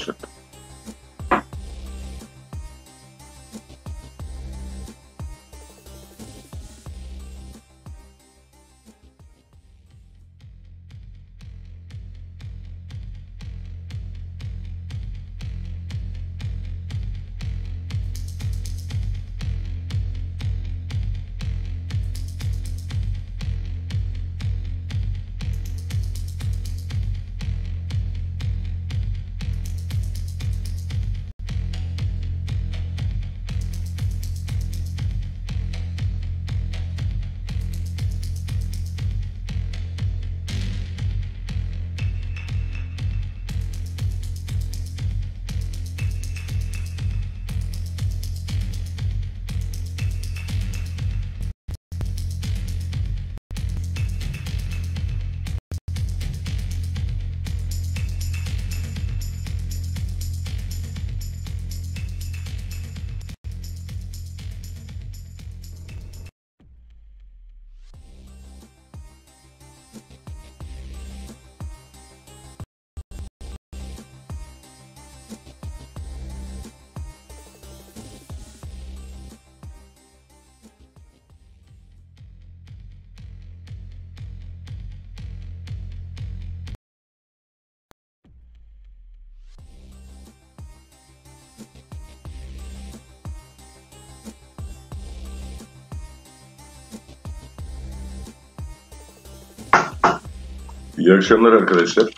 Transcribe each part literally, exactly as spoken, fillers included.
arkadaşlar. İyi akşamlar arkadaşlar.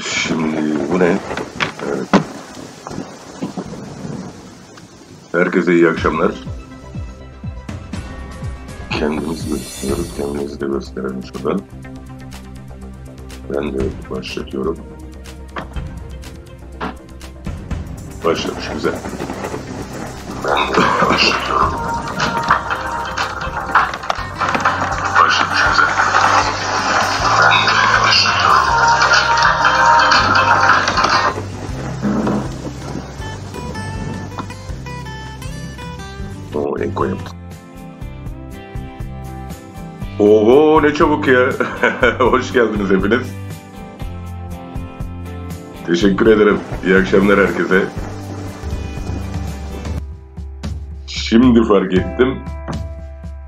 Şimdi bu ne? Evet. Herkese iyi akşamlar. Kendimizi gösteriyoruz. Kendimizi de gösterelim şuradan. Ben de başlatıyorum. Başlamış, güzel. Ben de başlatıyorum. Oho, ne çabuk ya. Hoş geldiniz hepiniz. Teşekkür ederim. İyi akşamlar herkese. Şimdi fark ettim.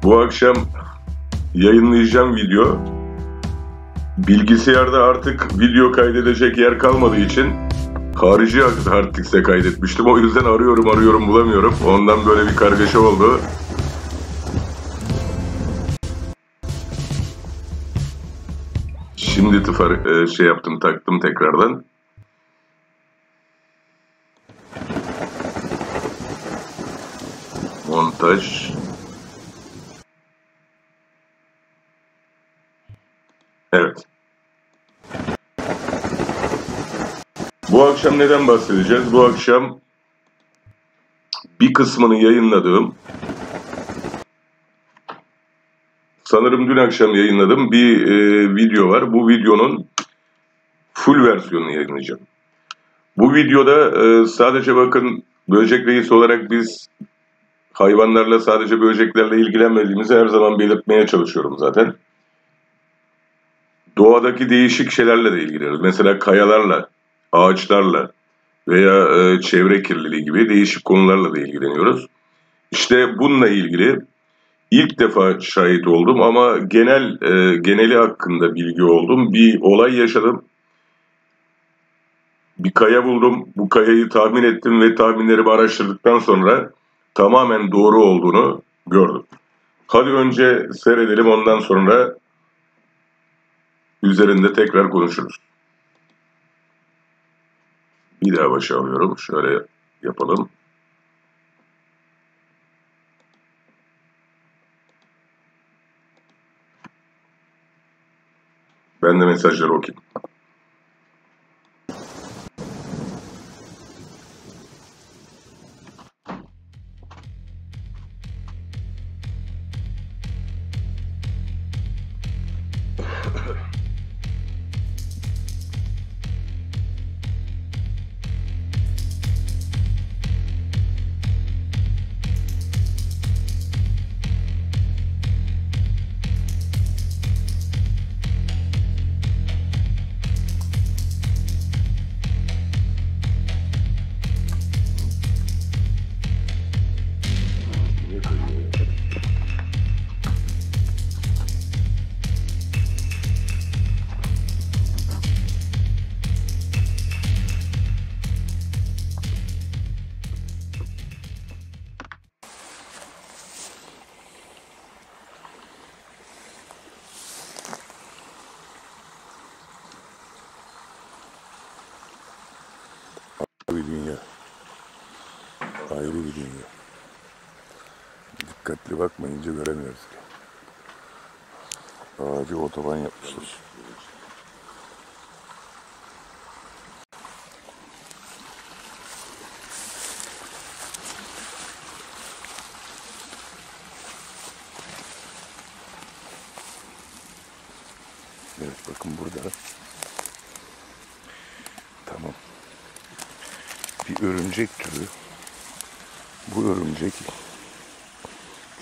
Bu akşam yayınlayacağım video. Bilgisayarda artık video kaydedecek yer kalmadığı için harici hard disk'e kaydetmiştim. O yüzden arıyorum arıyorum bulamıyorum. Ondan böyle bir kargaşa oldu. Şimdi tıfar şey yaptım, taktım tekrardan. Montaj. Evet. Bu akşam neden bahsedeceğiz? Bu akşam bir kısmını yayınladığım, sanırım dün akşam yayınladığım bir e, video var. Bu videonun full versiyonunu yayınlayacağım. Bu videoda e, sadece bakın Böcek Reis olarak biz hayvanlarla, sadece böceklerle ilgilenmediğimizi her zaman belirtmeye çalışıyorum zaten. Doğadaki değişik şeylerle de ilgileniyoruz. Mesela kayalarla, ağaçlarla veya e, çevre kirliliği gibi değişik konularla da ilgileniyoruz. İşte bununla ilgili İlk defa şahit oldum ama genel e, geneli hakkında bilgi oldum. Bir olay yaşadım. Bir kaya buldum. Bu kayayı tahmin ettim ve tahminlerimi araştırdıktan sonra tamamen doğru olduğunu gördüm. Hadi önce seyredelim, ondan sonra üzerinde tekrar konuşuruz. Bir daha başa alıyorum. Şöyle yapalım. Ben de mesajları okuyayım. dediğim gibi. Dikkatli bakmayınca göremiyoruz ki. Ağacı otoban yapmışlar. Evet, bakın burada. Tamam. Bir örümcek türü. Bu örümcek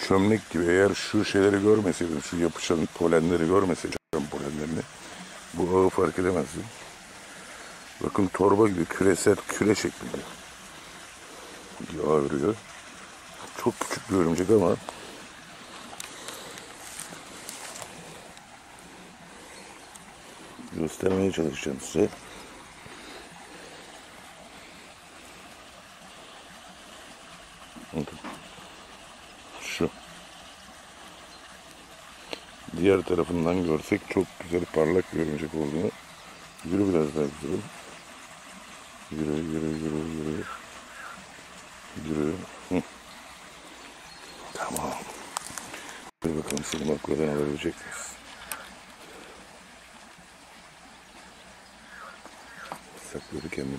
çömlek gibi. Eğer şu şeyleri görmeseydim, şu yapışan polenleri görmeseydim, polenlerini, bu ağı fark edemezdim. Bakın torba gibi, küresel, küre şeklinde yağ veriyor. Çok küçük bir örümcek ama göstermeye çalışacağım size. Şu. Diğer tarafından görsek çok güzel parlak bir örümcek olduğunu. Yürü biraz daha yürü. Yürü yürü yürü yürü. Yürü. Hı. Tamam. Dur bakalım seni makladan alabilecek miyiz? Sakladı kendini.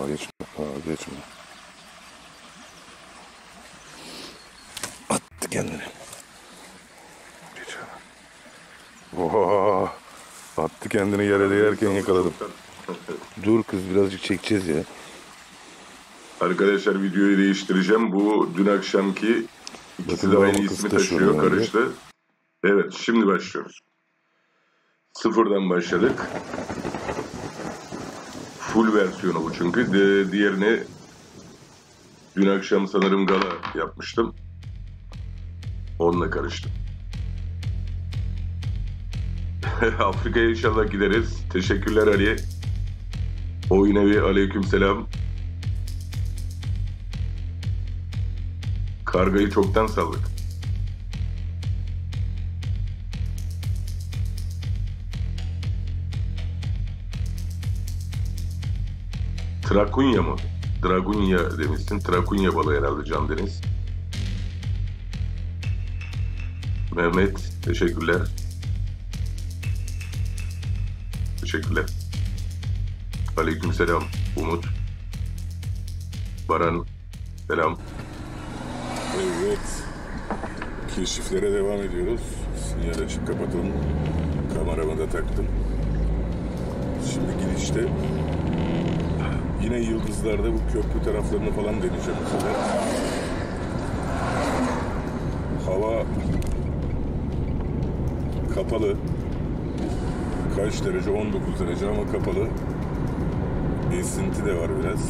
Aa, geçme, aa, geçme. Attı kendini. Geç abi. Oha! Attı kendini yere değerken yakaladım. Dur kız, birazcık çekeceğiz ya. Arkadaşlar videoyu değiştireceğim. Bu dün akşamki ikisi de aynı ismi taşıyor, karıştı. Evet, şimdi başlıyoruz. Sıfırdan başladık. Full versiyonu bu çünkü. De, diğerini dün akşam sanırım gala yapmıştım. Onunla karıştım. Afrika'ya inşallah gideriz. Teşekkürler Ali. Oyun evi, aleyküm selam. Kargayı çoktan saldık. Trakunya mı? Trakunya demişsin. Trakunya balığı herhalde Can Deniz. Mehmet, teşekkürler. Teşekkürler. Aleykümselam Umut. Baran, selam. Evet, keşiflere devam ediyoruz. Sinyal açıp kapatalım. Kameramı da taktım. Şimdi girişte yine Yıldızlar'da bu köprü taraflarını falan deneyeceğim bu sefer. Hava kapalı. Kaç derece? on dokuz derece ama kapalı. Esinti de var biraz.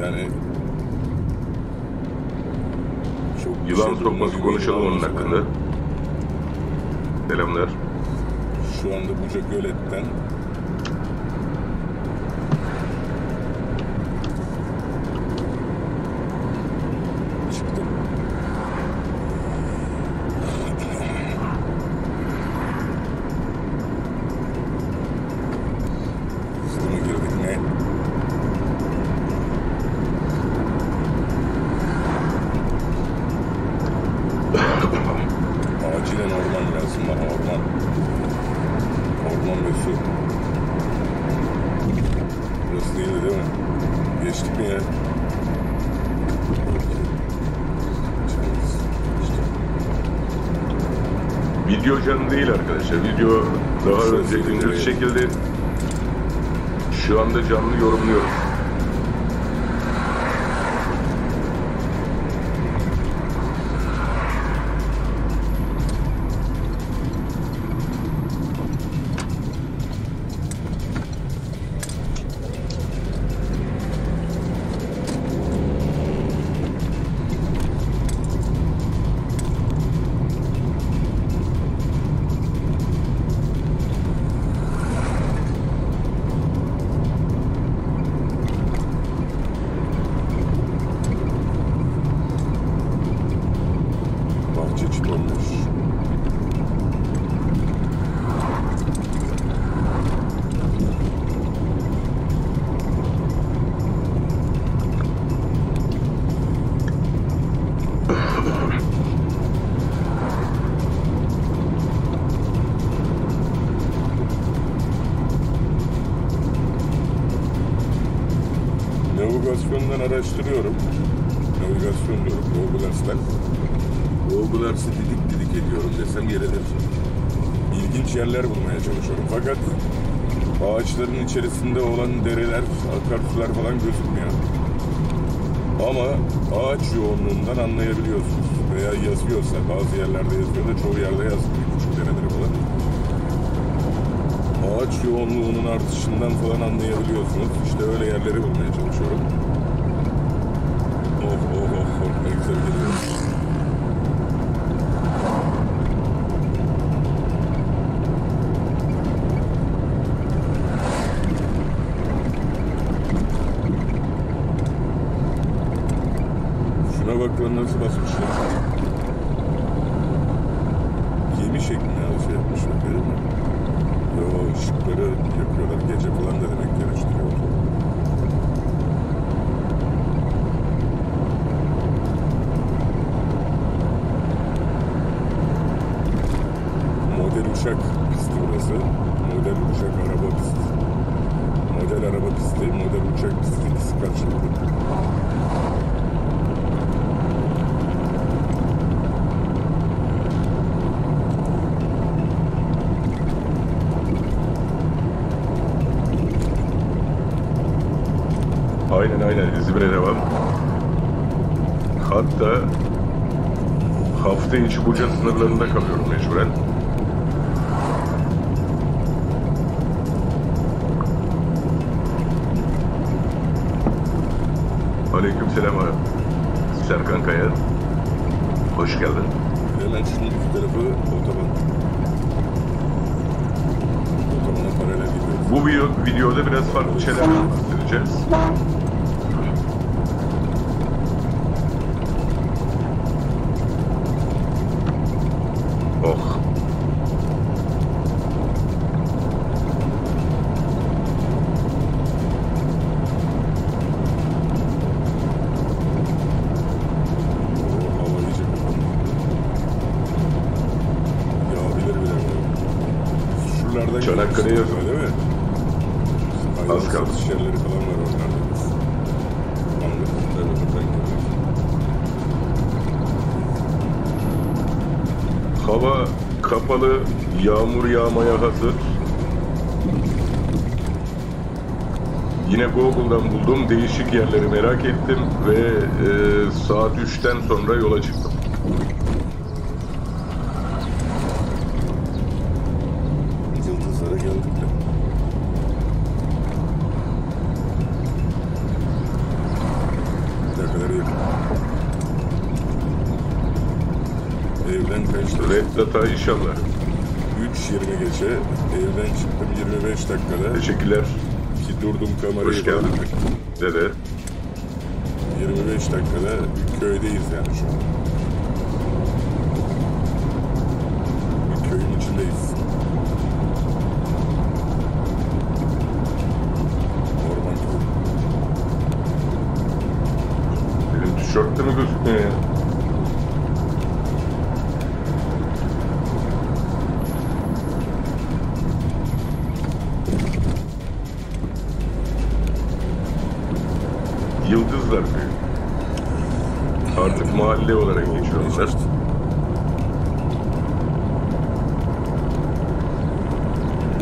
Yani yılan sokması, konuşalım onun hakkında. Selamlar. Şu anda Buca göletten çıktım. Sırma girdik ne? Acilen orman lazım bana, orman. Orman ve su. Burası değildi değil mi? Geçtik mi ya? Video canlı değil arkadaşlar. Video daha önce gündüz şekilde. Şu anda canlı yorumluyoruz. navigasyondan araştırıyorum. Navigasyon diyorum, Google Earth'ten. Google Earth'ı didik didik ediyorum desem yeridir. İlginç yerler bulmaya çalışıyorum. Fakat ağaçların içerisinde olan dereler, akarsular falan gözükmüyor. Ama ağaç yoğunluğundan anlayabiliyorsunuz. Veya yazıyorsa, bazı yerlerde yazıyor da çoğu yerde yazmıyor. Küçük dereleri falan. Ağaç yoğunluğunun artışından falan anlayabiliyorsunuz. İşte öyle yerleri bulmaya çalışıyorum. Oh oh oh oh, ne güzel geliyor. Şuna bak lan, nasıl basmışlar. Gemi şeklinde şey yapmışlar, değil mi? Yo, ışıkları yapıyorlar, gece falan da demek geliştiriyorlar. Model uçak pisti burası, model uçak araba pisti, model araba pisti, model uçak pisti, ikisi karşılıklı. Aynen aynen, İzmir'e devam. Hatta hafta içi Buca sınırlarında kalıyorum mecburen. Aleykümselam abi. Serkan Kaya. Hoş geldin. Hemen şunun üst tarafı otoban. Otobanla paralel gidiyoruz. Bu video, videoda biraz farklı şeyler bahsedeceğiz. Oh. Çanakkale'ye yazıyor değil mi? Az kaldı. Şişerleri falan var oralarda. Hava kapalı, yağmur yağmaya hazır. Yine Google'dan buldum, değişik yerleri merak ettim ve e, saat üçten sonra yola çıktım. Data inşallah. üç yirmi geçe evden çıktım yirmi beş dakikada. Teşekkürler. Ki durdum kamerayı. Hoş geldin. Dede. yirmi beş dakikada köydeyiz yani şu an. Bir köyün içindeyiz. Orman köyü. Benim tişörtte mi gözükmüyor ya? Yıldızlar köyü. Artık mahalle olarak geçiyorlar.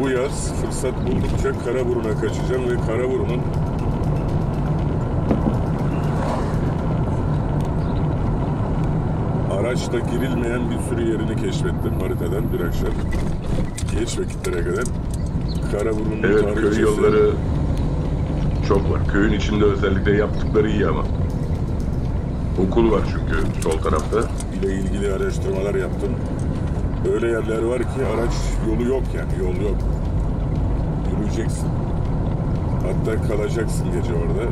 Bu yaz fırsat buldukça Karaburun'a kaçacağım ve Karaburun'un araçla girilmeyen bir sürü yerini keşfettim haritadan bir akşam. Geç vakitlere kadar Karaburun'un evet, tarihçesi... köy yolları... Çok var. Köyün içinde özellikle yaptıkları iyi ama. Okul var çünkü sol tarafta. İle ilgili araştırmalar yaptım. Öyle yerler var ki araç yolu yok yani. Yol yok. Yürüyeceksin. Hatta kalacaksın gece orada.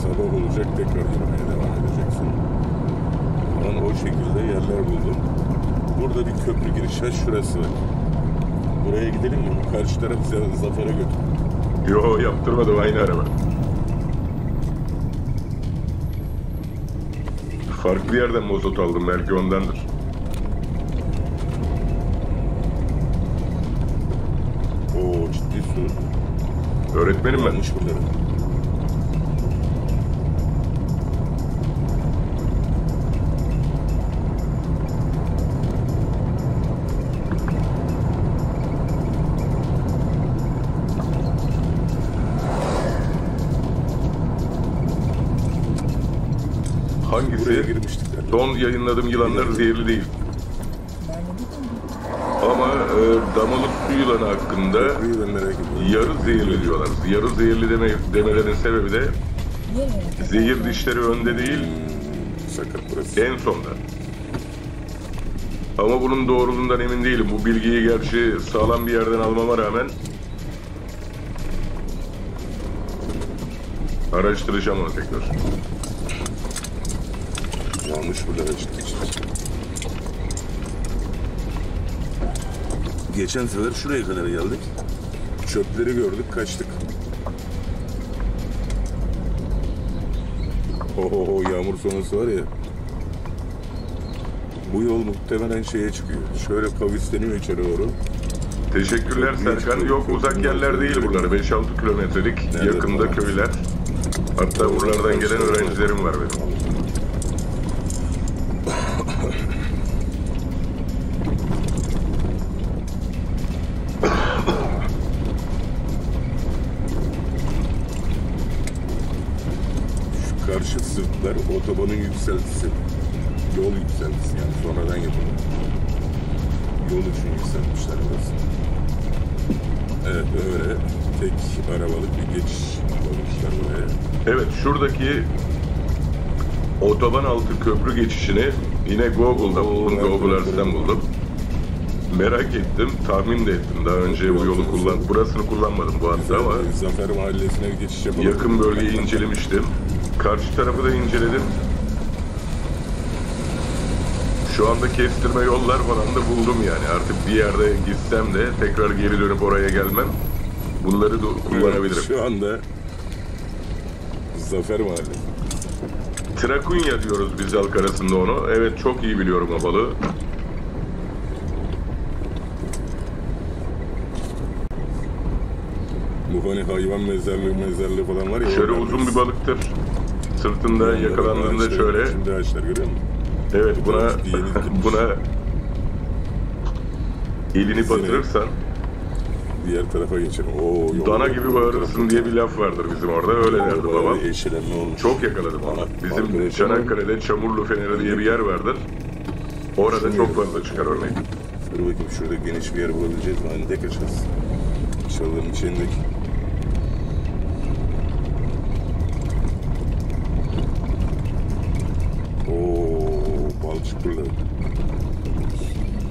Sabah olacak, tekrar yürümeye devam edeceksin. Ama o şekilde yerler buldum. Burada bir köprü girişi var. Şurası. Buraya gidelim mi? Karşı taraf Zafer'e götür. Yo, yaptırmadım aynı araba. Farklı yerden mazot aldım, belki ondandır. Oo, ciddi su. Öğretmenim ben. Yanlış bunları. Buraya girmiştik. Son yayınladığım yılanlar zehirli değil. Ama e, damalı su yılanı hakkında yarı zehirli diyorlar. Yarı zehirli deme, demelerin sebebi de zehir dişleri önde değil, en sonda. Ama bunun doğruluğundan emin değilim. Bu bilgiyi gerçi sağlam bir yerden almama rağmen araştıracağım onu tekrar. Yanlış buradan çıktık. Geçen sefer şuraya kadar geldik. Çöpleri gördük, kaçtık. Ohoho, yağmur sonrası var ya. Bu yol muhtemelen şeye çıkıyor. Şöyle kavisleniyor içeri doğru. Teşekkürler Serkan. Yok, uzak yerler değil buralar. beş altı kilometrelik yakında falan köyler. Hatta buralardan gelen öğrencilerim var benim. Şu karşı sırtlar otobanın yükseltisi. Yol yükseltisi yani, sonradan yapıldı. Yol için yükseltmişler burası. Evet, öyle tek arabalık bir geçiş yapmışlar buraya. Evet, şuradaki otoban altı köprü geçişini yine Google'da buldum, Google Earth'ten buldum. Merak ettim, tahmin de ettim. Daha önce bu yolu kullan, burasını kullanmadım bu hatta ama Zafer Mahallesi'ne geçiş yapalım. Yakın bölgeyi incelemiştim. Karşı tarafı da inceledim. Şu anda kestirme yollar falan da buldum yani. Artık bir yerde gitsem de tekrar geri dönüp oraya gelmem. Bunları da kullanabilirim. Şu anda Zafer Mahallesi. Trakunya diyoruz biz halk arasında onu. Evet, çok iyi biliyorum o balığı. Bu hani hayvan mezarlığı mezarlığı falan var ya. Şöyle uzun bir balıktır. Sırtında yakalandığında şöyle. Şimdi ağaçlar görüyor musun? Evet, buna buna elini batırırsan diğer tarafa geçelim. Oo, dana gibi bağırırsın diye bir laf vardır bizim orada. Öyle derdi babam. Çok yakaladım onu. Bizim Çanakkale'de Çamurlu Feneri diye bir yer vardır. Orada çok fazla çıkar örneğin. Dur bakayım, şurada geniş bir yer bulabileceğiz mi? Hani de kaçacağız. Çalığın içindeki.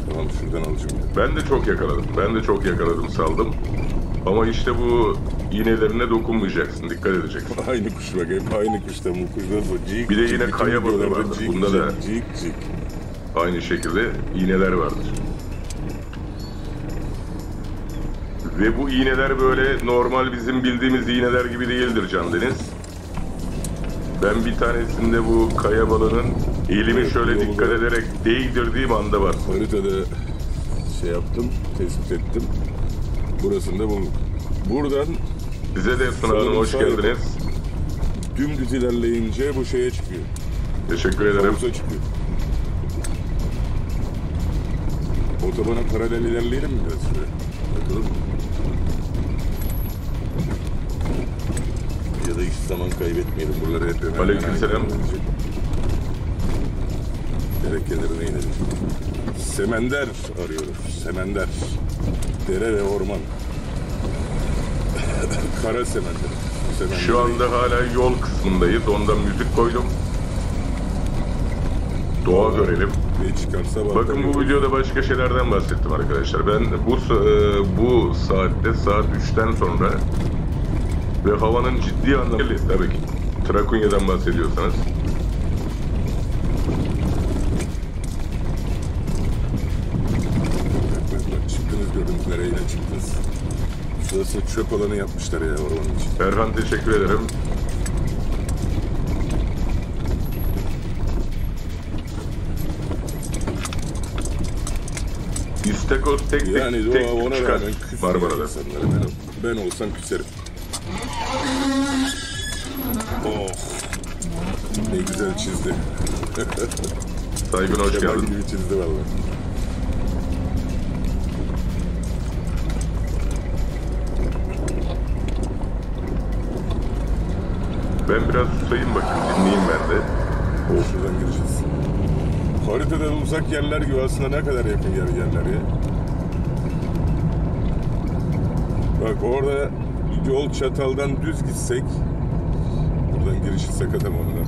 Tamam, şuradan alacağım. Ben de çok yakaladım. Ben de çok yakaladım, saldım. Ama işte bu iğnelerine dokunmayacaksın, dikkat edeceksin. Aynı kuş bak, hep aynı kuştan bu kuşlar. Bir de yine kaya balığı vardır. Bunda da aynı şekilde iğneler vardır. Ve bu iğneler böyle normal bizim bildiğimiz iğneler gibi değildir Can Deniz. Ben bir tanesinde bu kaya balığının elimi evet, şöyle dikkat ederek değdirdiğim anda var. Haritada şey yaptım, tespit ettim. Burasını da bulduk. Buradan... Size de sunalım, hoş geldiniz. Dümdüz ilerleyince bu şeye çıkıyor. Teşekkür ederim. Havuza çıkıyor. Otobana paralel ilerleyelim mi biraz şöyle? Bakalım. Ya da hiç zaman kaybetmeyelim. Buraları hep hemen... Aleykümselam. Dere kenarına inelim. Semender arıyoruz. Semender. Dere ve orman. Kara semender. semender. Şu anda hala yol kısmındayız. Ondan müzik koydum. Doğa Aa, görelim. Bakın bu videoda başka şeylerden bahsettim arkadaşlar. Ben bu bu saatte saat üçten sonra ve havanın ciddi anlamda tabii ki Trakunya'dan bahsediyorsanız çıktınız. Şurası çöp alanı yapmışlar ya oranın için. Erhan, teşekkür ederim. İstakoz tek tek yani tek, tek ona çıkar. Marmara'da. Ben, ben olsam küserim. Oh! Ne güzel çizdi. Saygın hoş geldin. Gibi çizdi vallahi. Ben biraz susayım bakayım, dinleyeyim ben de. Şuradan gireceğiz. Haritada uzak yerler gibi aslında ne kadar yakın yer yerler ya. Bak orada yol çataldan düz gitsek, buradan girişirsek adam ondan.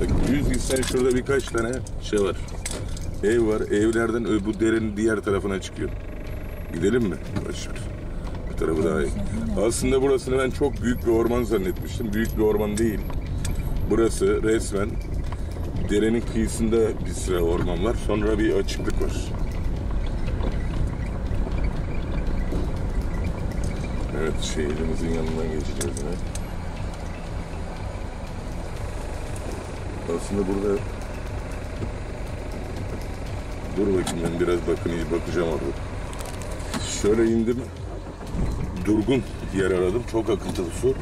Bak düz gitsen şurada birkaç tane şey var. Ev var, evlerden bu derenin diğer tarafına çıkıyor. Gidelim mi? Başlar. Bu tarafı daha iyi. Aslında burasını ben çok büyük bir orman zannetmiştim. Büyük bir orman değil. Burası resmen derenin kıyısında bir sıra orman var. Sonra bir açıklık var. Evet, şehrimizin yanından geçeceğiz yine. Aslında burada... Dur bakayım, ben biraz bakın, iyi bakacağım orada. Şöyle indim, durgun yer aradım, çok akıntılı su.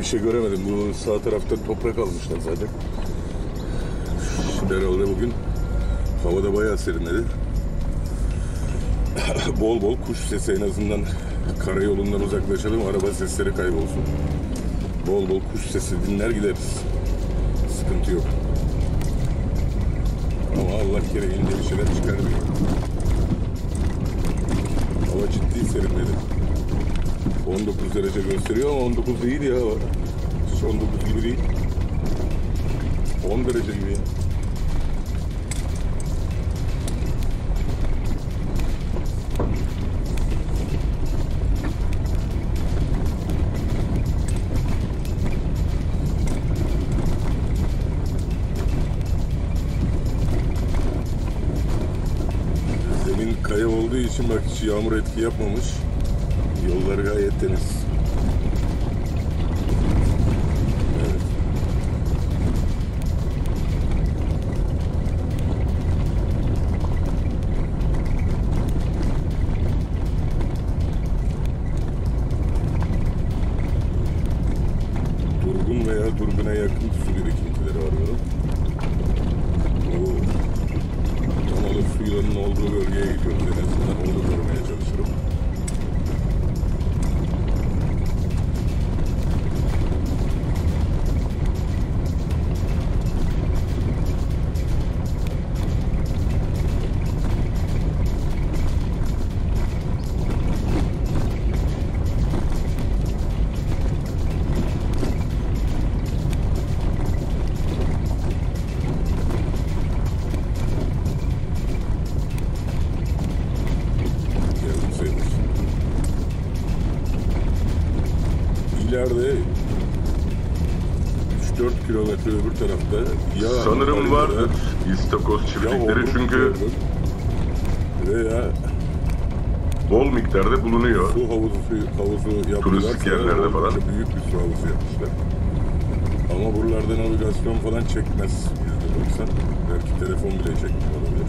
Bir şey göremedim, bu sağ tarafta toprak almışlar zaten. Şu herhalde bugün havada bayağı serinledi. Bol bol kuş sesi, en azından karayolundan uzaklaşalım, araba sesleri kaybolsun. Bol bol kuş sesi dinler gideriz, sıkıntı yok. Ama Allah kereğinde bir şeyler çıkarmıyor. Hava ciddi serinledi. on dokuz derece gösteriyor ama on dokuz değil ya. Hiç on dokuz gibi değil. on derece gibi ya. Şimdi bak hiç yağmur etki yapmamış. Yolları gayet temiz. Evet. Durgun veya durguna yakın su birikintileri arıyorum. Damalı su yılanının olduğu bölgeye gidiyoruz en azından. Onu görmeye çalışırım. üç dört kilometre öbür tarafta ya sanırım vardır istakoz çiftlikleri çünkü veya bol miktarda bulunuyor. Su havuzu, su havuzu turistik yerlerde falan büyük bir su havuzu yapmışlar. Ama buralarda navigasyon falan çekmez. yüzde doksan belki telefon bile çekmiyor olabilir.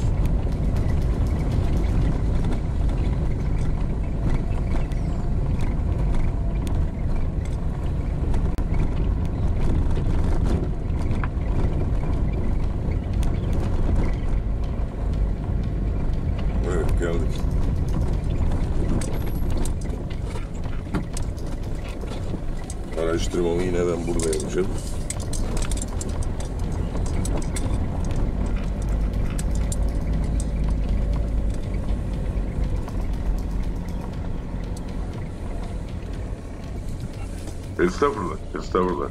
Araştırmamı yine ben burada yapacağım. Estağfurullah, estağfurullah.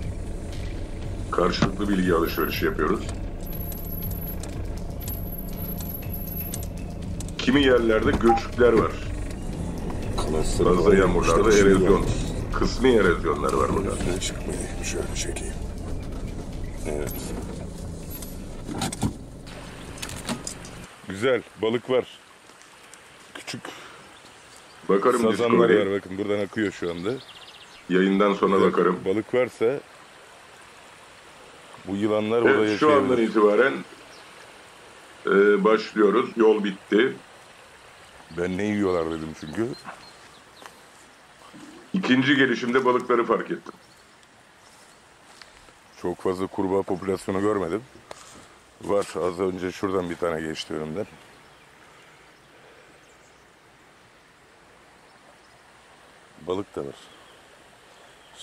Karşılıklı bilgi alışverişi yapıyoruz. Kimi yerlerde göçükler var. Bazı yağmurlarda işte erozyon, şey kısmi erozyonlar var burada. Üstüne çıkmayı şöyle çekeyim. Evet. Güzel, balık var. Küçük bakarım sazanlar var, bakın buradan akıyor şu anda. Yayından sonra evet, bakarım. Balık varsa bu yılanlar evet, orada yaşayabilir. Şu andan itibaren e, başlıyoruz, yol bitti. Ben ne yiyorlar dedim çünkü. İkinci gelişimde balıkları fark ettim. Çok fazla kurbağa popülasyonu görmedim. Var, az önce şuradan bir tane geçti önümden. Balık da var.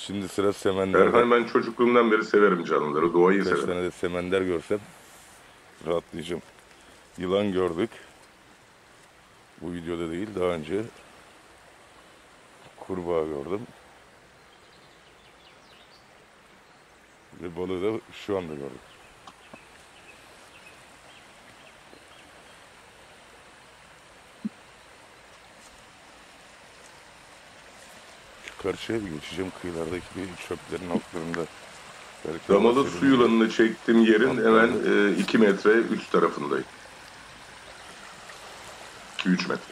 Şimdi sıra Semender'de. Ben, ben çocukluğumdan beri severim canlıları, doğayı Kaç severim. Kaç tane de Semender görsem rahatlayacağım. Yılan gördük. Bu videoda değil, daha önce kurbağa gördüm. Ve balığı da şu anda gördük. Karşıya bir geçeceğim, kıyılardaki bir çöplerin altlarında. Damalı su yılanını çektiğim yerin hemen iki metre üst tarafındayım. iki üç metre.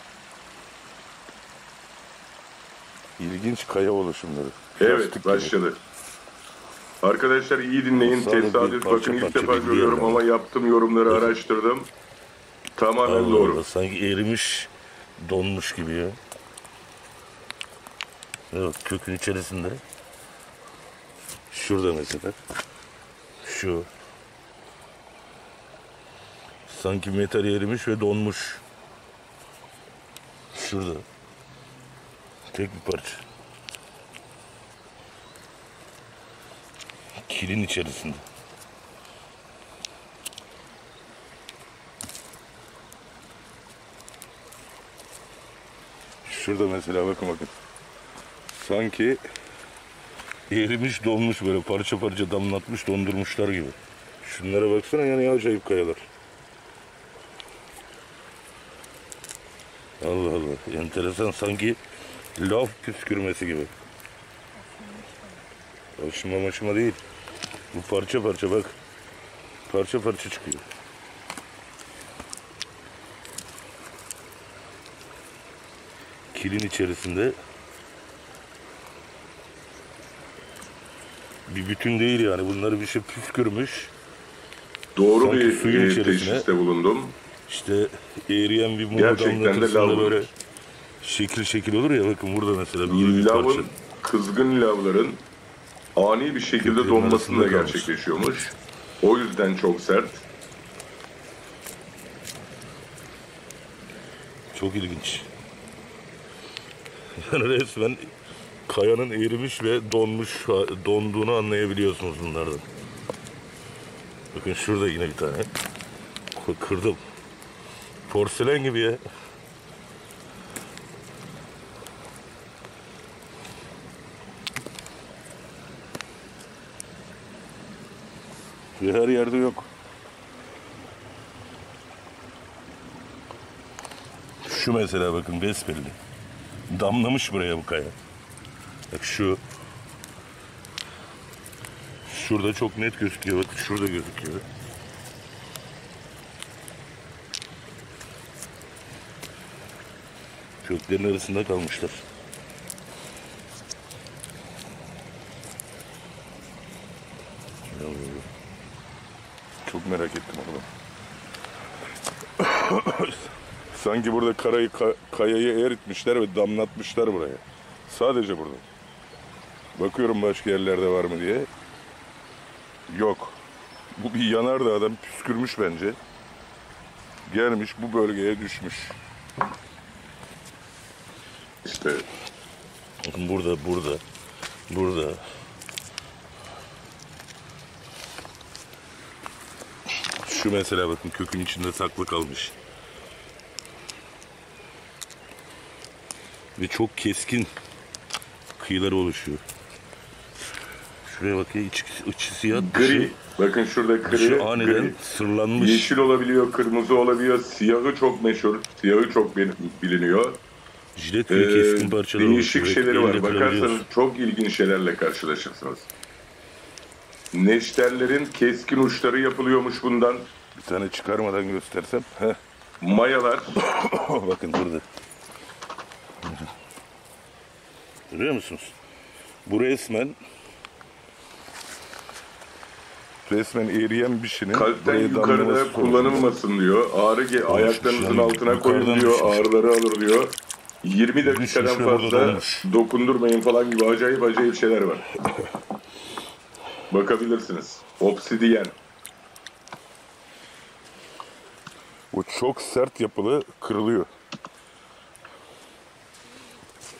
İlginç kaya oluşumları. Evet, başladı. Arkadaşlar iyi dinleyin, tesadüf bakın ilk defa görüyorum ama yaptım yorumları araştırdım. Tamamen doğru. Sanki erimiş, donmuş gibi ya. Evet, kökün içerisinde. Şurada mesela. Şu. Sanki metal erimiş ve donmuş. Şurada. Tek bir parça. Kilin içerisinde. Şurada mesela bakın bakın. Sanki erimiş donmuş, böyle parça parça damlatmış dondurmuşlar gibi. Şunlara baksana yani, acayip kayalar. Allah Allah, enteresan, sanki laf püskürmesi gibi. Aşıma maşıma değil. Bu parça parça bak. Parça parça çıkıyor. Kilin içerisinde. Bir bütün değil yani, bunları bir şey püskürmüş. Doğru. Sanki bir suyun e, teşhiste bulundum. İşte eğriyen bir mumu damlatırsında böyle şekil şekil olur ya, bakın burada mesela bir lavın, parça. Kızgın lavların ani bir şekilde donmasında gerçekleşiyormuş. O yüzden çok sert. Çok ilginç. Yani resmen kayanın erimiş ve donmuş, donduğunu anlayabiliyorsunuz bunlardan. Bakın şurada yine bir tane. Kırdım. Porselen gibi ya. Ve her yerde yok. Şu mesela bakın besbelli. Damlamış buraya bu kaya. Bak şu. Şurada çok net gözüküyor. Bakın şurada gözüküyor. Köklerin arasında kalmışlar. Çok merak ettim orada. Sanki burada karayı, kayayı eritmişler ve damlatmışlar buraya. Sadece burada. Bakıyorum başka yerlerde var mı diye. Yok. Bu bir yanardağdan püskürmüş bence. Gelmiş bu bölgeye düşmüş. İşte burada, burada, burada. Şu mesela bakın kökün içinde saklı kalmış. Ve çok keskin kıyıları oluşuyor. Şuraya bakın, iç, içi siyah, gri. Bakın şurada gri, aniden gri. Sırlanmış. Yeşil olabiliyor, kırmızı olabiliyor, siyahı çok meşhur, siyahı çok biliniyor. Jilet gibi ee, keskin parçalar oluşuyor. Değişik şeyleri var, bakarsanız çok ilginç şeylerle karşılaşırsınız. Neşterlerin keskin uçları yapılıyormuş bundan. Bir tane çıkarmadan göstersem. Heh. Mayalar. Bakın burada. Görüyor musunuz? Bu resmen resmen eriyen bir şeyin kalpten yukarıda kullanılmasın diyor. Ağrı ayaklarınızın altına koyun diyor. Ağrıları alır diyor. yirmi dakikadan fazla dokundurmayın falan gibi acayip acayip şeyler var. Bakabilirsiniz. Obsidiyen. Bu çok sert yapılı, kırılıyor.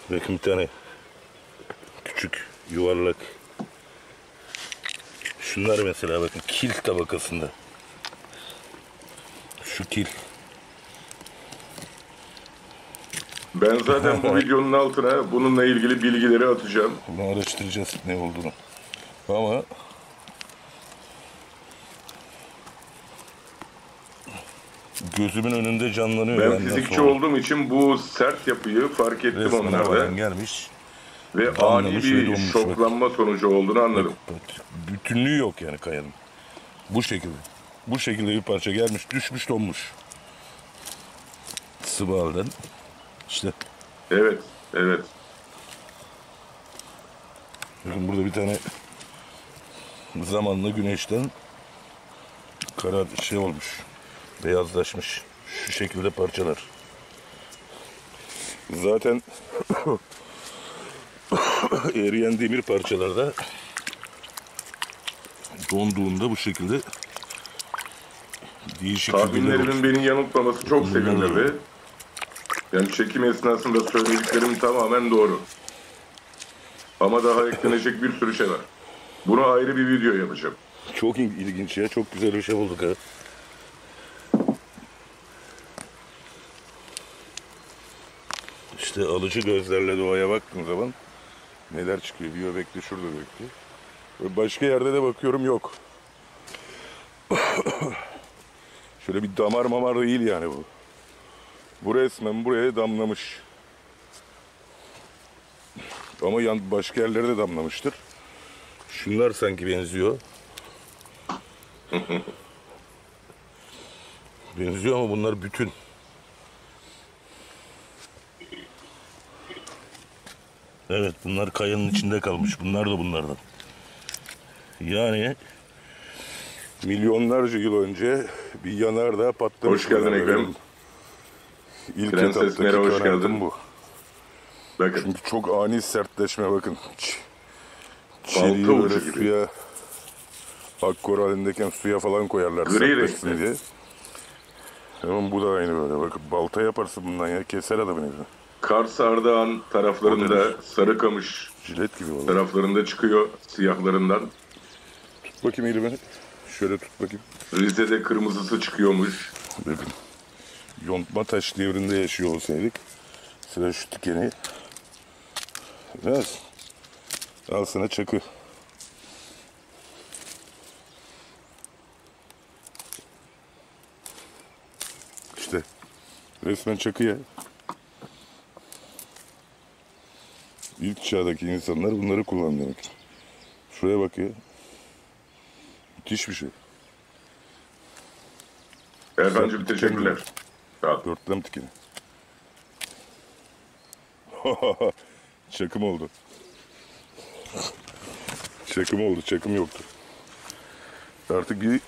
Bakın bir tane küçük yuvarlak. Şunlar mesela bakın kil tabakasında. Şu kil. Ben zaten bu videonun altına bununla ilgili bilgileri atacağım. Bunu araştıracağız ne olduğunu. Ama gözümün önünde canlanıyor. Ben fizikçi sonra olduğum için bu sert yapıyı fark ettim resmen onlarda. Gelmiş. Ve ani bir şoklanma bak sonucu olduğunu anladım. Bak, bak. Bütünlüğü yok yani kayanın. Bu şekilde. Bu şekilde bir parça gelmiş, düşmüş, donmuş. Sıvı halden. İşte. Evet, evet. Bakın burada bir tane zamanla güneşten kara şey olmuş. Beyazlaşmış. Şu şekilde parçalar. Zaten eriyen demir parçalarda donduğunda bu şekilde değişik tahminlerimin beni yanıltmaması çok sevindirdi. Yani çekim esnasında söylediklerim tamamen doğru. Ama daha eklenecek bir sürü şey var. Buna ayrı bir video yapacağım. Çok ilginç ya. Çok güzel bir şey bulduk ha. İşte alıcı gözlerle doğaya baktığım zaman neler çıkıyor? Bir öbekli, şurada öbekli. Başka yerde de bakıyorum yok. Şöyle bir damar mamar değil yani bu. Bu resmen buraya damlamış. Ama yan, başka yerlere de damlamıştır. Şunlar sanki benziyor. Benziyor ama bunlar bütün. Evet, bunlar kayanın içinde kalmış. Bunlar da bunlardan. Yani milyonlarca yıl önce bir yanardağ patlamış. Hoş geldin Ekrem. İlk Prenses Mera hoş geldin. Bu. Bakın. Çünkü çok ani sertleşme bakın. Çeliği böyle suya, akkor halindeyken suya falan koyarlar sertleşsin diye. Tamam, bu da aynı böyle. Bakın balta yaparsın bundan ya, keser adamın evine. Kars Ardahan taraflarında, Sarıkamış jilet gibi taraflarında çıkıyor siyahlarından. Tut bakayım elime. Şöyle tut bakayım. Rize'de kırmızısı çıkıyormuş. Bakın. Yontma taş devrinde yaşıyor olsaydık. Sıra şu dikeni. Biraz. Al sana çakı. İşte. Resmen çakı ya. İlk çağdaki insanlar bunları kullandı demek. Şuraya bak ya. Müthiş bir şey. Erhan'cığım teşekkürler. Dörtlem tikini. Çakım oldu. Çakım oldu, çakım yoktu. Artık bir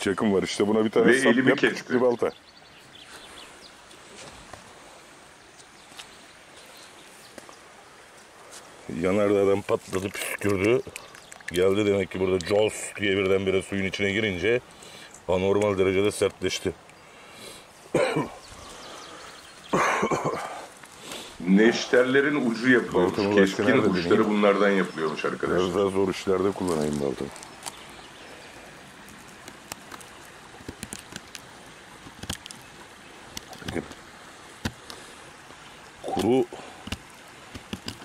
çakım var. İşte buna bir tane ve sap yap, küçük bir balta. Yanardağdan patladı, püskürdü. Geldi demek ki burada Jaws diye birdenbire suyun içine girince anormal derecede sertleşti. Neşterlerin ucu yapılıyormuş. Baltamı keskin uçları deneyim. Bunlardan yapılıyormuş arkadaşlar. Biraz daha zor işlerde kullanayım baltamı. Kuru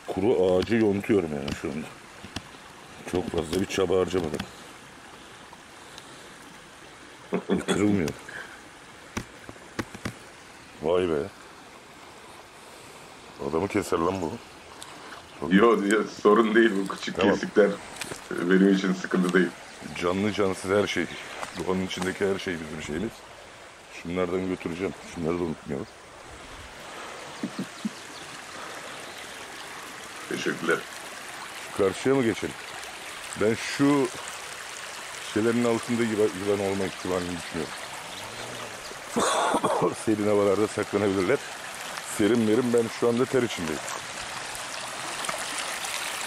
kuru ağacı yontuyorum yani şu anda. Çok fazla bir çaba harcamadım. Kırılmıyor. Vay be. Adamı keser lan bu. Yok yo, sorun değil bu küçük tamam. Kesikler benim için sıkıntı değil. Canlı cansız her şey. Doğanın içindeki her şey bizim şeyimiz. Şunlardan götüreceğim. Şunları da unutmayalım. Teşekkürler. Karşıya mı geçelim? Ben şu şeylerin altında yılan olma ihtimalini düşünüyorum. Serin havalarda saklanabilirler. Serin verim, ben şu anda ter içindeyim.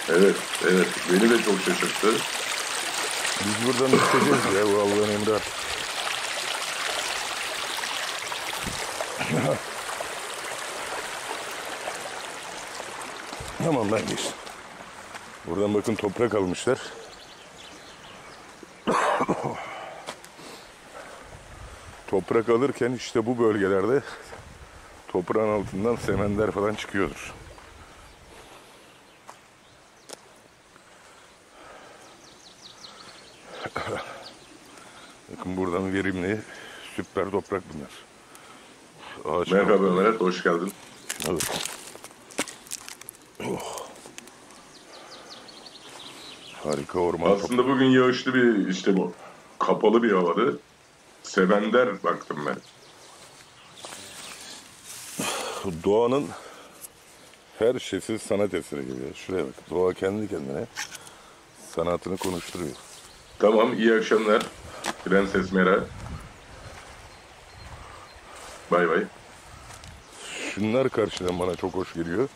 Evet, evet. Beni de çok şaşırttı. Biz buradan düşeceğiz ya, bu Allah'ın emri. Tamam, ben geçtim. Buradan bakın toprak almışlar. Toprak alırken işte bu bölgelerde toprağın altından semender falan çıkıyordur. Bakın buradan verimli süper toprak bunlar. Ağaç merhaba Ömer, hoş geldin. Evet. Oh. Harika orman. Aslında toprağı. Bugün yağışlı bir işte bu kapalı bir havadı. Semender baktım ben. Doğanın her şeysi sanat eseri gibi. Şuraya bak. Doğa kendi kendine sanatını konuşturuyor. Tamam, iyi akşamlar. Prenses Mera. Bay bay. Şunlar karşıdan bana çok hoş geliyor.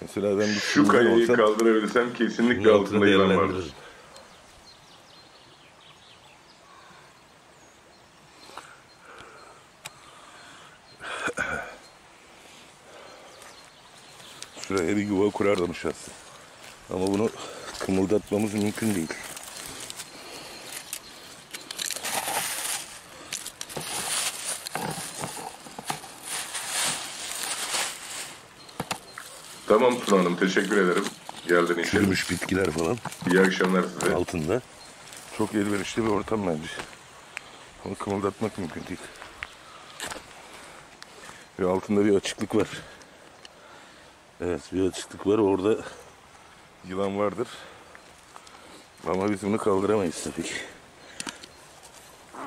Mesela ben şu kayayı olsam, kaldırabilsem kesinlikle altında yılan vardır. Şuraya bir yuva kurarmış aslında. Ama bunu kımıldatmamız mümkün değil. Tamam Tuna Hanım, teşekkür ederim. Geldin için. Çürümüş bitkiler falan. İyi akşamlar size. Altında. Çok elverişli bir ortam bence. Onu kımıldatmak mümkün değil. Ve altında bir açıklık var. Evet, bir açıklık var. Orada yılan vardır. Ama biz bunu kaldıramayız tabii ki.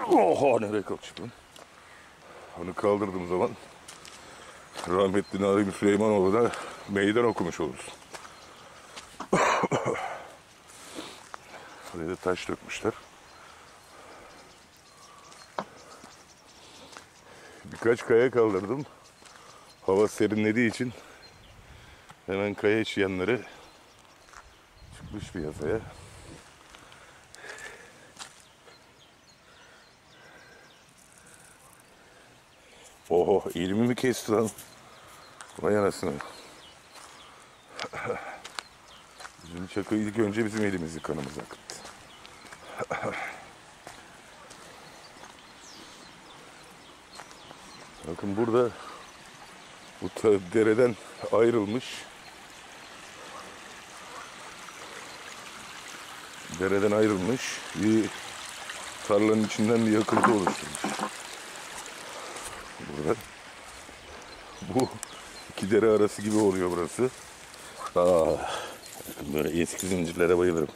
Oha, nereye kalkacak lan? Onu kaldırdığım zaman rahmetli Nârim Süleymanoğlu'na meydan okumuş oluruz. Buraya da taş dökmüşler. Birkaç kaya kaldırdım. Hava serinlediği için hemen kaya içiyenleri çıkmış piyasaya. Oho, elimi mi kesti lan? Vay anasını. Bizim çakı ilk önce bizim elimizi kanımız akıttı. Bakın burada bu dereden ayrılmış. Dereden ayrılmış bir tarlanın içinden bir yakıntı oluşturmuş. Burada. Bu iki dere arası gibi oluyor burası. Aa, böyle eski zincirlere bayılırım.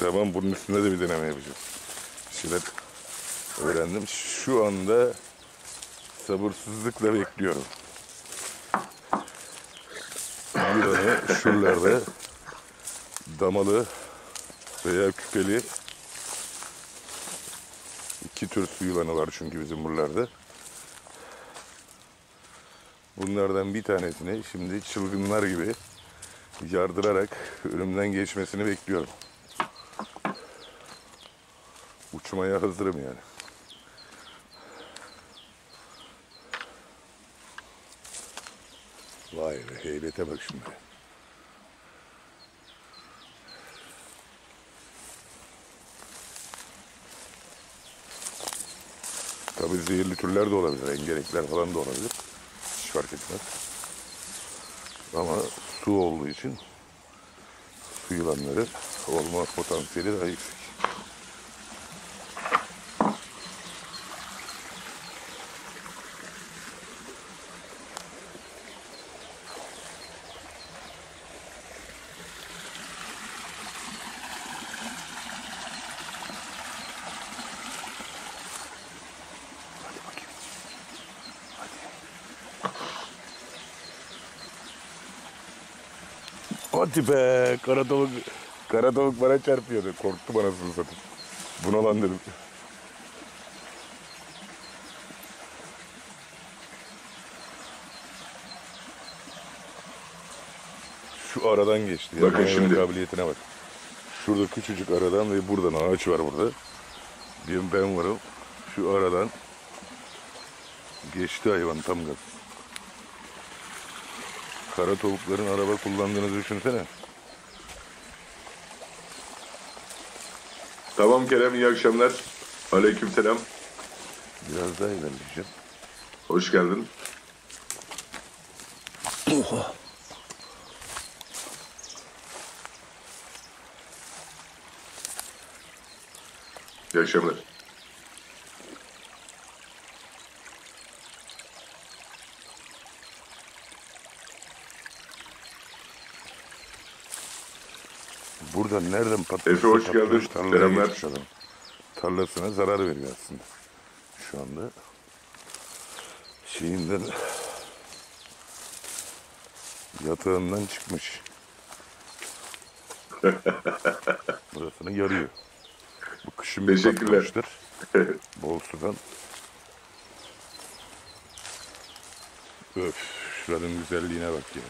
Tamam, bunun üstünde de bir deneme yapacağım. Bir şeyler öğrendim. Şu anda sabırsızlıkla bekliyorum. Bir tane şuralarda damalı veya küpeli iki tür su yılanı var çünkü bizim buralarda. Bunlardan bir tanesini şimdi çılgınlar gibi yardırarak önümden geçmesini bekliyorum. Uçmaya hazırım yani. Vay be, heybete bak şimdi. Tabii zehirli türler de olabilir, engerekler falan da olabilir. Hiç fark etmez. Ama su olduğu için su yılanları olma potansiyeli daha yüksek. Hadi be, kara tavuk, kara tavuk bana çarpıyordu. Korktum anasını satayım. Buna lan dedim. Şu aradan geçti. Bakın yani şimdi. Kabiliyetine bak. Şurada küçücük aradan ve buradan ağaç var burada. Bir ben varım. şu aradan geçti hayvan tam gaz. Kara tavukların araba kullandığını düşünsene. Tamam Kerem, iyi akşamlar. Aleykümselam. Biraz daha ilerleyeceğim. Hoş geldin. Oha. İyi akşamlar. Burada nereden patlıyor? Efe hoş geldin. Selamlar. Tarlasına zarar veriyor aslında. Şu anda şeyinden, yatağından çıkmış. Burasını yarıyor. Bu kışın bir patlamıştır. Bol sudan. Öf, şuranın güzelliğine bak ya.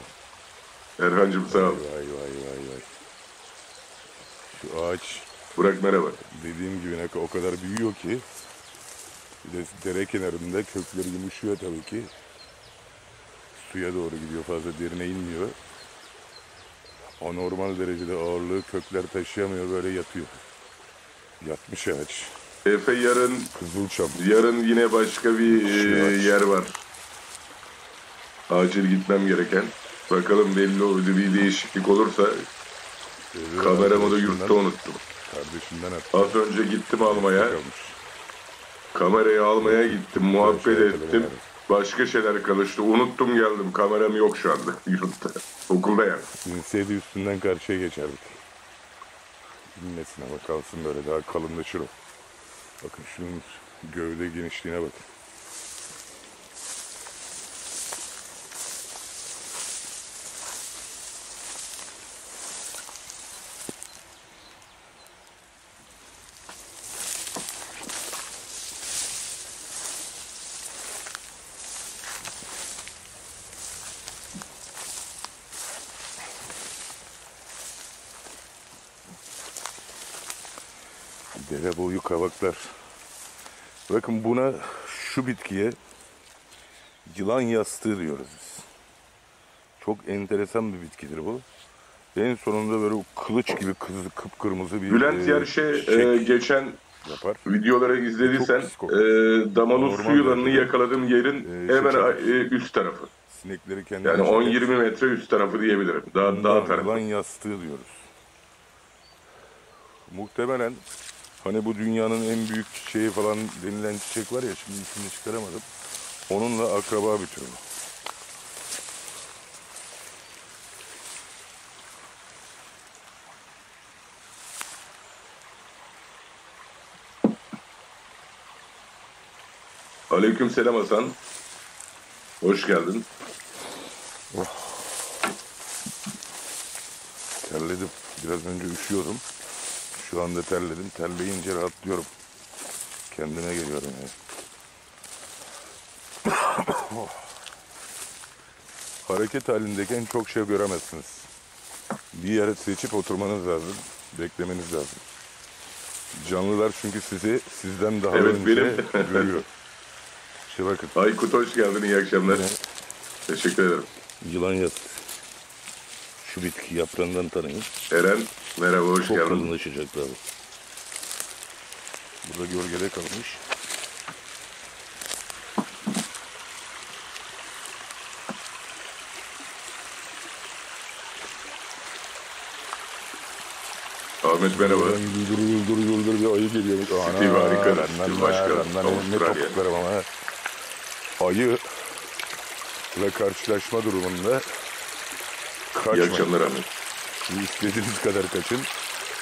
Erhan'cığım sağ ol. Vay vay vay vay. Şu ağaç. Burak merhaba. Dediğim gibi o kadar büyüyor ki. Bir de dere kenarında kökleri yumuşuyor tabii ki. Suya doğru gidiyor, fazla derine inmiyor. O normal derecede ağırlığı kökler taşıyamıyor, böyle yatıyor. Yatmış ağaç. Efe yarın, Kızılçam. Yarın yine başka bir e, yer var. Acil gitmem gereken. Bakalım belli olur, bir değişiklik olursa. Ee, Kameramı da yurtta unuttum. Kardeşimden attım. Az önce gittim almaya. Kalmış. Kamerayı almaya gittim, muhabbet evet, ettim. Evet. Başka şeyler karıştı, unuttum geldim. Kameram yok şu anda, yurtta. Okulda yani. İnseydi üstünden karşıya geçerdik. İnmesin ama kalsın böyle, daha kalınlaşır o. Bakın şunun gövde genişliğine bakın. Dere boyu kavaklar. Bakın buna, şu bitkiye yılan yastığı diyoruz biz. Çok enteresan bir bitkidir bu. En sonunda böyle kılıç gibi kızı, kıpkırmızı bir Bülent e, Yarış'e e, geçen yapar. Videoları izlediysen e, Damalı su yılanını yakaladığım yerin e, hemen e, üst tarafı. Sinekleri kendi yani on yirmi metre üst tarafı diyebilirim. Daha, daha tarafı. Yılan yastığı diyoruz. Muhtemelen hani bu dünyanın en büyük çiçeği falan denilen çiçek var ya, şimdi ismini çıkaramadım. Onunla akraba bir türlü. Aleyküm selam Hasan. Hoş geldin. Oh. Terledim. Biraz önce üşüyordum. Şu anda terledim. Terleyince rahatlıyorum. Kendime geliyorum yani. Hareket halindeyken çok şey göremezsiniz. Bir yere seçip oturmanız lazım. Beklemeniz lazım. Canlılar çünkü sizi sizden daha evet, önce benim. Görüyor. İşte bakın. Aykut hoş geldin. İyi akşamlar. Evet. Teşekkür ederim. Yılan yastığı. Şu bitki yaprağından tanıyın. Eren. Merhaba, hoş geldin. Çok kalınlaşacak abi. Burada gölgede kalmış. Ahmet merhaba. Yıldır yıldır yıldır bir ayı geliyormuş. Steve harika. Steve başkanım. Ne topuklarım ama. Ayı ile karşılaşma durumunda kaçmayın. İyi akşamlar Ahmet. İstediğiniz kadar kaçın.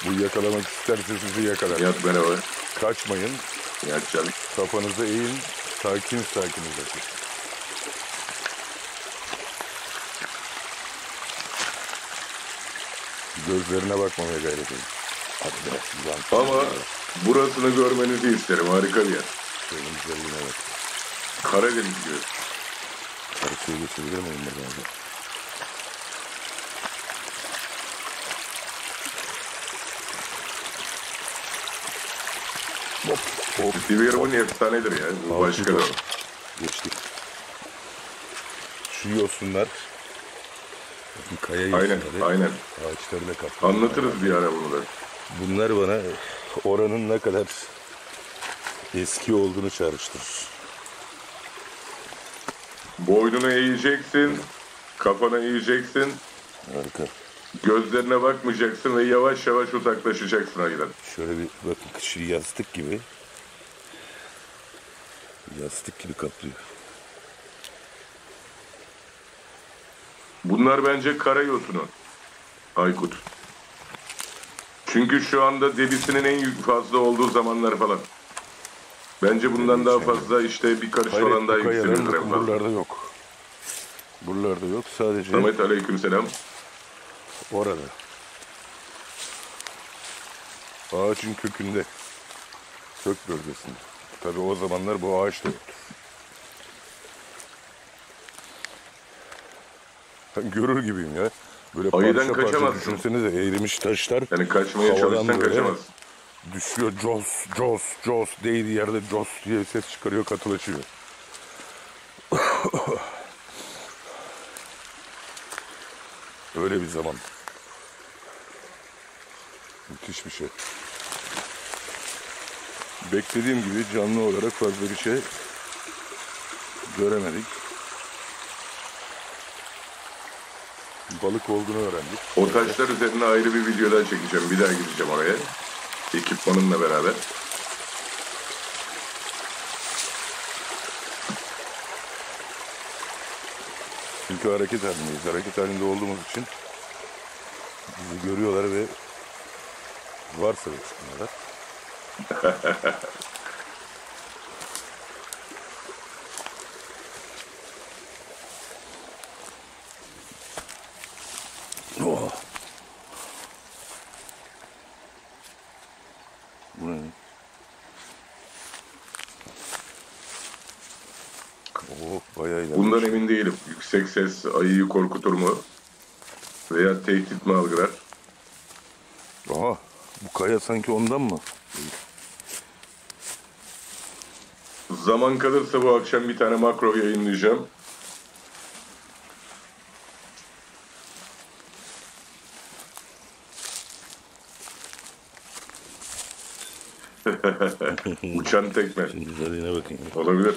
Bu yakalamak isterse sizi yakalar. Yat merhaba. Kaçmayın. Yat canım. Kafanızı eğin. Sakin sakin uzaklaşın. Gözlerine bakmamaya gayret edin. Hadi biraz. Ama biraz. Burasını görmenizi isterim. Harika bir yer. Şöyle güzelliğine bak. Karadeniz gibi. Karşıya geçebilir miyim buradan? Nope. Obsidiyen efsanedir ya. Bu başka da. Geçtik. Şu yosunlar. Kaya yosunları. Aynen, aynen. Ağaçlarına kaplı. Anlatırız bir ara bunu da. Bunlar bana oranın ne kadar eski olduğunu çağrıştırır. Boynunu eğeceksin, kafana eğeceksin. Harika. Gözlerine bakmayacaksın ve yavaş yavaş uzaklaşacaksın ayıdan. Şöyle bir bakın, kışı yastık gibi. Yastık gibi kaplıyor. Bunlar bence kara yosunu, Aykut. Çünkü şu anda debisinin en fazla olduğu zamanlar falan. Bence bundan evet, daha fazla işte bir karış hayır, falan daha yükselir. Buralarda yok. Buralarda yok sadece. Samet aleykümselam. Orada. Ağaçın kökünde. Kök bölgesinde. Tabii o zamanlar bu ağaç da yoktur. Ben görür gibiyim ya. Böyle ayıdan kaçamazsın. Düşünsenize eğrimiş taşlar. Yani kaçmaya çalışsan kaçamazsın. Düşüyor, jos, jos, jos değdiği yerde jos diye ses çıkarıyor, katılaşıyor. Öyle bir zaman. Müthiş bir şey. Beklediğim gibi canlı olarak fazla bir şey göremedik. Balık olduğunu öğrendik. O taşlar üzerine ayrı bir video daha çekeceğim. Bir daha gideceğim oraya. Ekipmanımla beraber. Çünkü hareket halindeyiz. Hareket halinde olduğumuz için bizi görüyorlar ve varsa çıkmıyorlar. Yüksek ses ayıyı korkutur mu? Veya tehdit mi algılar? Aha, bu kaya sanki ondan mı? Zaman kalırsa bu akşam bir tane makro yayınlayacağım. Uçan tekme. Şimdi güzelliğine bakayım. Olabilir.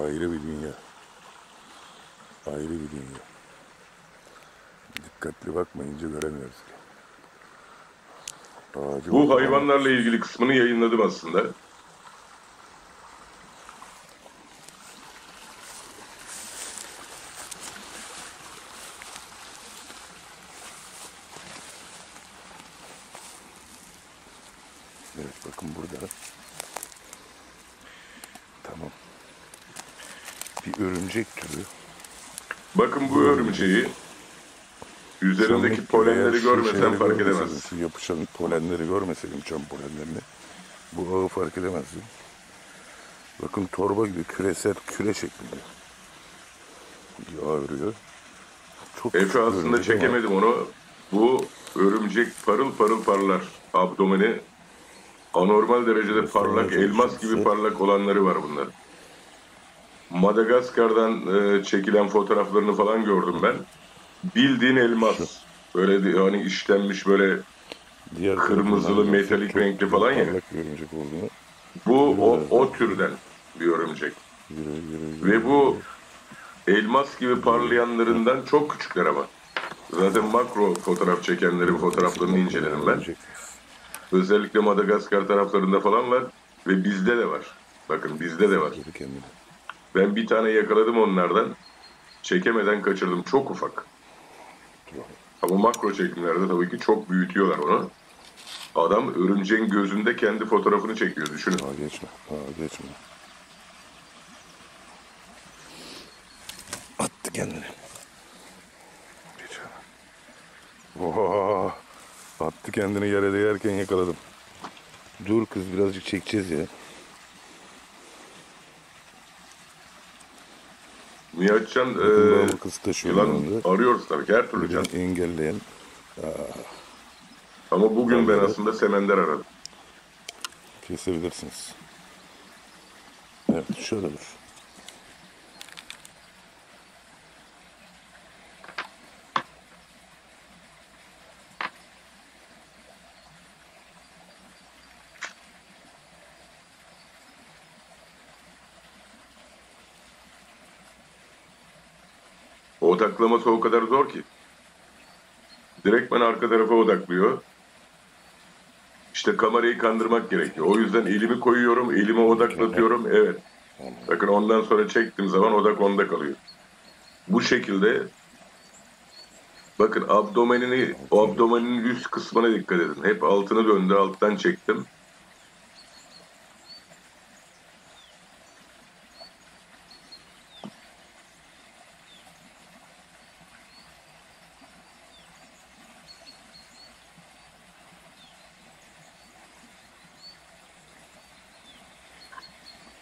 Ayrı bir dünya. Ayrı bir dünya. Dikkatli bakmayınca göremiyoruz. Ağacı bu hayvanlarla ilgili kısmını yayınladım aslında. Evet bakın burada. Tamam. Bir örümcek türü. Bakın bu örümceği üzerindeki Sanlık polenleri görmesen fark edemezsin. Yapışan polenleri görmeseydim, çam polenlerini, bu ağı fark edemezdim. Bakın torba gibi küresel küre şeklinde yağırıyor. Çok Efe aslında çekemedim ama onu. Bu örümcek parıl parıl parlar. Abdomeni anormal derecede parlak, elmas gibi parlak olanları var bunların. Madagaskar'dan e, çekilen fotoğraflarını falan gördüm ben. Bildiğin elmas. Böyle hani işlenmiş böyle diğer kırmızılı, metalik çok renkli çok falan ya. Bu yürü, o, o türden bir örümcek. Yürü, yürü, yürü. Ve bu elmas gibi parlayanlarından çok küçükler ama. Zaten makro fotoğraf çekenlerin fotoğraflarını inceledim ben. Özellikle Madagaskar taraflarında falan var. Ve bizde de var. Bakın bizde de var. Ben bir tane yakaladım onlardan. Çekemeden kaçırdım. Çok ufak. Ama makro çekimlerde tabii ki çok büyütüyorlar onu. Adam örümceğin gözünde kendi fotoğrafını çekiyor. Düşünün. Aa, geçme. Aa, geçme. Attı kendini. Geçme. Oha. Attı kendini yere değerken yakaladım. Dur kız, birazcık çekeceğiz ya. Niye açacaksın? Ee, yılan arıyoruz tabii ki, her türlü can. Engelleyen. Aa. Ama bugün Anladım. ben aslında semender aradım. Kesebilirsiniz. Evet, şöyle dur. Odaklaması o kadar zor ki. Direktmen arka tarafa odaklıyor. İşte kamerayı kandırmak gerekiyor. O yüzden elimi koyuyorum, elime odaklatıyorum. Evet. Bakın ondan sonra çektiğim zaman odak onda kalıyor. Bu şekilde bakın abdomenini, abdomeninin üst kısmına dikkat edin. Hep altını döndü, alttan çektim.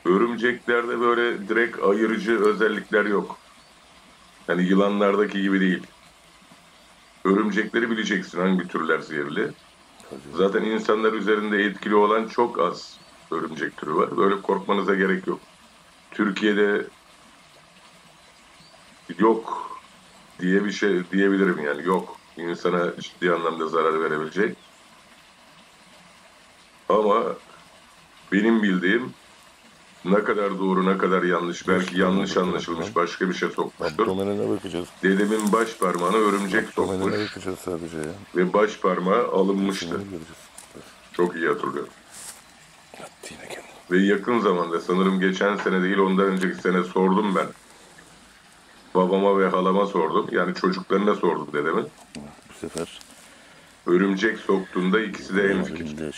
Örümceklerde böyle direkt ayırıcı özellikler yok. Yani yılanlardaki gibi değil. Örümcekleri bileceksin hangi türler zehirli. Zaten insanlar üzerinde etkili olan çok az örümcek türü var. Böyle korkmanıza gerek yok. Türkiye'de yok diye bir şey diyebilirim yani, yok. İnsana ciddi anlamda zarar verebilecek. Ama benim bildiğim ne kadar doğru, ne kadar yanlış, belki yanlış anlaşılmış, başka bir şey sokmuştur. Dedemin baş parmağına örümcek sokmuş ve baş parmağı alınmıştı. Çok iyi hatırlıyorum. Ve yakın zamanda, sanırım geçen sene değil ondan önceki sene sordum ben. Babama ve halama sordum, yani çocuklarına sordum dedemin. Bu sefer örümcek soktuğunda ikisi de hemfikir.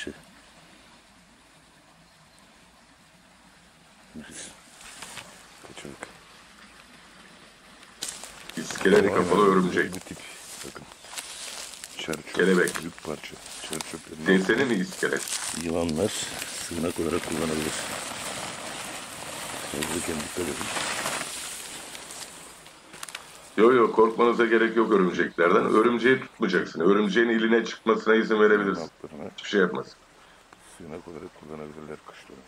İskeleti kapalı örümcek. Bu tip. Bakın. Çerçöp, kelebek. Parça. Çerçöp. Deseni mi iskelet? Yılanlar sığınak olarak kullanılır. Sözlüken dikkat edin. Yok yok, korkmanıza gerek yok örümceklerden. Örümceği tutmayacaksın. Örümceğin iline çıkmasına izin verebilirsin. Hiçbir şey yapmaz. Sığınak olarak kullanabilirler kış döneminde.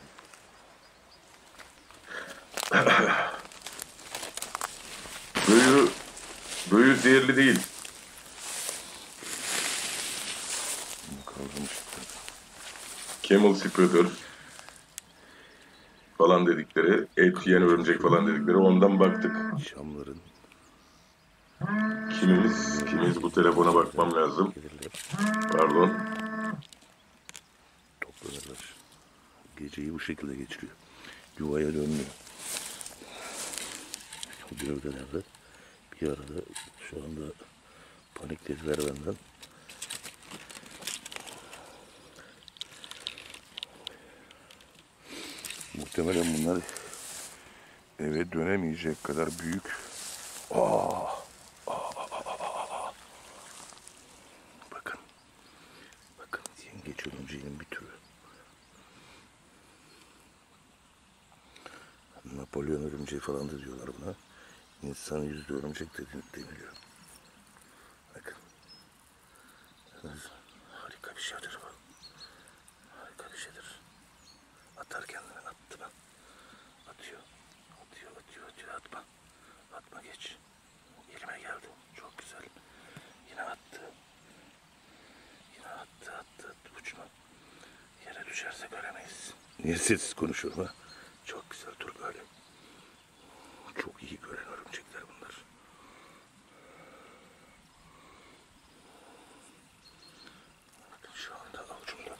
Büyü, büyü zehirli değil. Camel spider falan dedikleri, et yiyen örümcek falan dedikleri, ondan baktık. Şamların. Kimimiz, kimimiz bu telefona bakmam lazım. Pardon. Toplanırlar. Geceyi bu şekilde geçiriyor. Yuvaya dönmüyor. Bu gövdelerde bir arada şu anda paniklediler benden. Muhtemelen bunlar eve dönemeyecek kadar büyük. Aa, aa, aa, aa. Bakın. Bakın yengeç örümceğinin bir türü. Napolyon örümceği falan da diyorlar buna. İnsan yüzlü örümcek deniliyor. Bakın. Harika bir şeydir bu. Harika bir şeydir. Atar kendini, attı bak. Atıyor. Atıyor, atıyor, atıyor. Atma. Atma, geç. Yerime geldi. Çok güzel. Yine attı. Yine attı, attı. Uçma. Yere düşerse göremeyiz. Niye sessiz konuşuyorum ha? Çok güzel, dur böyle. Çok iyi gören örümcekler bunlar. Bakın şu anda avucumda.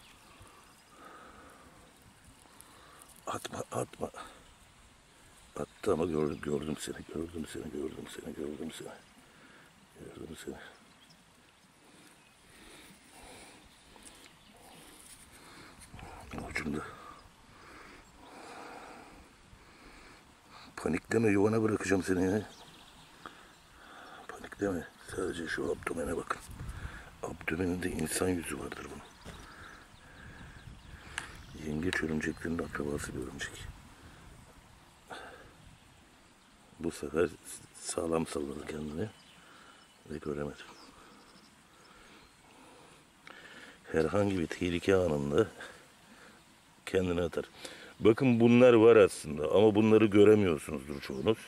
Atma, atma. Attı ama gördüm, gördüm seni, gördüm seni, gördüm seni, gördüm seni. Gördüm seni. Avucumda. Panikleme, yuvana bırakacağım seni ya. Panikleme. Sadece şu abdomene bakın. Abdomeninde insan yüzü vardır bunun. yengeç örümceklerinin akrabası bir örümcek. Bu sefer sağlam salladı kendini ve göremedim. Herhangi bir tehlike anında kendini atar. Bakın bunlar var aslında ama bunları göremiyorsunuzdur çoğunuz.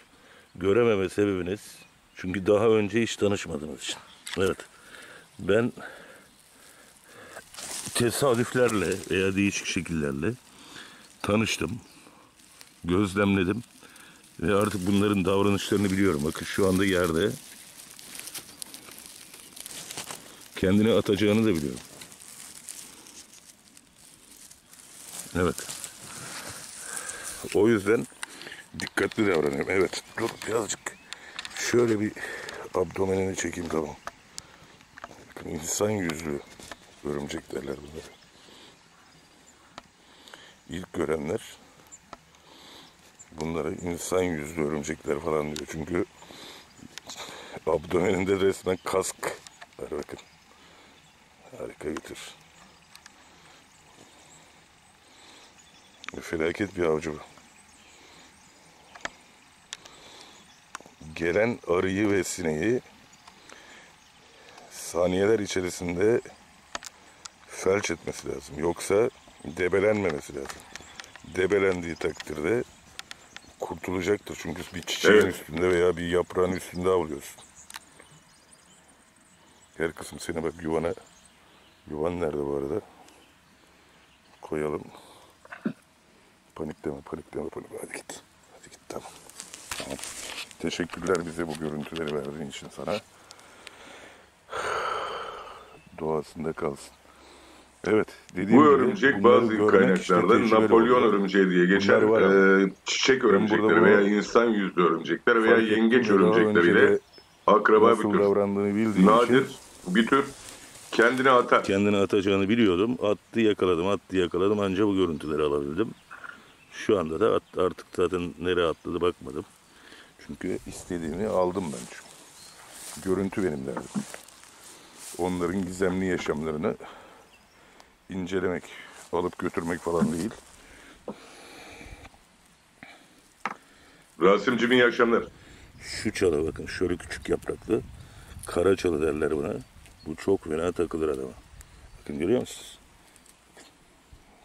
Görememe sebebiniz çünkü daha önce hiç tanışmadığınız için. Evet, ben tesadüflerle veya değişik şekillerle tanıştım, gözlemledim ve artık bunların davranışlarını biliyorum. Bakın şu anda yerde kendini atacağını da biliyorum. Evet. O yüzden dikkatli davranıyorum. Evet. Dur birazcık. Şöyle bir abdomenini çekeyim, tamam. İnsan yüzlü örümcek derler bunları. İlk görenler bunlara insan yüzlü örümcekler falan diyor. Çünkü abdomeninde resmen kask var, bakın. Harika bir tür. Felaket bir avcı bu. Gelen arıyı ve sineği saniyeler içerisinde felç etmesi lazım. Yoksa debelenmemesi lazım. Debelendiği takdirde kurtulacaktır. Çünkü bir çiçeğin, evet, üstünde veya bir yaprağın üstünde avlıyorsun. Her kısım seni, bak yuvana. Yuvan nerede bu arada? Koyalım. Panikleme, panikleme, panikleme. Hadi git. Hadi git, tamam. Tamam. Teşekkürler bize bu görüntüleri verdiğin için sana. Doğasında kalsın. Evet. Bu örümcek gibi, bazı kaynaklarda işte Napolyon örümceği diye geçer. E, çiçek örümcekleri veya insan yüzlü örümcekler veya yengeç örümcekleriyle akraba bir tür. Nadir için bir tür. Kendine atar. Kendine atacağını biliyordum. Attı yakaladım, attı yakaladım. Ancak bu görüntüleri alabildim. Şu anda da artık zaten nereye atladı bakmadım. Çünkü istediğimi aldım ben çünkü. Görüntü benim derdim. Onların gizemli yaşamlarını incelemek, alıp götürmek falan değil. Rasimciğim iyi akşamlar. Şu çala bakın, şöyle küçük yapraklı. Kara çalı derler buna. Bu çok fena takılır adama. Bakın görüyor musunuz?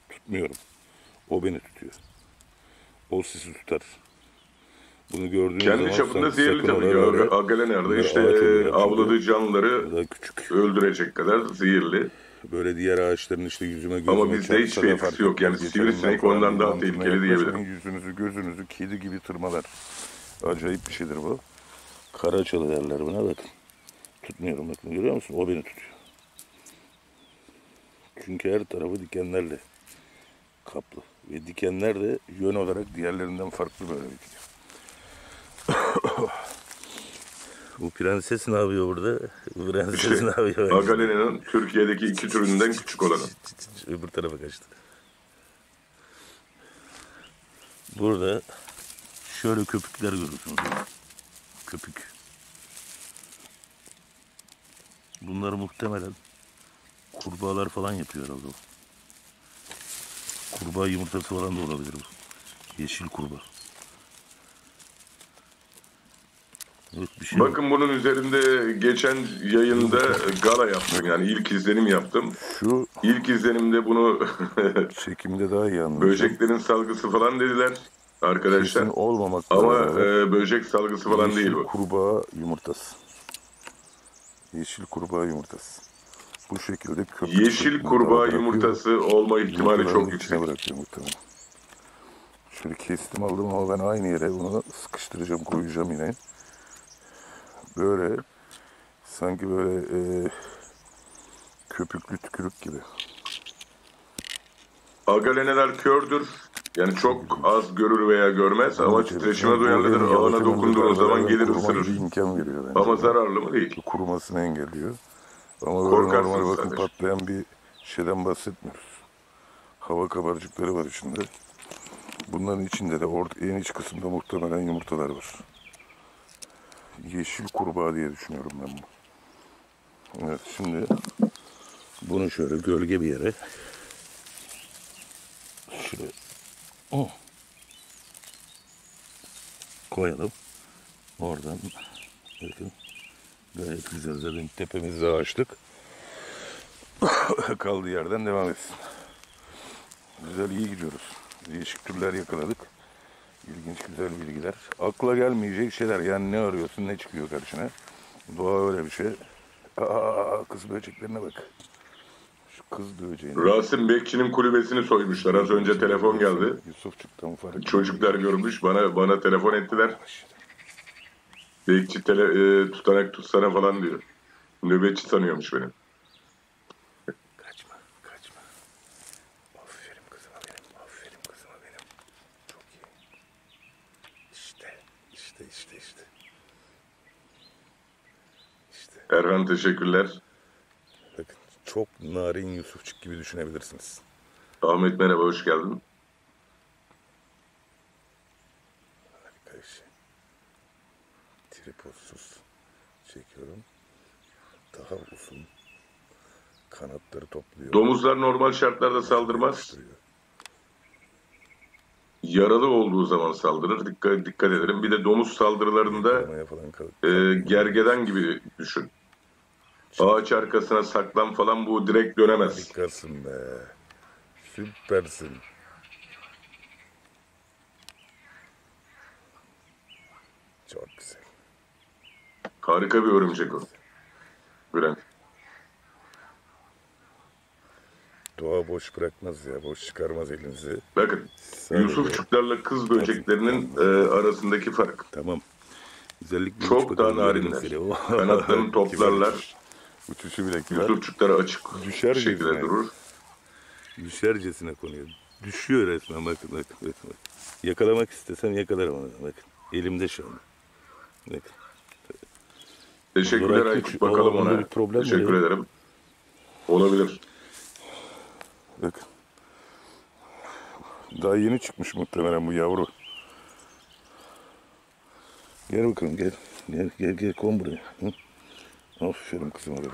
Tutmuyorum. O beni tutuyor. O sizi tutar. Bunu gördüğünüz kendi zaman çapında zehirli tabii ki. Agalene'de işte avladığı canlıları küçük, öldürecek kadar zehirli. Böyle diğer ağaçların işte yüzüme gözüme. Ama bizde hiç bir etkisi yok. Yani sivrisinek ondan daha tehlikeli diyebilirim. Yüzünüzü gözünüzü kedi gibi tırmalar. Acayip bir şeydir bu. Karaçalı derler buna, bakın. Tutmuyorum, bakın görüyor musun? O beni tutuyor. Çünkü her tarafı dikenlerle kaplı. Ve dikenler de yön olarak diğerlerinden farklı böyle bitiyor. Bu prenses ne yapıyor burada? Prenses işte, ne yapıyor? Agalene'nin Türkiye'deki iki türünden küçük olanı. Öbür tarafa kaçtı. Burada şöyle köpükler görüyorsunuz. Köpük. Bunları muhtemelen kurbağalar falan yapıyor herhalde. Kurbağa yumurtası falan da olabilir bu. Yeşil kurbağa. Evet, bir şey bakın yok. Bunun üzerinde geçen yayında gala yaptım, yani ilk izlenim yaptım. Şu ilk izlenimde bunu çekimde daha iyi anladım. Böceklerin salgısı falan dediler arkadaşlar. Kesin olmamak ama e, böcek salgısı falan yeşil değil bu. Kurbağa yumurtası. Yeşil kurbağa yumurtası. Bu şekilde köpük. Yeşil kurbağa yumurtası bırakıyor. Olma ihtimali çok yüksek. Şöyle kestim aldım ama ben aynı yere bunu sıkıştıracağım, koyacağım yine. Böyle sanki böyle e, köpüklü tükürük gibi. Agaleneler kördür. Yani çok az görür veya görmez ama evet, titreşime duyarlıdır. Alana dokunduğu zaman gelir ısırır. Ama zararlı mı değil. Kurumasını engelliyor. Ama böyle normal bakın sadece patlayan bir şeyden bahsetmiyoruz. Hava kabarcıkları var içinde. Bunların içinde de orta, en iç kısımda muhtemelen yumurtalar var. Yeşil kurbağa diye düşünüyorum ben bunu. Evet, şimdi bunu şöyle gölge bir yere Oh. Koyalım. Oradan bakın. Gayet güzel. Zaten tepemizde açtık. Kaldığı yerden devam etsin. Güzel, iyi gidiyoruz. Değişik türler yakaladık. İlginç, güzel bilgiler. Akla gelmeyecek şeyler. Yani ne arıyorsun, ne çıkıyor karşına. Doğa öyle bir şey. Aa, kız böceklerine bak. Şu kız böceğine. Rasim Bekçi'nin kulübesini soymuşlar. Az önce telefon geldi. Yusufçuk'tan fark. Çocuklar görmüş. Bana bana telefon ettiler. Bekçi tele, e, tutanak tutsana falan diyor. Nöbetçi sanıyormuş benim. Kaçma, kaçma. Aferin kızıma benim, aferin kızıma benim. Çok iyi. İşte, işte, işte, işte. İşte. Erhan teşekkürler. Bakın, çok narin Yusufçuk gibi düşünebilirsiniz. Ahmet merhaba, hoş geldin. Tripodsuz çekiyorum. Daha uzun kanatları topluyor. Domuzlar normal şartlarda saldırmaz. Yaralı olduğu zaman saldırır. Dikkat, dikkat edelim. Bir de domuz saldırılarında e, gergedan gibi düşün. Ağaç arkasına saklan falan, bu direkt dönemez. Harikasın be. Süpersin. Çok güzel. Harika bir örümcek o. Bülent. Doğa boş bırakmaz ya, boş çıkarmaz elinizi. Bakın, Yusufçuklarla kız böceklerinin e, arasındaki fark. Tamam. Özellikle çok daha narinler. Kanatlarını toplarlar. Uçuşu bile kılar. Yusufçuklara açık düşer şekilde durur. Düşercesine konuyor. Düşüyor resmen, bakın bakın. bakın. Yakalamak istesem yakalarım onu. Bakın, elimde şu anda. Bakın. Teşekkürler Aykut. Bakalım ona. Teşekkür oluyor. ederim. Olabilir. Bakın. Daha yeni çıkmış muhtemelen bu yavru. Gel bakalım, gel. Gel gel gel kon buraya. Hı? Aferin kızıma benim.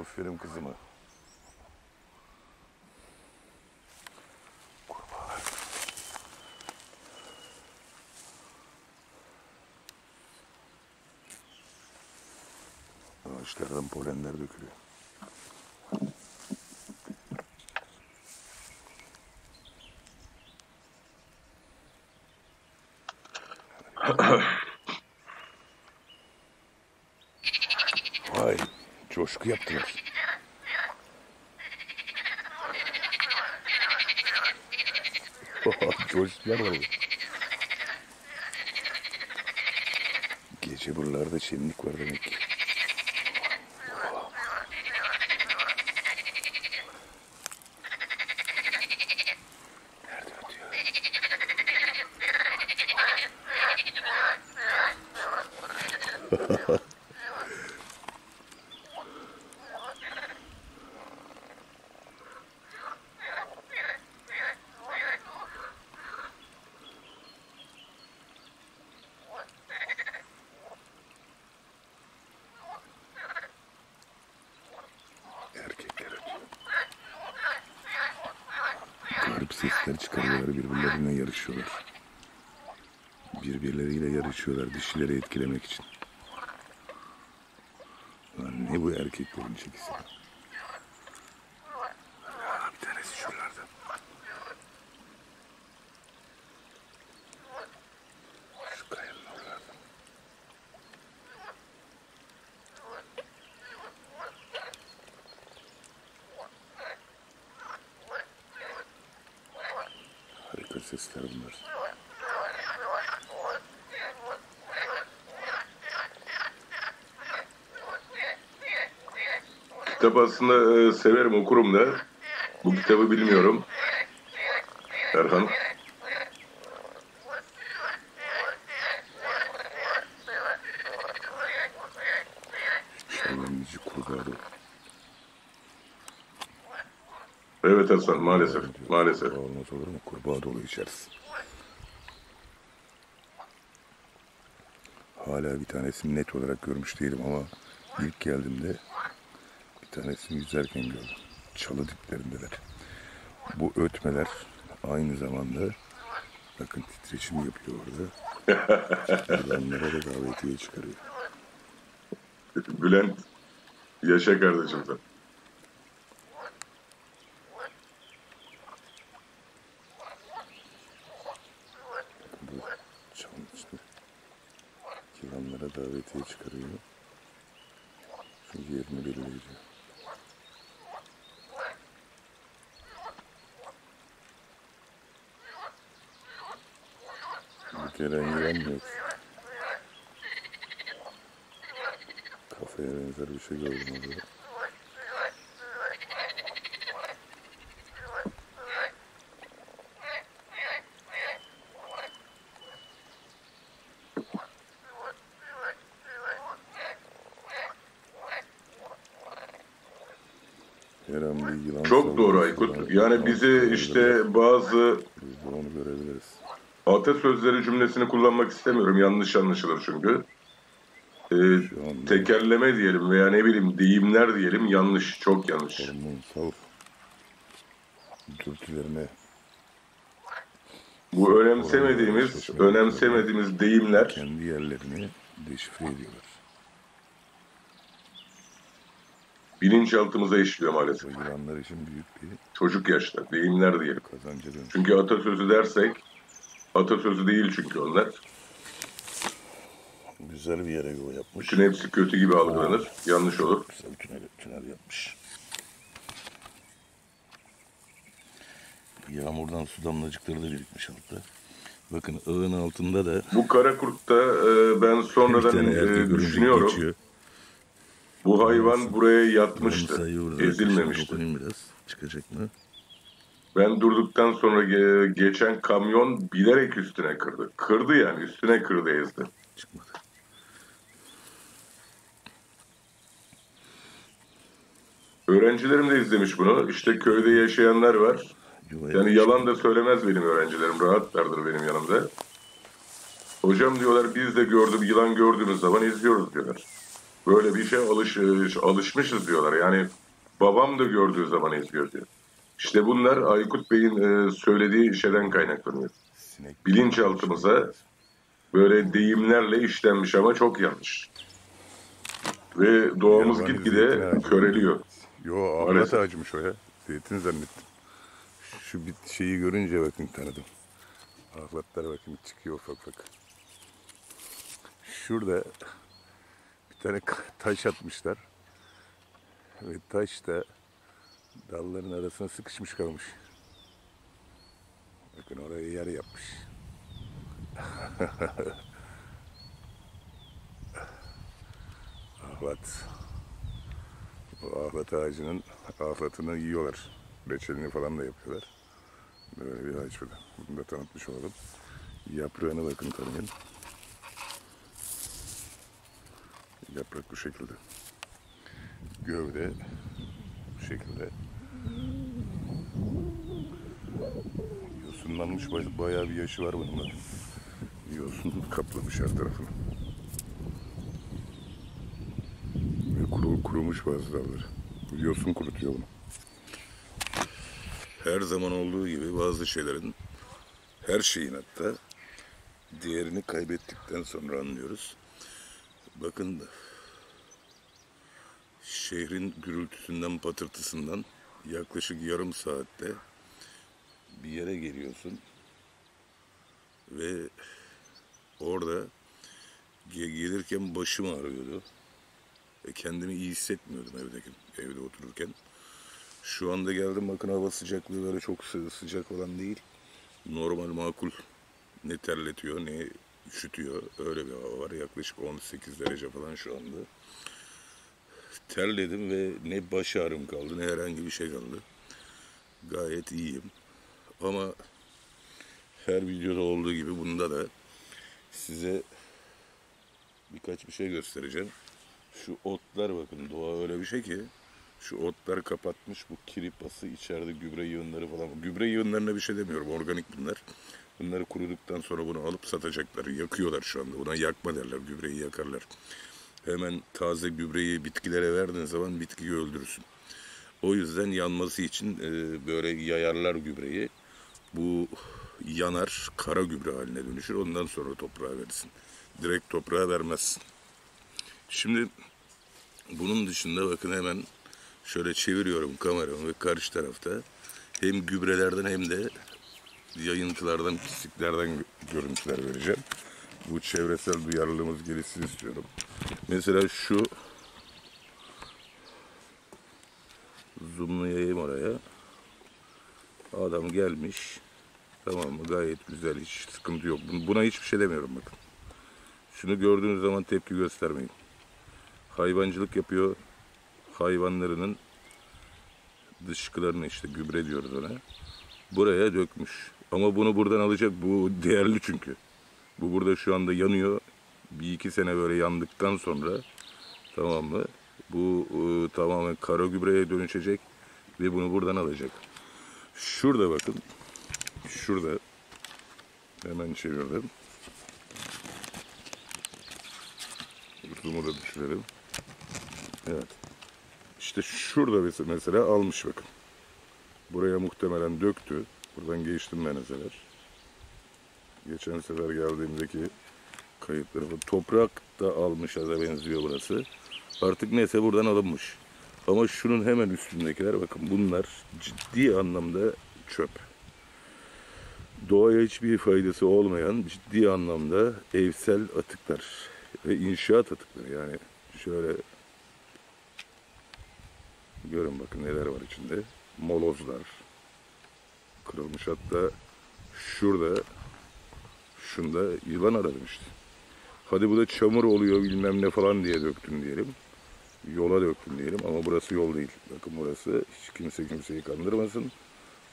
Aferin kızıma. Ağaçlardan polenler dökülüyor. Vay, coşku yaptılar. Coşkular var. Gece buralarda şenlik var demek ki. Sesler çıkarıyorlar, birbirlerine yarışıyorlar. Birbirleriyle yarışıyorlar dişileri etkilemek için. Lan ne bu erkeklerin çekisi? Aa, bir tanesi şuralarda. Şu kayanın oralarda. Sesler bunlar. Kitap aslında severim, okurum da bu kitabı bilmiyorum. Erhan. Evet Hasan, maalesef, maalesef. Olmaz olur mu? Kurbağa dolu içeriz. Hala bir tanesini net olarak görmüş değilim ama ilk geldiğimde bir tanesini yüzerken gördüm. Çalı diplerindeler. Bu ötmeler aynı zamanda bakın titreşim yapıyor orada. Yılanlara da davetiye çıkarıyor. Bülent, yaşa kardeşim sen. Bu çalın işte. Yılanlara davetiye çıkarıyor. Şu yerini belirleyeceğim. Gelen yılan yok. Kafaya benzer bir şey gördüm orada. Çok doğru Aykut. Yani bize işte bazı... Biz de onu görebiliriz. Atasözleri cümlesini kullanmak istemiyorum. Yanlış anlaşılır çünkü. Ee, tekerleme diyelim veya ne bileyim deyimler diyelim. Yanlış. Çok yanlış. Bu önemsemediğimiz, önemsemediğimiz deyimler kendi yerlerini deşifre ediyorlar. Bilinçaltımıza işliyor maalesef. Yılanlar için büyük bir... Çocuk yaşta. Deyimler diyelim. Çünkü atasözü dersek atasözü değil çünkü onlar. Güzel bir yere yol yapmış. Bütün hepsi kötü gibi algılanır. Aa, yanlış olur. Güzel bir tünel, tünel yapmış. Yağmurdan su damlacıkları da birikmiş altta. Bakın ağın altında da... Bu kara kurtta e, ben sonradan e, düşünüyorum. Geçiyor. Bu hayvan Anlaması, buraya yatmıştı. Ezilmemişti. Biraz. Çıkacak mı? Ben durduktan sonra ge geçen kamyon bilerek üstüne kırdı. Kırdı yani, üstüne kırdı, ezdi. Çıkmadı. Öğrencilerim de izlemiş bunu. İşte köyde yaşayanlar var. Yani yalan da söylemez benim öğrencilerim. Rahatlardır benim yanımda. Hocam diyorlar biz de gördüm, yılan gördüğümüz zaman izliyoruz diyorlar. Böyle bir şey alış alışmışız diyorlar. Yani babam da gördüğü zaman izliyor diyor. İşte bunlar Aykut Bey'in söylediği şeyden kaynaklanıyor. Bilinçaltımıza böyle deyimlerle işlenmiş ama çok yanlış. Ve doğamız gitgide köreliyor. Yo, ağaç ağacımış o ya. Zeytin zannettim. Şu bit şeyi görünce bakın tanıdım. Ahlatlar bakın çıkıyor ufak ufak. Şurada bir tane taş atmışlar. Ve taş da dalların arasına sıkışmış kalmış. Bakın oraya yer yapmış. Ahlat. Bu ahlat ağacının ahlatını yiyorlar. Reçelini falan da yapıyorlar. Böyle bir ağaç burada. Bunu da tanıtmış olalım. Yaprağına bakın tanıyın. Yaprak bu şekilde. Gövde bu şekilde. Yosunlanmış, bayağı bir yaşı var bunun. Yosun kaplamış her tarafını. Ve kuru, kurumuş bazı dalları. Yosun kurutuyor bunu. Her zaman olduğu gibi bazı şeylerin, her şeyin hatta değerini kaybettikten sonra anlıyoruz. Bakın şehrin gürültüsünden, patırtısından yaklaşık yarım saatte bir yere geliyorsun ve orada gelirken başım ağrıyordu ve kendimi iyi hissetmiyordum evdeki, evde otururken. Şu anda geldim, bakın hava sıcaklığı böyle çok sıcak olan değil, normal, makul, ne terletiyor ne üşütüyor, öyle bir hava var. Yaklaşık on sekiz derece falan şu anda. Terledim ve ne baş ağrım kaldı ne herhangi bir şey kaldı. Gayet iyiyim. Ama her videoda olduğu gibi bunda da size birkaç bir şey göstereceğim. Şu otlar bakın, doğa öyle bir şey ki şu otlar kapatmış bu kiripası, içeride gübre yığınları falan. Gübre yığınlarına bir şey demiyorum, organik bunlar. Bunları kuruduktan sonra bunu alıp satacaklar. Yakıyorlar şu anda, buna yakma derler, gübreyi yakarlar. Hemen taze gübreyi bitkilere verdiğin zaman bitkiyi öldürürsün. O yüzden yanması için böyle yayarlar gübreyi. Bu yanar, kara gübre haline dönüşür. Ondan sonra toprağa verirsin. Direkt toprağa vermezsin. Şimdi bunun dışında bakın hemen şöyle çeviriyorum kameramı ve karşı tarafta hem gübrelerden hem de yayıntılardan, pisliklerden görüntüler vereceğim. Bu çevresel duyarlılığımız gelişsin istiyorum. Mesela şu zoomlayayım oraya. Adam gelmiş. Tamam mı? Gayet güzel. Hiç sıkıntı yok. Buna hiçbir şey demiyorum bakın. Şunu gördüğünüz zaman tepki göstermeyin. Hayvancılık yapıyor. Hayvanlarının dışkılarını, işte gübre diyoruz ona, buraya dökmüş. Ama bunu buradan alacak. Bu değerli çünkü. Bu burada şu anda yanıyor. Bir iki sene böyle yandıktan sonra, tamam mı? Bu e, tamamen kara gübreye dönüşecek ve bunu buradan alacak. Şurada bakın. Şurada. Hemen çevirdim. Zoom'u da düşürelim. Evet. İşte şurada mesela almış bakın. Buraya muhtemelen döktü. Buradan geçtim ben ezeler. Geçen sefer geldiğimdeki kayıtları. Toprak da almış, aza benziyor burası. Artık neyse buradan alınmış. Ama şunun hemen üstündekiler bakın, bunlar ciddi anlamda çöp. Doğaya hiçbir faydası olmayan ciddi anlamda evsel atıklar ve inşaat atıkları. Yani şöyle görün bakın neler var içinde. Molozlar kırılmış, hatta şurada şunda yılan aradım işte. Hadi bu da çamur oluyor bilmem ne falan diye döktüm diyelim. Yola döktüm diyelim ama burası yol değil. Bakın burası, hiç kimse kimseyi kandırmasın.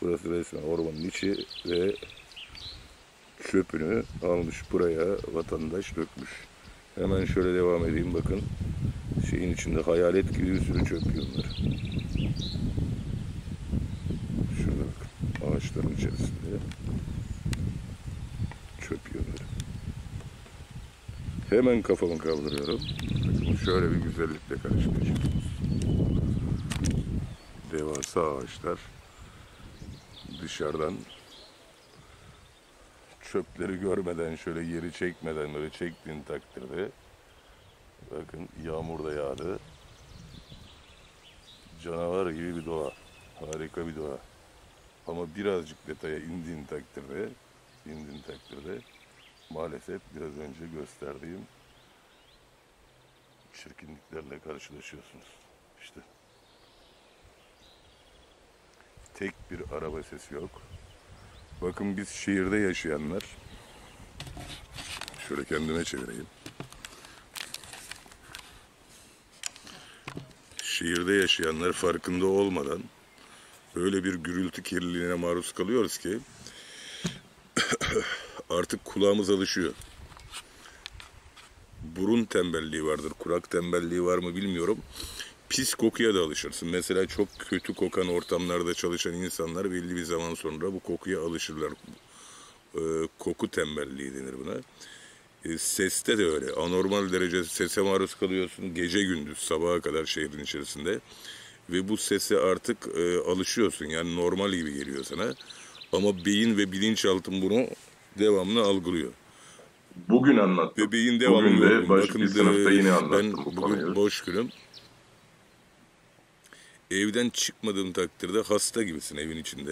Burası resmen ormanın içi ve çöpünü almış buraya vatandaş dökmüş. Hemen şöyle devam edeyim bakın. Şeyin içinde hayalet gibi bir sürü çöp yığınlar. Şurada bakın, ağaçların içerisinde çöp yığınları. Hemen kafamı kaldırıyorum. Bakın şöyle bir güzellikle karşılaşıyorsunuz. Devasa ağaçlar. Dışarıdan çöpleri görmeden, şöyle yeri çekmeden böyle çektiğin takdirde bakın yağmur da yağdı. Canavar gibi bir doğa. Harika bir doğa. Ama birazcık detaya indiğin takdirde indiğin takdirde maalesef biraz önce gösterdiğim çirkinliklerle karşılaşıyorsunuz. İşte. Tek bir araba sesi yok. Bakın biz şehirde yaşayanlar, şöyle kendime çevireyim. Şehirde yaşayanlar farkında olmadan böyle bir gürültü kirliliğine maruz kalıyoruz ki artık kulağımız alışıyor. Burun tembelliği vardır, kulak tembelliği var mı bilmiyorum. Pis kokuya da alışırsın. Mesela çok kötü kokan ortamlarda çalışan insanlar belli bir zaman sonra bu kokuya alışırlar. Ee, koku tembelliği denir buna. Ee, seste de öyle. Anormal derece sese maruz kalıyorsun. Gece gündüz sabaha kadar şehrin içerisinde. Ve bu sese artık e, alışıyorsun. Yani normal gibi geliyor sana. Ama beyin ve bilinçaltın bunu devamlı algılıyor. Bugün anlattım. Ve beyin devamlı. Bugün de başka bir sınıfta yine anlattım bu konuyu. Bugün boş günüm. Evden çıkmadığın takdirde hasta gibisin evin içinde.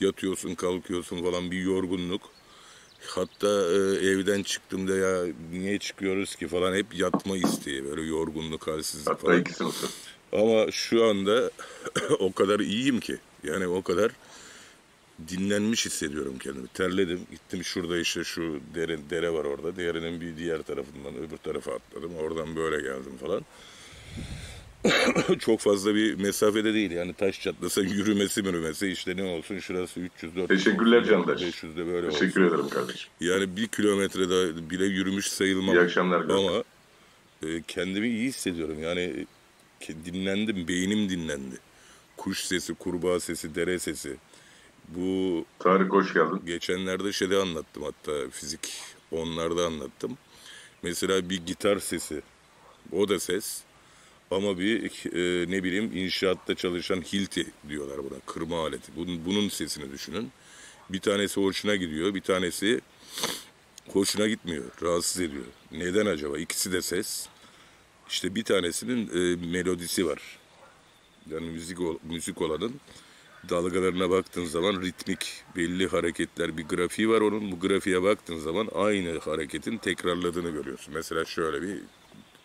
Yatıyorsun, kalkıyorsun falan, bir yorgunluk. Hatta e, evden çıktığımda ya niye çıkıyoruz ki falan, hep yatma isteği, böyle yorgunluk, halsizlik hatta falan. İkisi olsun. Ama şu anda o kadar iyiyim ki. Yani o kadar dinlenmiş hissediyorum kendimi. Terledim, gittim şurada işte şu dere, dere var orada. Derenin bir diğer tarafından öbür tarafa atladım. Oradan böyle geldim falan. Çok fazla bir mesafede değil yani, taş çatlasa yürümesi mürümesi işte ne olsun, şurası üç yüz dört yüz. Teşekkürler Candaş. beş yüzde böyle olsun. Teşekkür ederim kardeşim. Yani bir kilometre daha bile yürümüş sayılmam. İyi akşamlar. Ama e, kendimi iyi hissediyorum yani, dinlendim, beynim dinlendi. Kuş sesi, kurbağa sesi, dere sesi. Bu Tarık hoş geldin. Geçenlerde şeyde anlattım, hatta fizik onlarda anlattım. Mesela bir gitar sesi, o da ses. Ama bir e, ne bileyim inşaatta çalışan hilti diyorlar buna, kırma aleti. Bunun, bunun sesini düşünün. Bir tanesi hoşuna gidiyor, bir tanesi hoşuna gitmiyor, rahatsız ediyor. Neden acaba? İkisi de ses. İşte bir tanesinin e, melodisi var. Yani müzik, müzik olanın dalgalarına baktığın zaman ritmik, belli hareketler, bir grafiği var onun. Bu grafiğe baktığın zaman aynı hareketin tekrarladığını görüyorsun. Mesela şöyle bir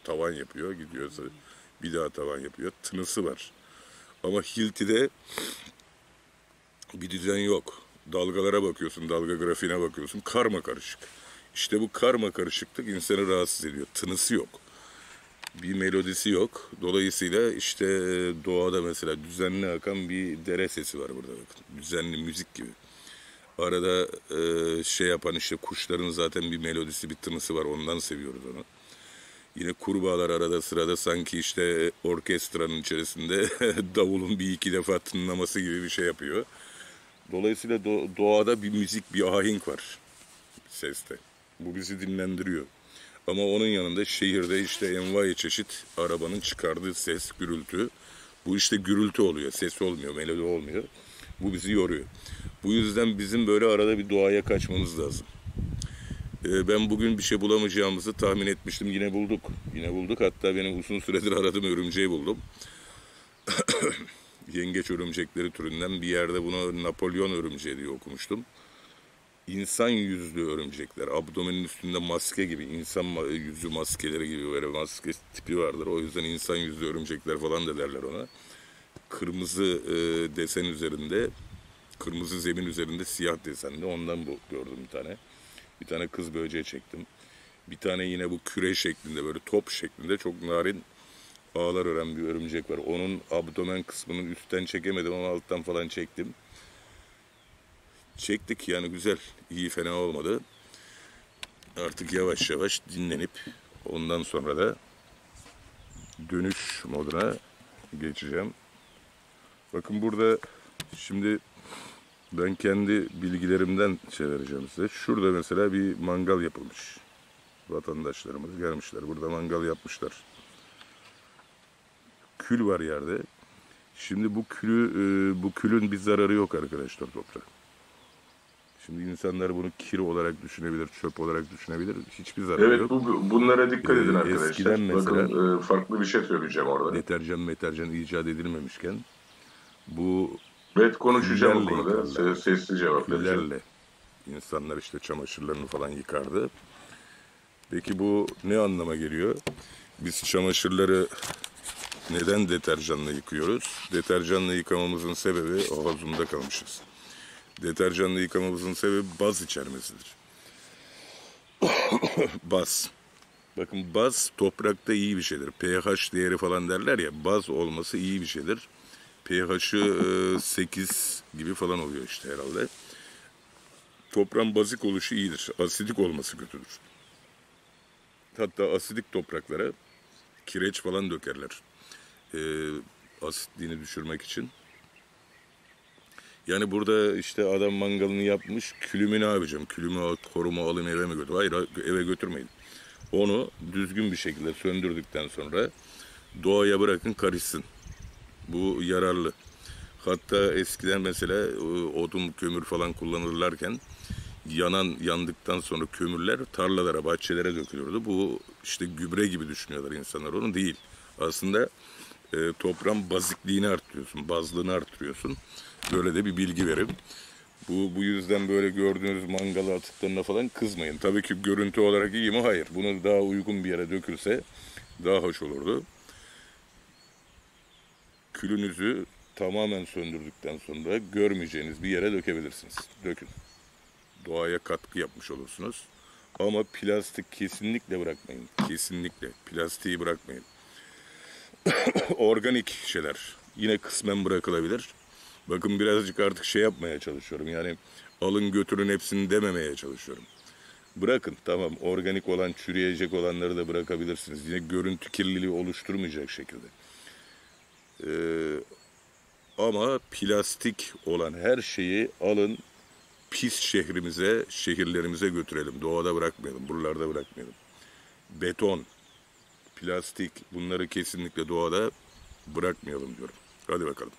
tavan yapıyor, gidiyorsa bir daha tavan yapıyor. Tınısı var. Ama Hilti'de bir düzen yok. Dalgalara bakıyorsun, dalga grafiğine bakıyorsun. Karma karışık. İşte bu karma karışıklık insanı rahatsız ediyor. Tınısı yok. Bir melodisi yok. Dolayısıyla işte doğada mesela düzenli akan bir dere sesi var burada bakın. Düzenli müzik gibi. Arada şey yapan işte kuşların zaten bir melodisi, bir tınısı var. Ondan seviyoruz onu. Yine kurbağalar arada sırada sanki işte orkestranın içerisinde davulun bir iki defa tınlaması gibi bir şey yapıyor. Dolayısıyla doğada bir müzik, bir ahenk var seste. Bu bizi dinlendiriyor. Ama onun yanında şehirde işte envai çeşit arabanın çıkardığı ses, gürültü. Bu işte gürültü oluyor, ses olmuyor, melodi olmuyor. Bu bizi yoruyor. Bu yüzden bizim böyle arada bir doğaya kaçmamız lazım. Ben bugün bir şey bulamayacağımızı tahmin etmiştim. Yine bulduk. Yine bulduk. Hatta benim uzun süredir aradığım örümceği buldum. Yengeç örümcekleri türünden bir yerde bunu Napolyon örümceği diye okumuştum. İnsan yüzlü örümcekler. Abdomenin üstünde maske gibi, insan yüzü maskeleri gibi böyle maske tipi vardır. O yüzden insan yüzlü örümcekler falan da derler ona. Kırmızı desen üzerinde, kırmızı zemin üzerinde siyah desenli. Ondan bu gördüm bir tane. Bir tane kız böceği çektim. Bir tane yine bu küre şeklinde, böyle top şeklinde çok narin ağlar ören bir örümcek var. Onun abdomen kısmının üstten çekemedim ama alttan falan çektim. Çektik yani, güzel, iyi, fena olmadı. Artık yavaş yavaş dinlenip ondan sonra da dönüş moduna geçeceğim. Bakın burada şimdi ben kendi bilgilerimden şey vereceğim size. Şurada mesela bir mangal yapılmış. Vatandaşlarımız gelmişler. Burada mangal yapmışlar. Kül var yerde. Şimdi bu külü, bu külün bir zararı yok arkadaşlar toprağa. Şimdi insanlar bunu kir olarak düşünebilir, çöp olarak düşünebilir. Hiçbir zararı evet, yok. Evet, bu, bunlara dikkat edin ee, arkadaşlar. Eskiden mesela, bakın e, farklı bir şey söyleyeceğim orada. Deterjan, deterjan icat edilmemişken bu... Evet, konuşacağım bu konuda. Yıkarlar. Sesli cevap vereceğim. İnsanlar işte çamaşırlarını falan yıkardı. Peki bu ne anlama geliyor? Biz çamaşırları neden deterjanla yıkıyoruz? Deterjanla yıkamamızın sebebi, ağzımda kalmışız. Deterjanla yıkamamızın sebebi baz içermesidir. Baz. Bakın baz toprakta iyi bir şeydir. pH değeri falan derler ya, baz olması iyi bir şeydir. pH'ı sekiz gibi falan oluyor işte herhalde. Toprağın bazik oluşu iyidir. Asidik olması kötüdür. Hatta asidik topraklara kireç falan dökerler. E, asitliğini düşürmek için. Yani burada işte adam mangalını yapmış. Külümü ne yapacağım? Külümü koruma alayım, eve mi götür? Hayır, eve götürmeyin. Onu düzgün bir şekilde söndürdükten sonra doğaya bırakın, karışsın. Bu yararlı. Hatta eskiden mesela odun, kömür falan kullanırlarken yanan, yandıktan sonra kömürler tarlalara, bahçelere dökülürdü. Bu işte gübre gibi düşünüyorlar insanlar, onu değil. Aslında e, toprağın bazikliğini arttırıyorsun, bazlığını arttırıyorsun. Böyle de bir bilgi vereyim. Bu, bu yüzden böyle gördüğünüz mangal atıklarına falan kızmayın. Tabii ki görüntü olarak iyi mi? Hayır. Bunu daha uygun bir yere dökülse daha hoş olurdu. Külünüzü tamamen söndürdükten sonra görmeyeceğiniz bir yere dökebilirsiniz. Dökün. Doğaya katkı yapmış olursunuz. Ama plastik kesinlikle bırakmayın. Kesinlikle. Plastiği bırakmayın. Organik şeyler yine kısmen bırakılabilir. Bakın birazcık artık şey yapmaya çalışıyorum. Yani alın götürün hepsini dememeye çalışıyorum. Bırakın, tamam, organik olan, çürüyecek olanları da bırakabilirsiniz. Yine görüntü kirliliği oluşturmayacak şekilde. Ee, ama plastik olan her şeyi alın, pis şehrimize, şehirlerimize götürelim. Doğada bırakmayalım, buralarda bırakmayalım. Beton, plastik, bunları kesinlikle doğada bırakmayalım diyorum. Hadi bakalım.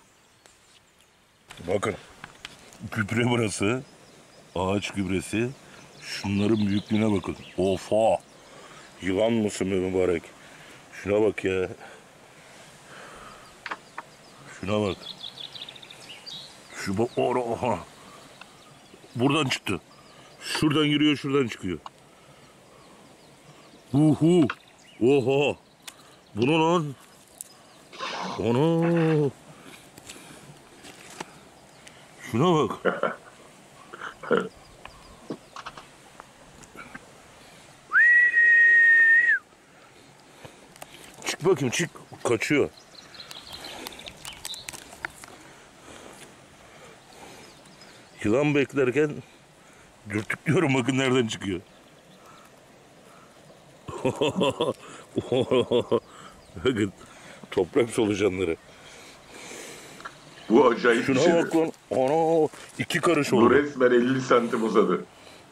Bakın, gübre burası. ağaç gübresi. Şunların büyüklüğüne bakın. Ofa! Yılan mısın be mübarek? Şuna bak ya. Şuna bak. Şu bak. Oha! Buradan çıktı. Şuradan giriyor, şuradan çıkıyor. Uhu! Oha! Bu ne lan? Ana! Şuna bak. Çık bakayım, çık. Kaçıyor. Yılan beklerken dürtükliyorum, bakın nereden çıkıyor. Bakın toprak solucanları. Bu acayip bir şey. Şuna bak lan. Ana, iki karış oldu. Bu resmen elli santim uzadı.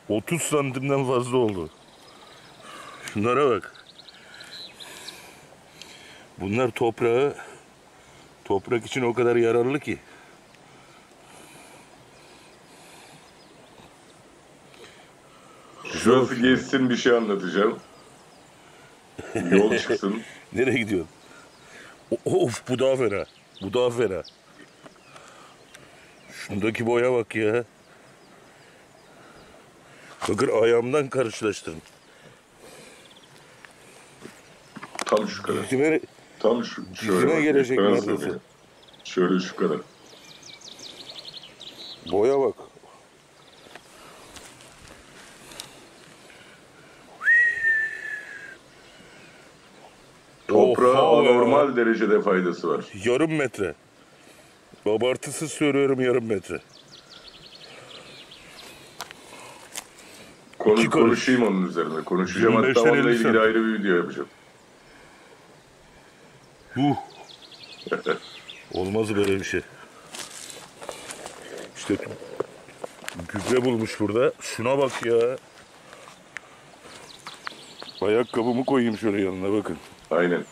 otuz santimden fazla oldu. Şunlara bak. Bunlar toprağı, toprak için o kadar yararlı ki. Şurası geçsin, bir şey anlatacağım. Yol çıksın. Nereye gidiyorsun? Of, bu daha fena. Bu daha fena. Şundaki boya bak ya. Bakın ayağımdan karşılaştırın. Tam şu kadar. Dizime, Tam şu, şöyle gelecek neredeyse. Şöyle şu kadar. Boya bak. Toprağa normal derecede faydası var. Yarım metre. Abartısız söylüyorum, yarım metre. Konu, konuşayım onun üzerine. Konuşacağım. Hatta onunla ilgili ayrı bir video yapacağım. Huh. Olmaz böyle bir şey. İşte gübre bulmuş burada. Şuna bak ya. Ayakkabımı koyayım şöyle yanına, bakın. Aynen.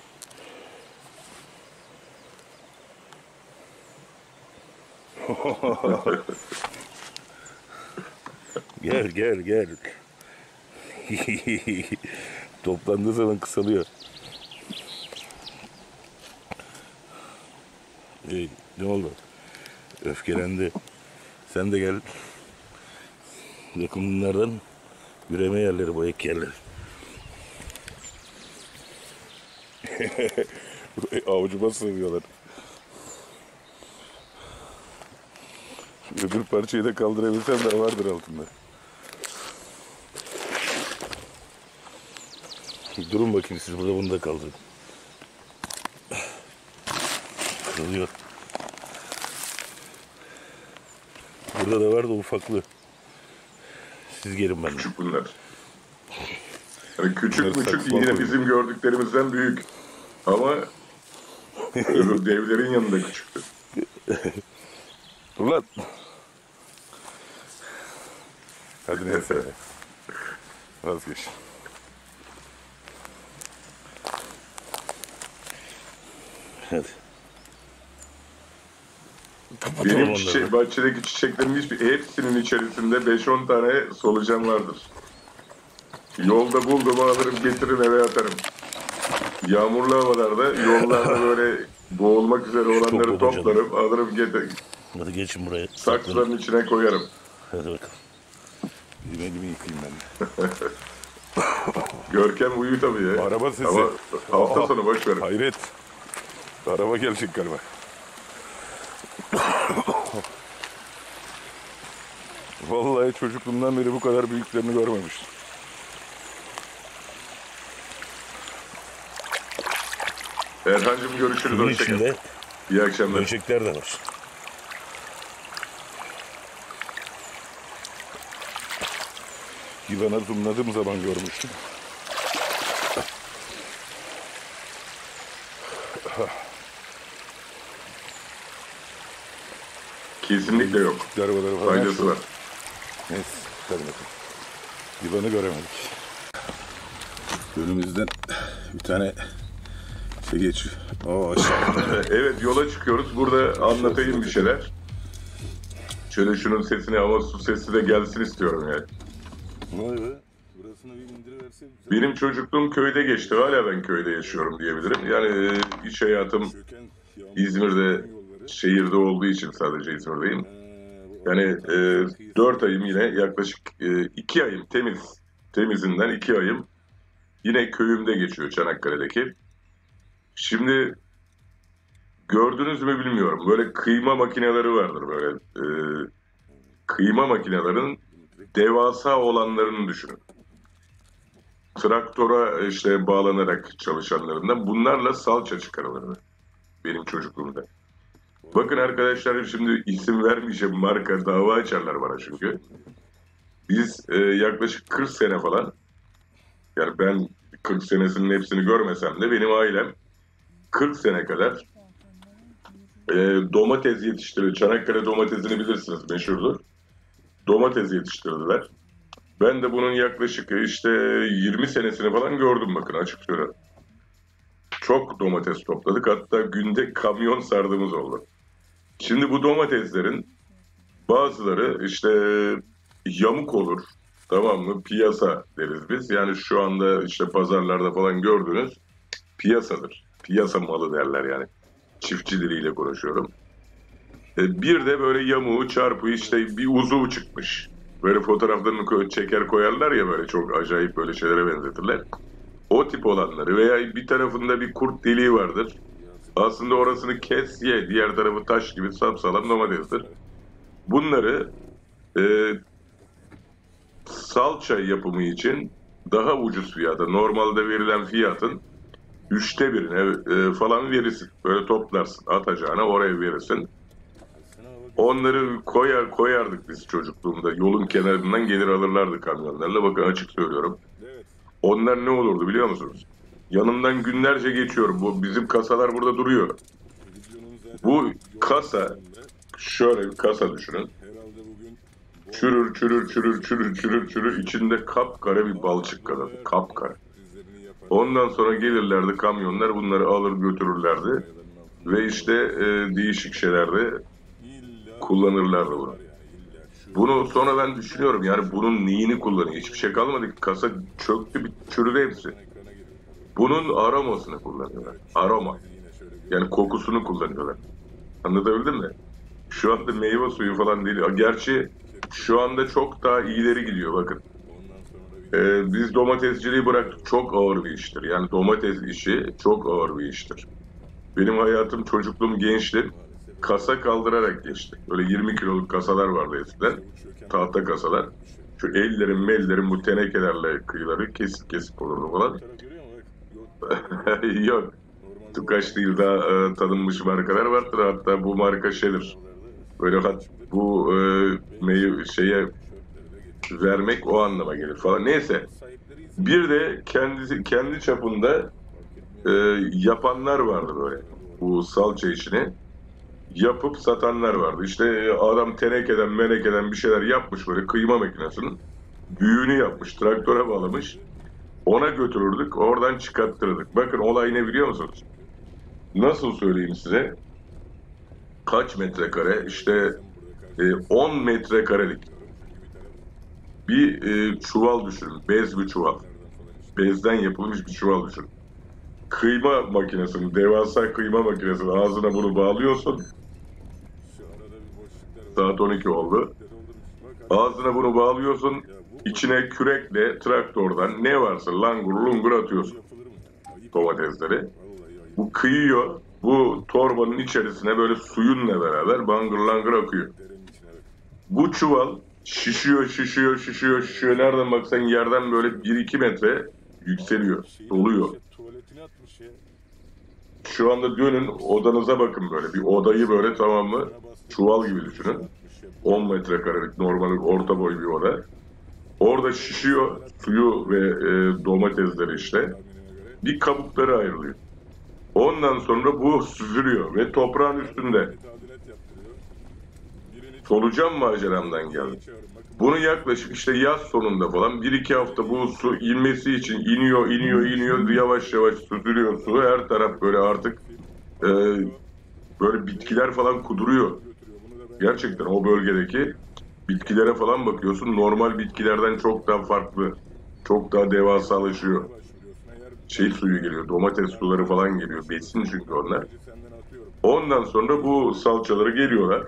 Gel gel gel. Toplandığı zaman kısalıyor. Ee, ne oldu? Öfkelendi. Sen de gel. Yakın bunlardan üreme yerleri, boyak yerleri. Avucuma sığıyorlar. Öbür parçayı da kaldırabilsem de vardır altında. Durun bakayım siz burada, bunu da kaldırın. Kırılıyor. Burada da var da ufaklı. Siz gelin benden. Küçük bunlar. Yani küçük küçük yine bizim gördüklerimizden büyük. Ama devlerin yanında küçüktü. Ulan. Hadi neyse. Vazgeç. Hadi. Benim çiçe bahçedeki çiçeklerin hiçbir, hepsinin içerisinde beş on tane solucan vardır. Yolda buldum alırım, getirin eve atarım. Yağmurlu havalarda yollarda böyle boğulmak üzere olanları toplarım, alırım getirin. Hadi geçin buraya. Saksıların içine koyarım. Hadi bakalım. Elimi elimi yıkayayım ben de. Görkem uyuyor tabii ya. Araba sesi. Ama hafta sonu boş verin. Hayret. Araba gelecek galiba. Vallahi çocukluğumdan beri bu kadar büyüklerini görmemiştim. Erhan'cığım görüşürüz. Bunun içinde İyi akşamlar. Böcekler de var. Yılana zoomladığım zaman görmüştüm. Kesinlikle yok. Faydası var. Neyse, hadi bakalım. Yılanı göremedik. Önümüzden bir tane şey geçiyor. Oo, aşağı. Evet, yola çıkıyoruz. Burada anlatayım bir şeyler. Şöyle şunun sesini, ama su sesi de gelsin istiyorum yani. Vay be. Burasını bir indiriverse güzel. Benim çocukluğum köyde geçti. Hala ben köyde yaşıyorum diyebilirim. Yani iş hayatım İzmir'de, şehirde olduğu için sadece İzmir'deyim. Yani e, dört ayım yine yaklaşık e, iki ayım temiz. Temizinden iki ayım yine köyümde geçiyor, Çanakkale'deki. Şimdi gördünüz mü bilmiyorum. Böyle kıyma makineleri vardır böyle. E, kıyma makinelerinin devasa olanlarını düşünün. Traktora işte bağlanarak çalışanlarından bunlarla salça çıkarılırdı benim çocukluğumda. Bakın arkadaşlarım, şimdi isim vermeyeceğim, marka dava açarlar bana çünkü. Biz e, yaklaşık kırk sene falan, yani ben kırk senesinin hepsini görmesem de benim ailem kırk sene kadar e, domates yetiştirdi. Çanakkale domatesini bilirsiniz, meşhurdur. Domates yetiştirdiler. Ben de bunun yaklaşık işte yirmi senesini falan gördüm, bakın açıkçası. Çok domates topladık, hatta günde kamyon sardığımız oldu. Şimdi bu domateslerin bazıları işte yamuk olur, tamam mı? Piyasa deriz biz. Yani şu anda işte pazarlarda falan gördüğünüz piyasadır. Piyasa malı derler yani. Çiftçi diliyle konuşuyorum. Bir de böyle yamuğu, çarpı işte bir uzuvu çıkmış. Böyle fotoğraflarını çeker koyarlar ya, böyle çok acayip böyle şeylere benzetirler. O tip olanları veya bir tarafında bir kurt deliği vardır. Aslında orasını kes ye, diğer tarafı taş gibi sapsalam domatestir. Bunları e, salça yapımı için daha ucuz fiyata, normalde verilen fiyatın üçte birine e, falan verirsin. Böyle toplarsın, atacağına oraya verirsin. Onları koyar koyardık biz çocukluğumda. Yolun kenarından gelir alırlardı kamyonlarla. Bakın açık söylüyorum. Onlar ne olurdu biliyor musunuz? Yanımdan günlerce geçiyorum. Bu bizim kasalar burada duruyor. Bu kasa, şöyle bir kasa düşünün. Çürür, çürür, çürür, çürür, çürür, çürür. İçinde kapkara bir balçık kadar. Kapkara. Ondan sonra gelirlerdi kamyonlar. Bunları alır götürürlerdi. Ve işte e, değişik şeylerde kullanırlardı bunu. Bunu sonra ben düşünüyorum, yani bunun neyini kullanıyor? Hiçbir şey kalmadı ki. Kasa çöktü, bir çürüdü hepsi. Bunun aromasını kullanıyorlar. Aroma. Yani kokusunu kullanıyorlar. Anlatabildim mi? Şu anda meyve suyu falan değil. Gerçi şu anda çok daha iyileri gidiyor bakın. Ee, biz domatesciliği bıraktık. Çok ağır bir iştir. Yani domates işi çok ağır bir iştir. Benim hayatım, çocukluğum, gençliğim kasa kaldırarak geçti. Böyle yirmi kiloluk kasalar vardı eskiden. Tahta kasalar. Şu ellerim mellerim bu tenekelerle kıyıları kesip kesip olurdu falan. Yok. Tukaş değil, daha e, tanınmış markalar vardır. Hatta bu marka şeydir. Böyle hat, bu e, şeye vermek o anlama gelir falan. Neyse. Bir de kendisi, kendi çapında e, yapanlar vardı böyle. Bu salça işini yapıp satanlar vardı. İşte adam tenekeden menekeden bir şeyler yapmış, böyle kıyma makinesinin büyüğünü yapmış, traktöre bağlamış, ona götürürdük, oradan çıkarttırdık. Bakın olay ne biliyor musunuz? Nasıl söyleyeyim size? Kaç metrekare? İşte on metrekarelik bir çuval düşünün, bez bir çuval, bezden yapılmış bir çuval düşünün. Kıyma makinesini, devasa kıyma makinesini ağzına bunu bağlıyorsun. Saat on iki oldu. Ağzına bunu bağlıyorsun. İçine kürekle, traktörden ne varsa langur lungur atıyorsun domatesleri. Bu kıyıyor. Bu torbanın içerisine böyle suyunla beraber bangır langır akıyor. Bu çuval şişiyor, şişiyor, şişiyor, şişiyor. Nereden baksan yerden böyle bir iki metre yükseliyor, doluyor. Şu anda dönün odanıza bakın, böyle bir odayı böyle, tamam mı? Çuval gibi düşünün. on metrekarelik normal orta boy bir oda. Orada şişiyor suyu ve e, domatesleri işte. Bir kabukları ayrılıyor. Ondan sonra bu süzülüyor ve toprağın üstünde. Solucan maceramdan geldi. Bunu yaklaşık işte yaz sonunda falan bir iki hafta bu su inmesi için iniyor, iniyor, iniyor, yavaş yavaş süzülüyor su. Her taraf böyle artık e, böyle bitkiler falan kuduruyor. gerçekten o bölgedeki bitkilere falan bakıyorsun, normal bitkilerden çok daha farklı, çok daha devasalaşıyor. Şey suyu geliyor, domates suları falan geliyor, besin çünkü onlar. Ondan sonra bu salçaları geliyorlar,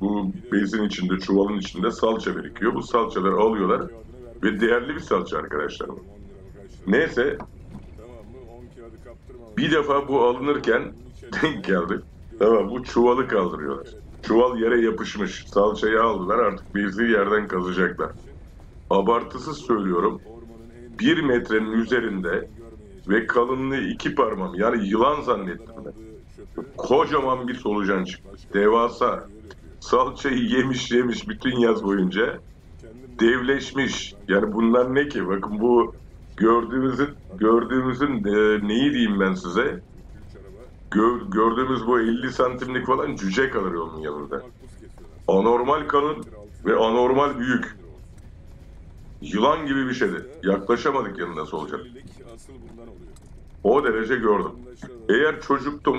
bu besin içinde, çuvalın içinde salça birikiyor. Bu salçaları alıyorlar ve değerli bir salça arkadaşlar. Neyse, bir defa bu alınırken denk geldi. Tamam, bu çuvalı kaldırıyorlar. Çuval yere yapışmış, salçayı aldılar, artık birisi yerden kazacaklar. Abartısız söylüyorum, bir metrenin üzerinde ve kalınlığı iki parmağım, yani yılan zannettim ben. Kocaman bir solucan çıkmış, devasa. Salçayı yemiş yemiş bütün yaz boyunca, devleşmiş. Yani bunlar ne ki? Bakın bu gördüğümüzün, gördüğümüzün e, neyi diyeyim ben size? Gör, gördüğümüz bu elli santimlik falan cüce kalır onun yanında. Anormal kalın ve anormal büyük. Yılan gibi bir şeydi. Yaklaşamadık yanına solucan. O derece gördüm. Eğer çocuktum,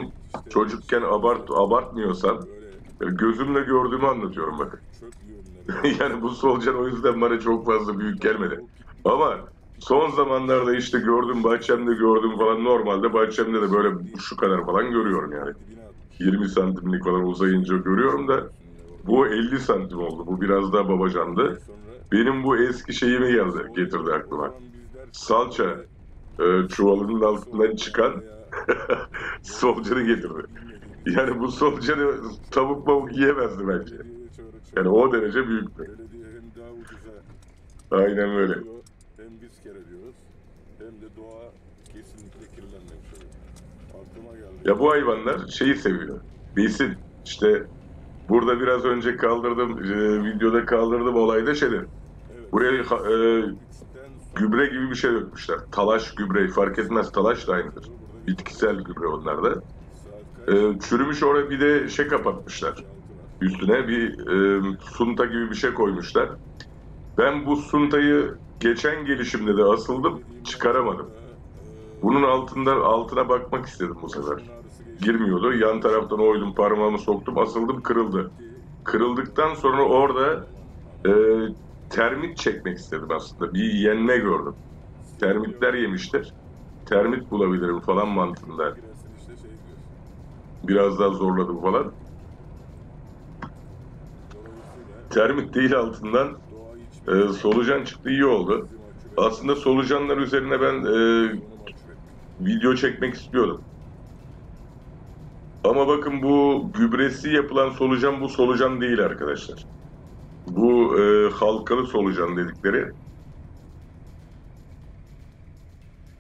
çocukken abart, abartmıyorsam, gözümle gördüğümü anlatıyorum bakın. Yani bu solucan o yüzden bana çok fazla büyük gelmedi. Ama son zamanlarda işte gördüm, bahçemde gördüm falan, normalde bahçemde de böyle şu kadar falan görüyorum yani. yirmi santimlik falan uzayınca görüyorum da bu elli santim oldu, bu biraz daha babacandı. Benim bu eski şeyimi geldi, getirdi aklıma. Salça e, çuvalının altından çıkan solucanı getirdi. Yani bu solucanı tavuk mavuk yiyemezdi bence. Yani o derece büyüktü. Aynen öyle. Hem biz kere diyoruz, hem de doğa kesinlikle kirlenmemiş oluyor. Aklıma geldi. Ya bu hayvanlar şeyi seviyor, besin. İşte burada biraz önce kaldırdım, e, videoda kaldırdım olayda şeyler. Evet. Buraya e, gübre gibi bir şey dökmüşler. Talaş gübre, fark etmez, talaş da aynıdır. Bitkisel gübre onlar da. E, çürümüş, oraya bir de şey kapatmışlar. Üstüne bir e, sunta gibi bir şey koymuşlar. Ben bu suntayı geçen gelişimde de asıldım, çıkaramadım. Bunun altından altına bakmak istedim bu sefer. Girmiyordu, yan taraftan oydum, parmağımı soktum, asıldım, kırıldı. Kırıldıktan sonra orada e, termit çekmek istedim aslında, bir yenme gördüm. Termitler yemiştir, termit bulabilirim falan mantığında. Biraz daha zorladım falan. Termit değil, altından Ee, solucan çıktı, iyi oldu. Aslında solucanlar üzerine ben e, video çekmek istiyordum. Ama bakın bu gübresi yapılan solucan bu solucan değil arkadaşlar. Bu e, halkalı solucan dedikleri.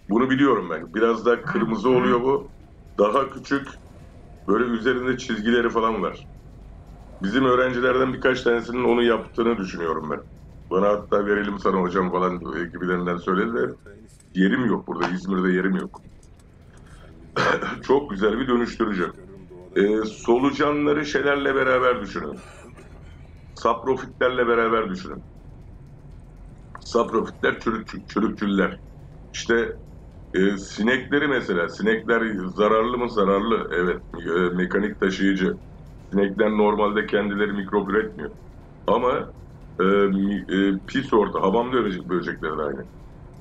Bunu biliyorum ben. Biraz daha kırmızı oluyor bu. Daha küçük. Böyle üzerinde çizgileri falan var. Bizim öğrencilerden birkaç tanesinin onu yaptığını düşünüyorum ben. Bana hatta verelim sana hocam falan gibilerinden söyledi de yerim yok burada, İzmir'de yerim yok. Çok güzel bir dönüştüreceğim. Ee, solucanları şeylerle beraber düşünün. Saprofitlerle beraber düşünün. Saprofitler çürük, çürükçüller. İşte e, sinekleri mesela, sinekler zararlı mı? Zararlı. Evet, e, mekanik taşıyıcı. Sinekler normalde kendileri mikrop üretmiyor. Ama E, e, pis orta, hamamda ölecek böcekler de aynı.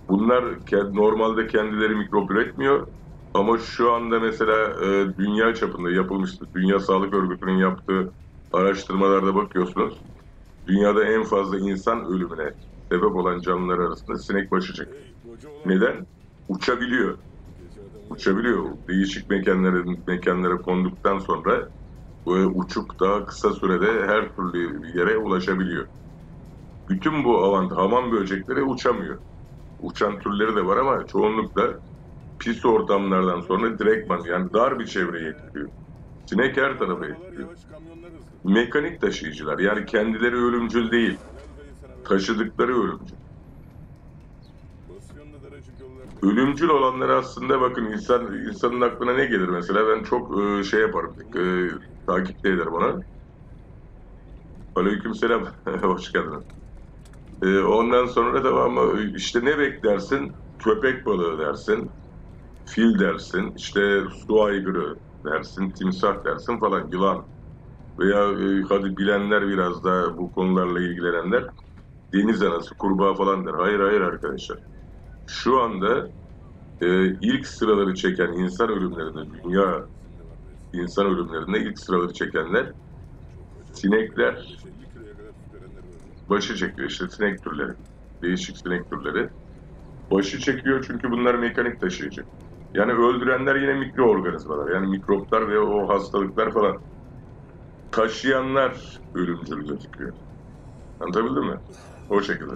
Bunlar kend, normalde kendileri mikrop üretmiyor ama şu anda mesela e, dünya çapında yapılmıştı. Dünya Sağlık Örgütü'nün yaptığı araştırmalarda bakıyorsunuz. Dünyada en fazla insan ölümüne sebep olan canlılar arasında sinek başı çıkıyor. Neden? Uçabiliyor. Uçabiliyor. Değişik mekanlara, mekanlara konduktan sonra e, uçup daha kısa sürede her türlü yere ulaşabiliyor. Bütün bu avant, hamam böcekleri uçamıyor. Uçan türleri de var ama çoğunlukla pis ortamlardan sonra direktman, yani dar bir çevreye etkiliyor. Sinek her tarafa etkiliyor. Mekanik taşıyıcılar, yani kendileri ölümcül değil, taşıdıkları ölümcül. Ölümcül olanları aslında bakın insan insanın aklına ne gelir mesela, ben çok şey yaparım, takipte eder bana. Aleykümselam, hoş geldin. Ee, ondan sonra tamam, işte ne beklersin? Köpek balığı dersin, fil dersin, işte su aygırı dersin, timsah dersin falan, yılan. veya e, hadi bilenler, biraz daha bu konularla ilgilenenler deniz anası, kurbağa falan der. Hayır hayır arkadaşlar. Şu anda e, ilk sıraları çeken insan ölümlerinde, dünya insan ölümlerinde ilk sıraları çekenler sinekler başı çekiyor. İşte sinek türleri, değişik sinek türleri başı çekiyor çünkü bunlar mekanik taşıyıcı. Yani öldürenler yine mikroorganizmalar, yani mikroplar ve o hastalıklar falan. Taşıyanlar ölümcül gözüküyor. Anlatabildim mi? O şekilde.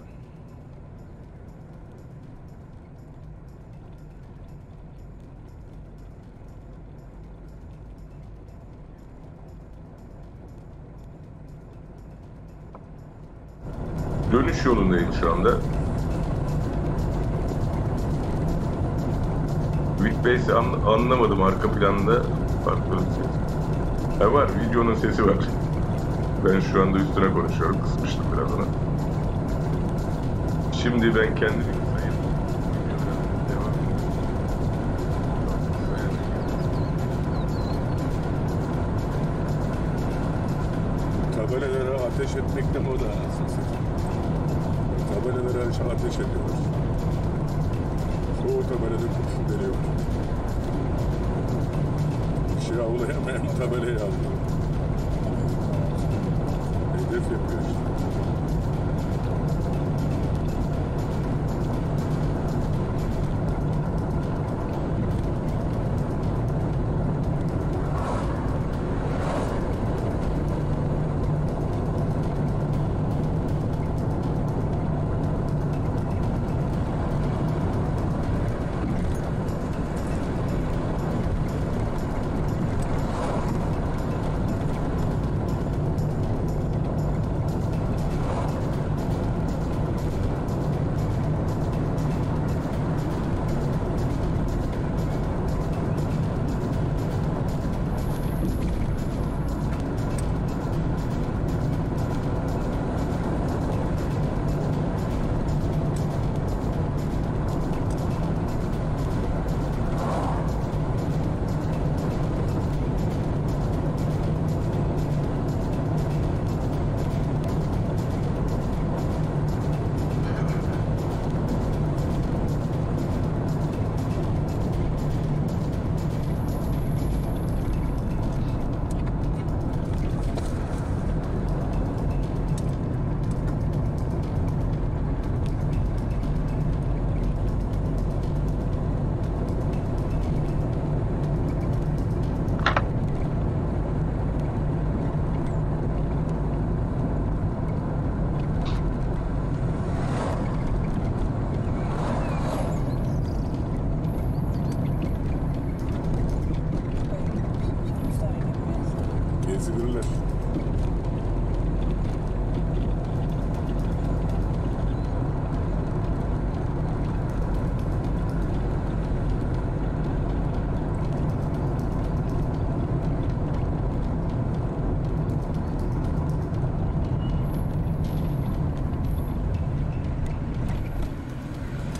Dönüş yolundayım şu anda. Witbase'i an anlamadım, arka planda farklı sesi. Ha var, videonun sesi var. Ben şu anda üstüne konuşuyorum, kısmıştım biraz ona. Şimdi ben kendimi sayayım. Tabelalara ateş etmek de moda aslında. Tabelalara ateş ediyorlar. Çoğu tabelada kurşun veriyor. Şira ulayamayan tabelaya yazdı. Hedef yapıyor işte.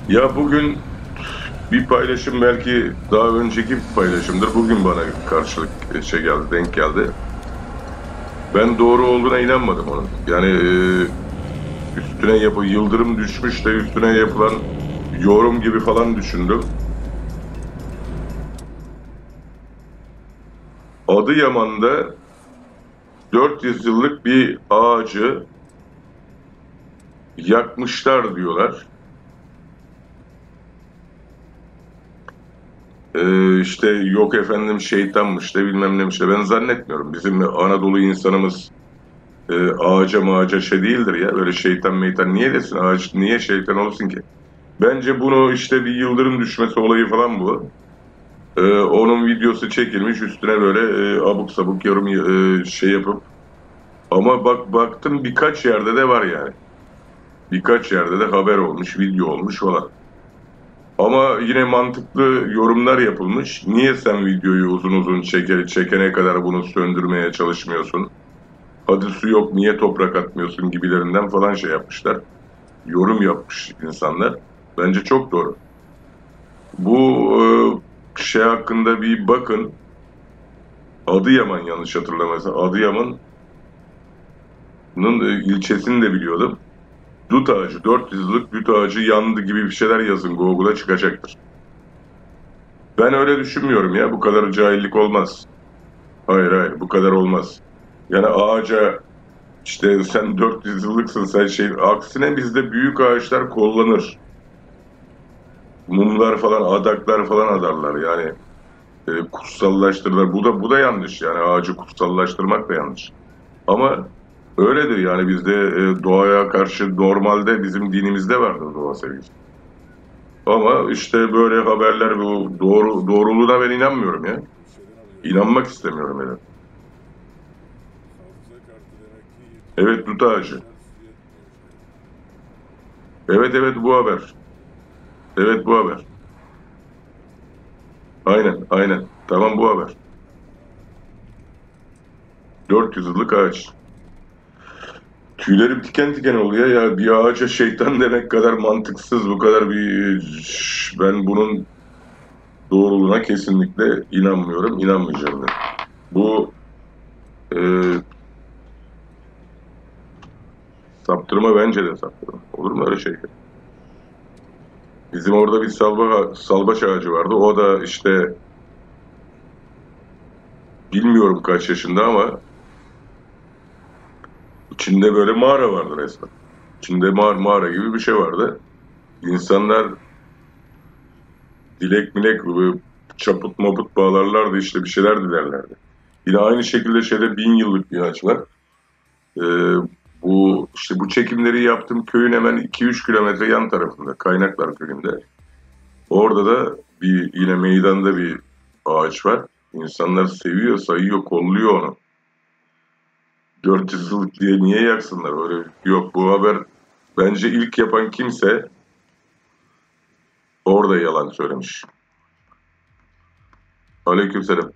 Ya bugün bir paylaşım, belki daha önceki bir paylaşımdır. Bugün bana karşılık şey geldi, denk geldi. Ben doğru olduğuna inanmadım onun. Yani üstüne yapı yıldırım düşmüş de üstüne yapılan yorum gibi falan düşündüm. Adıyaman'da dört yüz yıllık bir ağacı yakmışlar diyorlar. Ee, işte yok efendim şeytanmış da bilmem neymiş de, ben zannetmiyorum. Bizim Anadolu insanımız e, ağaca mağaca şey değildir ya, böyle şeytan meytan niye desin, ağaç niye şeytan olsun ki? Bence bunu işte bir yıldırım düşmesi olayı falan bu. Ee, onun videosu çekilmiş, üstüne böyle e, abuk sabuk yorum e, şey yapıp, ama bak baktım birkaç yerde de var yani. Birkaç yerde de haber olmuş, video olmuş falan. Ama yine mantıklı yorumlar yapılmış. Niye sen videoyu uzun uzun çeker, çekene kadar bunu söndürmeye çalışmıyorsun? Hadi su yok, niye toprak atmıyorsun gibilerinden falan şey yapmışlar. Yorum yapmış insanlar. Bence çok doğru. Bu şey hakkında bir bakın. Adıyaman yanlış hatırlamıyorsam. Adıyaman Bunun ilçesini de biliyordum. Dut ağacı, dört yüz yıllık dut ağacı yandı gibi bir şeyler yazın Google'a çıkacaktır. Ben öyle düşünmüyorum ya, bu kadar cahillik olmaz. Hayır hayır, bu kadar olmaz. Yani ağaca işte sen dört yüz yıllıksın sen şey, aksine bizde büyük ağaçlar kollanır. Mumlar falan, adaklar falan adarlar yani. E, kutsallaştırırlar. Bu da, bu da yanlış yani, ağacı kutsallaştırmak da yanlış. Ama öyledir yani, bizde e, doğaya karşı normalde bizim dinimizde vardır doğa sevgisi. Ama işte böyle haberler, bu doğru, doğruluğuna ben inanmıyorum ya. İnanmak istemiyorum hele. Evet, dut ağacı. Evet evet, bu haber. Evet, bu haber. Aynen aynen. Tamam, bu haber. dört yüz yıllık ağaç. Tüylerim diken diken oluyor ya, bir ağaca şeytan demek kadar mantıksız, bu kadar bir... Ben bunun doğruluğuna kesinlikle inanmıyorum, inanmayacağım ben. Bu... E, saptırma, bence de saptırma. Olur mu öyle şey? Bizim orada bir salba, salbaç ağacı vardı, o da işte... Bilmiyorum kaç yaşında ama... İçinde böyle mağara vardı resmen. İçinde mağara, mağara gibi bir şey vardı. İnsanlar dilek milek, çaput maput bağlarlardı, işte bir şeyler dilerlerdi. Yine aynı şekilde şeyde bin yıllık bir ağaç var. Ee, bu, işte bu çekimleri yaptığım köyün hemen iki üç kilometre yan tarafında, Kaynaklar köyünde. Orada da bir, yine meydanda bir ağaç var. İnsanlar seviyor, sayıyor, kolluyor onu. dört yüz yıllık diye niye yaksınlar? Öyle yok, bu haber bence ilk yapan kimse orada yalan söylemiş. Aleykümselam.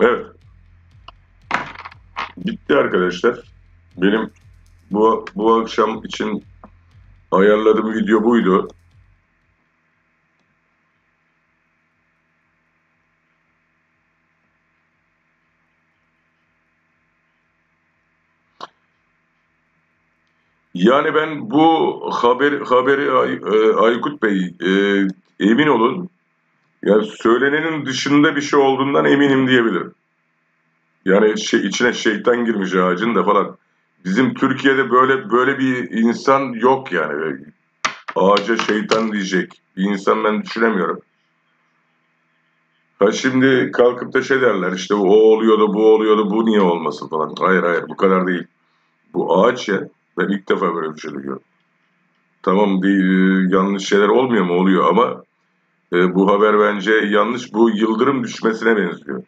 Evet. Bitti arkadaşlar. Benim bu bu akşam için ayarladığım video buydu. Yani ben bu haber, haberi Ay, Aykut Bey, e, emin olun, yani söylenenin dışında bir şey olduğundan eminim diyebilirim. Yani şey, içine şeytan girmiş ağacın da falan. Bizim Türkiye'de böyle böyle bir insan yok yani. Ağaca şeytan diyecek bir insan ben düşünemiyorum. Ha şimdi kalkıp da şey derler, işte o oluyordu, bu oluyordu, bu niye olmasın falan. Hayır hayır, bu kadar değil. Bu ağaç ya. Ben ilk defa böyle bir şey duyuyorum. Tamam, değil, yanlış şeyler olmuyor mu? Oluyor ama e, bu haber bence yanlış. Bu yıldırım düşmesine benziyor.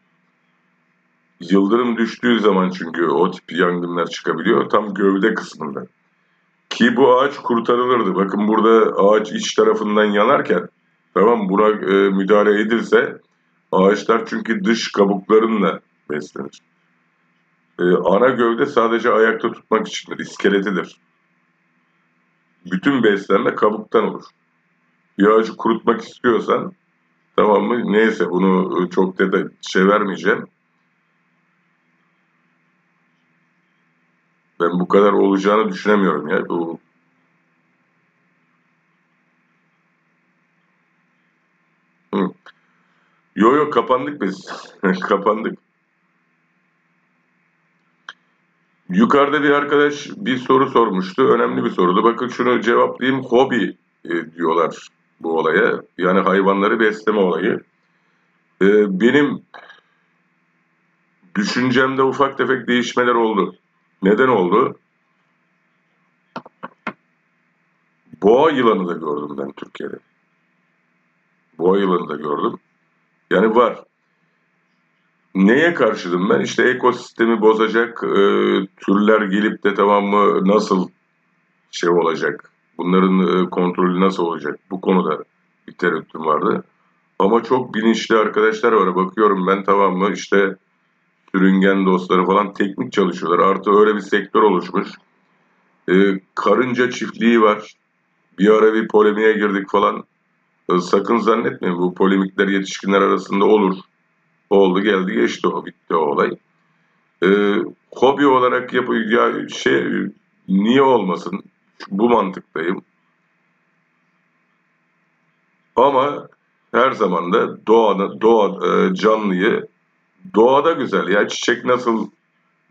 Yıldırım düştüğü zaman çünkü o tip yangınlar çıkabiliyor. Tam gövde kısmında. Ki bu ağaç kurtarılırdı. Bakın burada ağaç iç tarafından yanarken, tamam, buna e, müdahale edilse, ağaçlar çünkü dış kabuklarınla beslenir. Ee, ana gövde sadece ayakta tutmak içindir, iskeletidir. Bütün beslenme kabuktan olur. Bir ağacı kurutmak istiyorsan, tamam mı? Neyse, bunu çok detay şey vermeyeceğim. Ben bu kadar olacağını düşünemiyorum ya. Bu... Hı. Yo yo, kapandık biz. Kapandık. Yukarıda bir arkadaş bir soru sormuştu. Önemli bir soruydu. Bakın şunu cevaplayayım. Hobi e, diyorlar bu olaya. Yani hayvanları besleme olayı. E, benim düşüncemde ufak tefek değişmeler oldu. Neden oldu? Boğa yılanı da gördüm ben Türkiye'de. Boğa yılanı da gördüm. Yani var. Neye karşıydım ben? İşte ekosistemi bozacak, e, türler gelip de, tamam mı, nasıl şey olacak? Bunların e, kontrolü nasıl olacak? Bu konuda bir tereddütüm vardı. Ama çok bilinçli arkadaşlar var. Bakıyorum ben, tamam mı, işte sürüngen dostları falan teknik çalışıyorlar. Artı öyle bir sektör oluşmuş. E, karınca çiftliği var. Bir ara bir polemiğe girdik falan. E, sakın zannetmeyin bu polemikler yetişkinler arasında olur. Oldu, geldi, geçti, o bitti o olay. Ee, hobi olarak yap ya şey niye olmasın? Bu mantıktayım. Ama her zaman da doğada, doğa canlıyı doğada güzel. Ya çiçek nasıl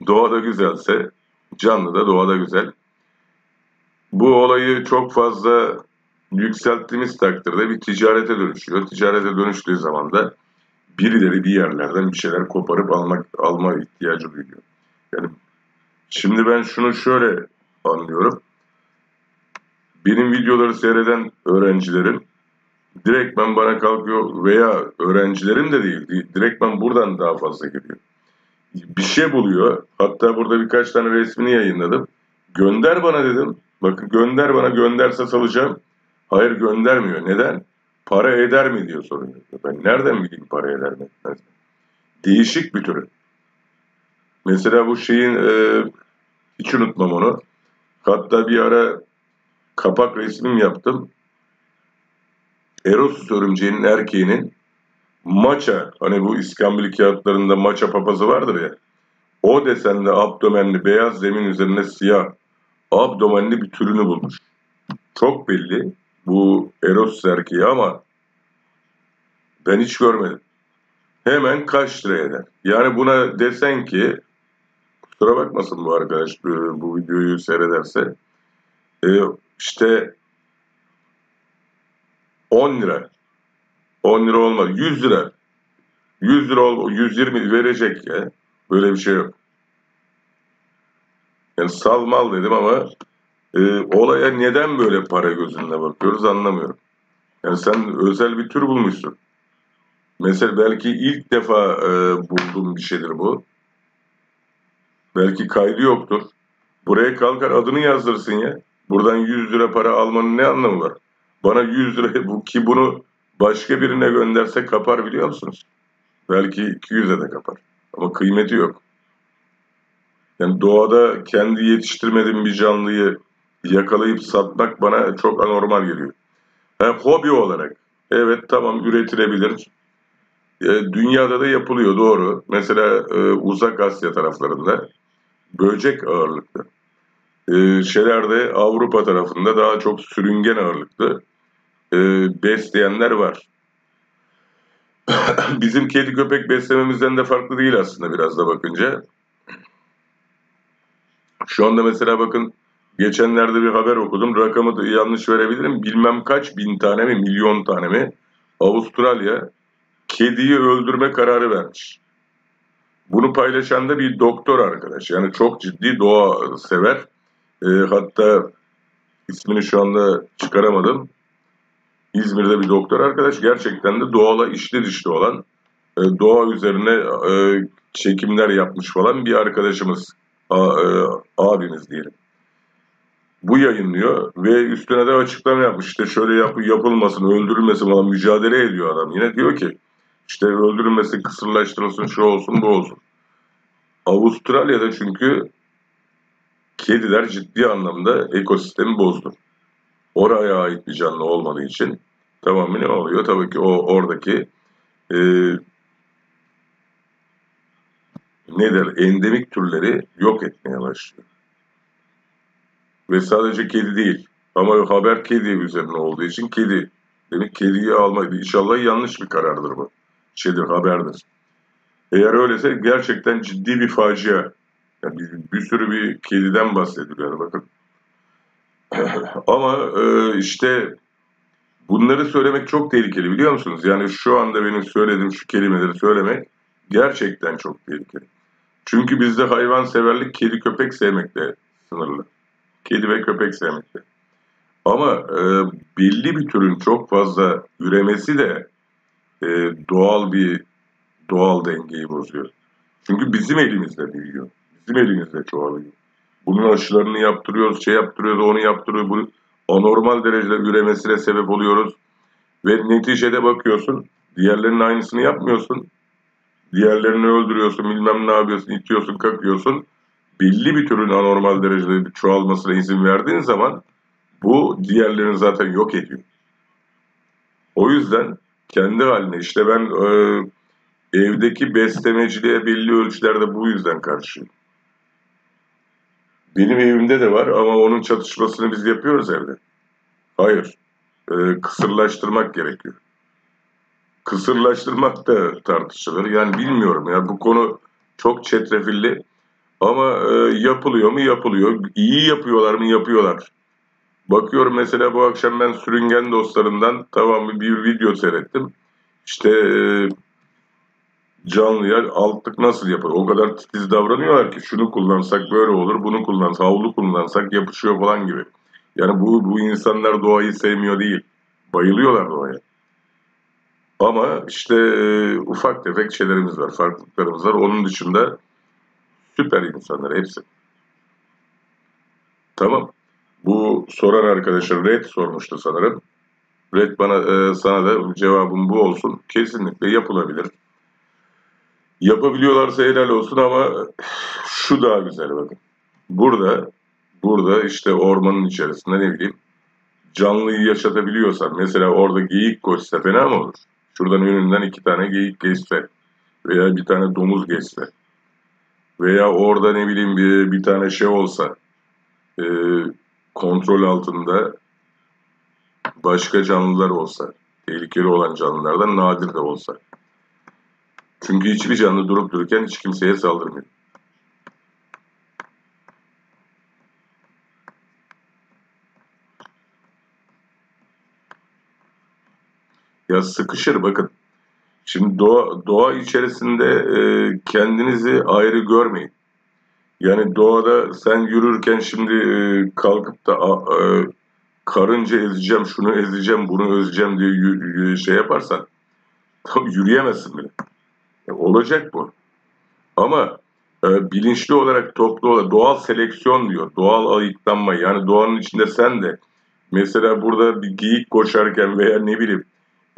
doğada güzelse canlı da doğada güzel. Bu olayı çok fazla yükselttiğimiz takdirde bir ticarete dönüşüyor. Ticarete dönüştüğü zaman da birileri bir yerlerden bir şeyler koparıp almak, alma ihtiyacı duyuyor. Yani şimdi ben şunu şöyle anlıyorum. Benim videoları seyreden öğrencilerim direktmen bana kalkıyor veya öğrencilerim de değil, direktmen buradan daha fazla geliyor. Bir şey buluyor. Hatta burada birkaç tane resmini yayınladım. Gönder bana dedim. Bakın gönder bana, gönderse salacağım. Hayır göndermiyor. Neden? Para eder mi diyor soruyor. Ben nereden bileyim para eder mi? Değişik bir türü. Mesela bu şeyin e, hiç unutmam onu. Hatta bir ara kapak resmim yaptım. Erosüs örümceğinin erkeğinin maça, hani bu iskambil kağıtlarında maça papazı vardır ya, o desende abdomenli beyaz zemin üzerine siyah abdomenli bir türünü bulmuş. Çok belli bu Erosüs erkeği ama ben hiç görmedim. Hemen kaç lira eder? Yani buna desen ki, kusura bakmasın bu arkadaş bu videoyu seyrederse, işte on lira, on lira olmaz, yüz lira, yüz lira, ol, yüz yirmi verecek ya, böyle bir şey yok. Yani salmal dedim ama e, olaya neden böyle para gözünle bakıyoruz anlamıyorum. Yani sen özel bir tür bulmuşsun. Mesela belki ilk defa e, bulduğum bir şeydir bu. Belki kaydı yoktur. Buraya kalkar adını yazdırsın ya. Buradan yüz lira para almanın ne anlamı var? Bana yüz lira bu, ki bunu başka birine gönderse kapar biliyor musunuz? Belki iki yüze de kapar. Ama kıymeti yok. Yani doğada kendi yetiştirmediğim bir canlıyı yakalayıp satmak bana çok anormal geliyor. Yani hobi olarak. Evet tamam, üretilebilir. E, dünyada da yapılıyor, doğru. Mesela e, Uzak Asya taraflarında böcek ağırlıklı. Ee, şeylerde Avrupa tarafında daha çok sürüngen ağırlıklı e, besleyenler var. Bizim kedi köpek beslememizden de farklı değil aslında biraz da bakınca. Şu anda mesela bakın geçenlerde bir haber okudum, rakamı da yanlış verebilirim, bilmem kaç bin tane mi milyon tane mi Avustralya kediyi öldürme kararı vermiş. Bunu paylaşan da bir doktor arkadaş, yani çok ciddi doğa sever. Hatta ismini şu anda çıkaramadım. İzmir'de bir doktor arkadaş, gerçekten de doğala içli dışlı olan, doğa üzerine çekimler yapmış falan bir arkadaşımız, abimiz diyelim. Bu yayınlıyor ve üstüne de açıklama yapmış. İşte şöyle yap, yapılmasın, öldürülmesin falan mücadele ediyor adam. Yine diyor ki işte öldürülmesin, kısırlaştırılsın, şu olsun, bu olsun. Avustralya'da çünkü kediler ciddi anlamda ekosistemi bozdu. Oraya ait bir canlı olmadığı için tamamen ne oluyor? Tabii ki o oradaki e, ne der, endemik türleri yok etmeye başlıyor. Ve sadece kedi değil. Ama haber kedi üzerine olduğu için kedi. Demek kediyi almaydı. İnşallah yanlış bir karardır bu. Şeydir, haberdir. Eğer öyleyse gerçekten ciddi bir facia. Yani bir, bir sürü bir kediden bahsediliyor bakın. Ama e, işte bunları söylemek çok tehlikeli biliyor musunuz? Yani şu anda benim söylediğim şu kelimeleri söylemek gerçekten çok tehlikeli. Çünkü bizde hayvanseverlik kedi köpek sevmekle sınırlı. Kedi ve köpek sevmekle. Ama e, belli bir türün çok fazla üremesi de e, doğal bir doğal dengeyi bozuyor. Çünkü bizim elimizde büyüyor. Bizim elimizde çoğalıyor. Bunun aşılarını yaptırıyoruz, şey yaptırıyoruz, onu yaptırıyoruz. Bunu anormal derecede üremesine sebep oluyoruz. Ve neticede bakıyorsun, diğerlerinin aynısını yapmıyorsun. Diğerlerini öldürüyorsun, bilmem ne yapıyorsun, itiyorsun, kakıyorsun. Belli bir türün anormal derecede çoğalmasına izin verdiğin zaman bu diğerlerini zaten yok ediyor. O yüzden kendi haline, işte ben e, evdeki beslemeciliğe belli ölçülerde bu yüzden karşıyım. Benim evimde de var ama onun çatışmasını biz yapıyoruz evde. Hayır. Ee, kısırlaştırmak gerekiyor. Kısırlaştırmak da tartışılır. Yani bilmiyorum ya, bu konu çok çetrefilli. Ama e, yapılıyor mu? Yapılıyor. İyi yapıyorlar mı? Yapıyorlar. Bakıyorum mesela bu akşam ben sürüngen dostlarından tamam bir video seyrettim. İşte e, canlıya altlık nasıl yapılır? O kadar titiz davranıyorlar ki şunu kullansak böyle olur, bunu kullansak, havlu kullansak yapışıyor falan gibi. Yani bu, bu insanlar doğayı sevmiyor değil. Bayılıyorlar doğaya. Ama işte e, ufak tefek şeylerimiz var, farklılıklarımız var. Onun dışında süper insanlar hepsi. Tamam. Bu soran arkadaşım Red sormuştu sanırım. Red bana e, sana da cevabım bu olsun. Kesinlikle yapılabilir. Yapabiliyorlarsa helal olsun ama şu daha güzel bakın. Burada burada işte ormanın içerisinde ne bileyim canlıyı yaşatabiliyorsan mesela orada geyik koşsa fena mı olur? Şuradan önünden iki tane geyik geçse veya bir tane domuz geçse veya orada ne bileyim bir, bir tane şey olsa e, kontrol altında başka canlılar olsa, tehlikeli olan canlılardan nadir de olsa. Çünkü hiçbir canlı durup dururken hiç kimseye saldırmıyor. Ya sıkışır bakın. Şimdi doğa, doğa içerisinde e, kendinizi ayrı görmeyin. Yani doğada sen yürürken şimdi e, kalkıp da a, e, karınca ezeceğim, şunu ezeceğim, bunu ezeceğim diye y, y, şey yaparsan tam yürüyemezsin bile. Ya, olacak bu. Ama e, bilinçli olarak toplu olarak doğal seleksiyon diyor. Doğal ayıklanma. Yani doğanın içinde sen de mesela burada bir geyik koşarken veya ne bileyim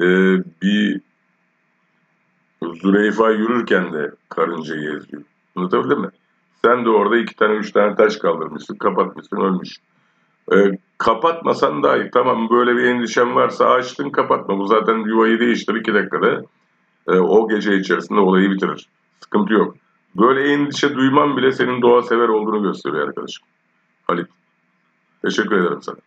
e, bir Züreyfa yürürken de karıncayı eziyor. Anlatabildim mi? Sen de orada iki tane üç tane taş kaldırmışsın, kapatmışsın, ölmüş. Ee, kapatmasan da iyi. Tamam, böyle bir endişen varsa açtın, kapatma. Bu zaten yuvayı değiştir iki dakikada. Ee, o gece içerisinde olayı bitirir. Sıkıntı yok. Böyle endişe duyman bile senin doğa sever olduğunu gösteriyor arkadaşım. Halit. Teşekkür ederim sana.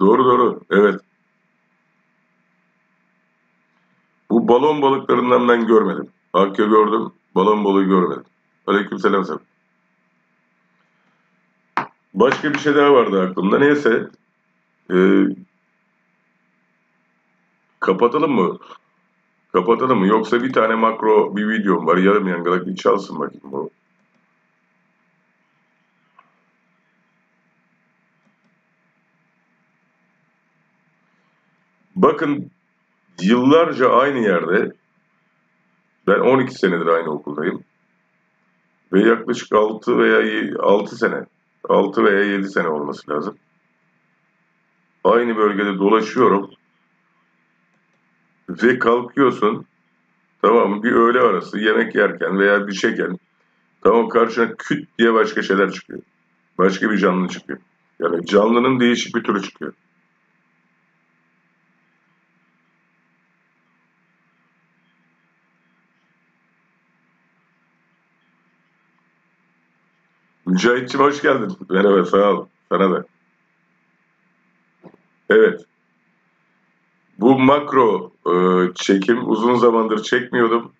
Doğru doğru. Evet. Bu balon balıklarından ben görmedim. Akya gördüm. Balon balığı görmedim. Aleykümselam selam. Başka bir şey daha vardı aklımda. Neyse. Ee, kapatalım mı? Kapatalım mı? Yoksa bir tane makro bir videom var. Yarım yangılak bir çalsın bakayım bu. Bakın yıllarca aynı yerde, ben on iki senedir aynı okuldayım ve yaklaşık altı veya altı sene, altı veya yedi sene olması lazım. Aynı bölgede dolaşıyorum ve kalkıyorsun, tamam mı, bir öğle arası yemek yerken veya bir şeyken, tamam, karşına küt diye başka şeyler çıkıyor. Başka bir canlı çıkıyor. Yani canlının değişik bir türü çıkıyor. Mücahitçim hoş geldin. Merhaba, sağ ol. Sana da. Evet. Bu makro e, çekim uzun zamandır çekmiyordum.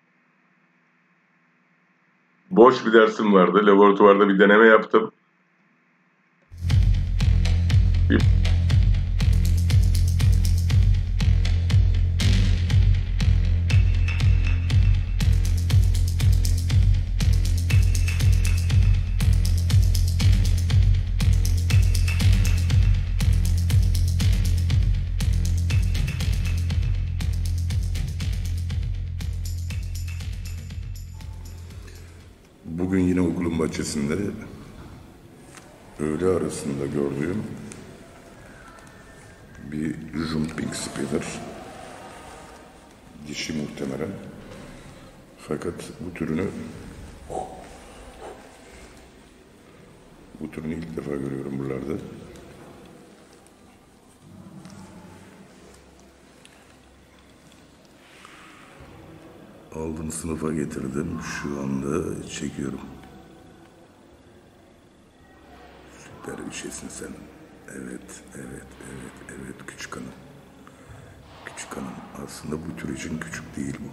Boş bir dersim vardı. Laboratuvarda bir deneme yaptım. Bir... Bugün yine okulun bahçesinde öğle arasında gördüğüm bir Jumping spider, dişi muhtemelen, fakat bu türünü Bu türünü ilk defa görüyorum buralarda. Aldım, sınıfa getirdim. Şu anda çekiyorum. Süper bir şeysin sen. Evet, evet, evet, evet. Küçük hanım. Küçük hanım. Aslında bu tür için küçük değil bu.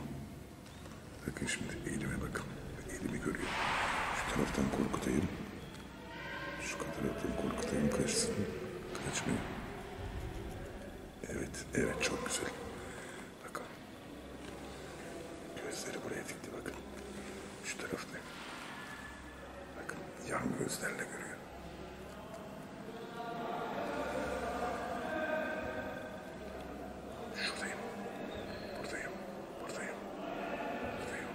Bakın şimdi eğilime bakın. Eğilimi görüyorum. Şu taraftan korkutayım. Şu taraftan korkutayım. Kaçsın. Kaçmayın. Evet, evet. Çok güzel. Gözleri buraya dikti bakın. Şu taraftayım. Bakın yan gözlerle görüyor. Şuradayım. Buradayım. Buradayım. Buradayım.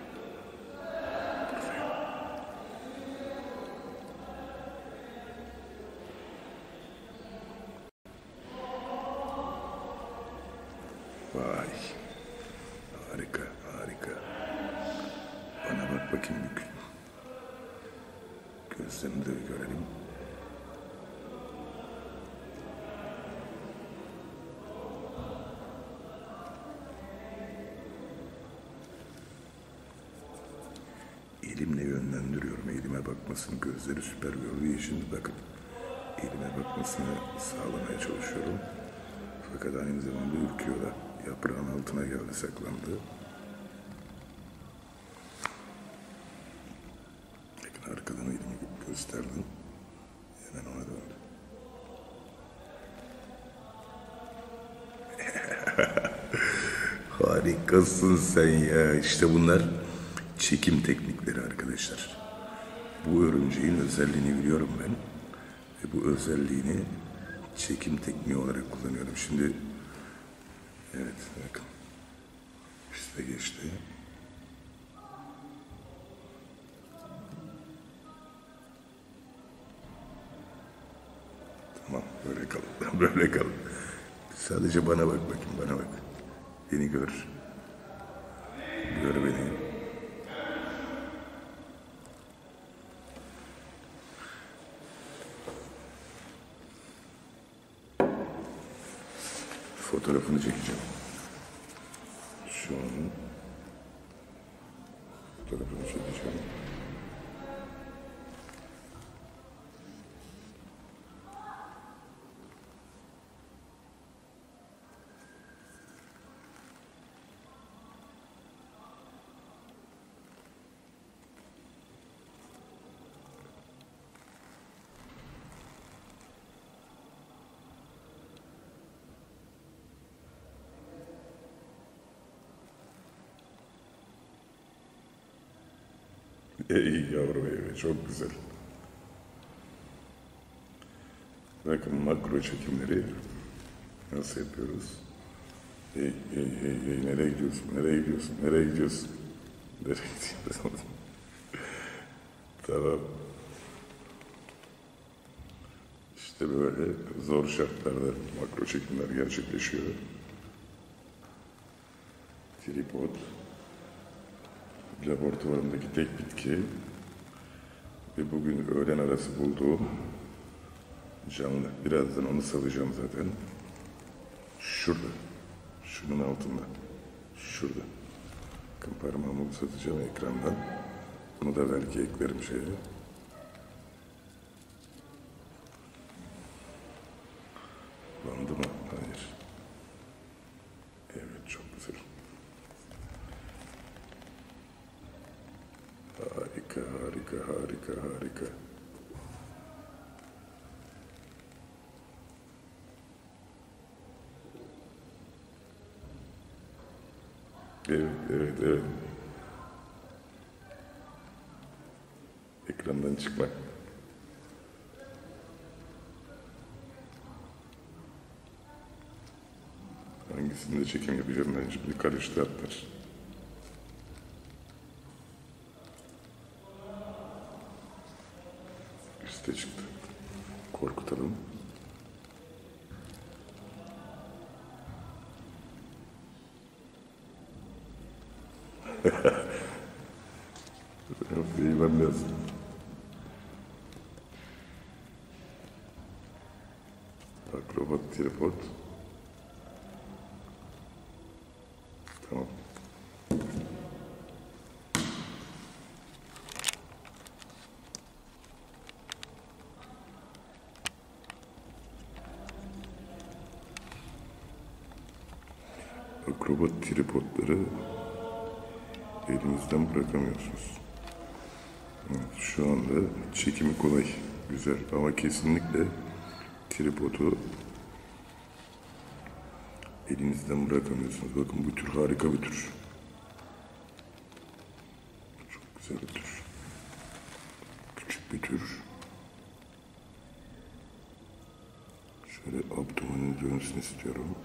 Buradayım. Vay. Harika. Bana bak bakayım bir gün. Gözlerini de görelim. Elimle yönlendiriyorum. Elime bakmasın. Gözleri süper gördüğü için bakın. Elime bakmasını sağlamaya çalışıyorum. Fakat aynı zamanda ürküyor da. Yaprağın altına geldi, saklandı. Arkadan elimi gösterdim. Hemen ona döndüm. Harikasın sen ya. İşte bunlar çekim teknikleri arkadaşlar. Bu örümceğin özelliğini biliyorum ben. Ve bu özelliğini çekim tekniği olarak kullanıyorum. Şimdi evet bakın. Üste geçti. Tamam, böyle kalın, böyle kalın. Sadece bana bak bakayım, bana bak. Beni gör. Gör beni. Fotoğrafını çekeceğim. Şu an fotoğrafını çekeceğim. Ey yavrum eve, çok güzel. Bakın makro çekimleri nasıl yapıyoruz? Ey, ey, ey, ey, nereye gidiyorsun, nereye gidiyorsun, nereye gidiyorsun? Nereye gidiyorsun? Tamam. İşte böyle zor şartlarda makro çekimler gerçekleşiyor. Tripod. Laboratuvarımdaki tek bitki ve bugün öğlen arası bulduğum canlı. Birazdan onu salacağım zaten. Şurada. Şunun altında. Şurada. Bakın parmağımı uzatacağım ekrandan. Bunu da belki eklerim şeye. Bandı mı? Hayır. Evet, çok güzel. Harika, harika, harika, harika. Evet, evet, evet. Ekrandan çıkma. Hangisinde çekim yapacağım ben şimdi, karıştı atlar. İşte çıktı. Korkutalım. Yok, eğilmem lazım. Bak robot tripod. Tamam. Akrobat tripodları elimizden bırakamıyorsunuz. Evet, şu anda çekimi kolay, güzel ama kesinlikle tripodu elinizden bırakamıyorsunuz. Bakın bu tür harika bir tür. Çok güzel bir tür. Küçük bir tür. Şöyle abdomenin dönsün istiyorum.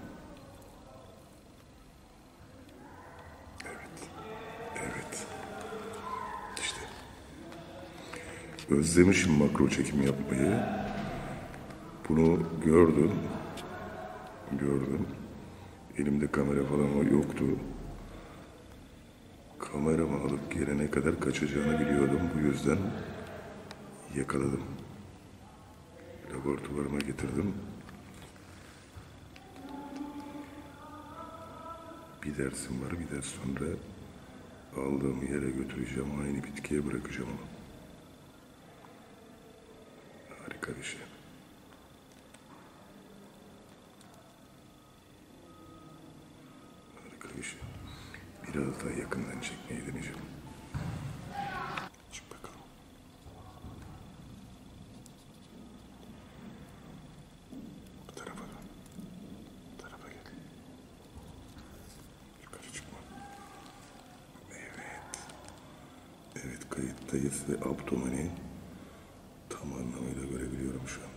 Özlemişim makro çekim yapmayı. Bunu gördüm. Gördüm. Elimde kamera falan yoktu. Kameramı alıp gelene kadar kaçacağını biliyordum. Bu yüzden yakaladım. Laboratuvarıma getirdim. Bir dersim var. Bir ders sonra aldığım yere götüreceğim. Aynı bitkiye bırakacağım onu. Bir şey. Harika bir şey. Biraz daha yakından çekmeyi deneyeceğim. Çık bakalım. Bu tarafa. Bu tarafa gel. Yukarı çıkma. Evet. Evet, kayıttayız ve abdomeni tam anlamıyla görebiliyorum şu anda.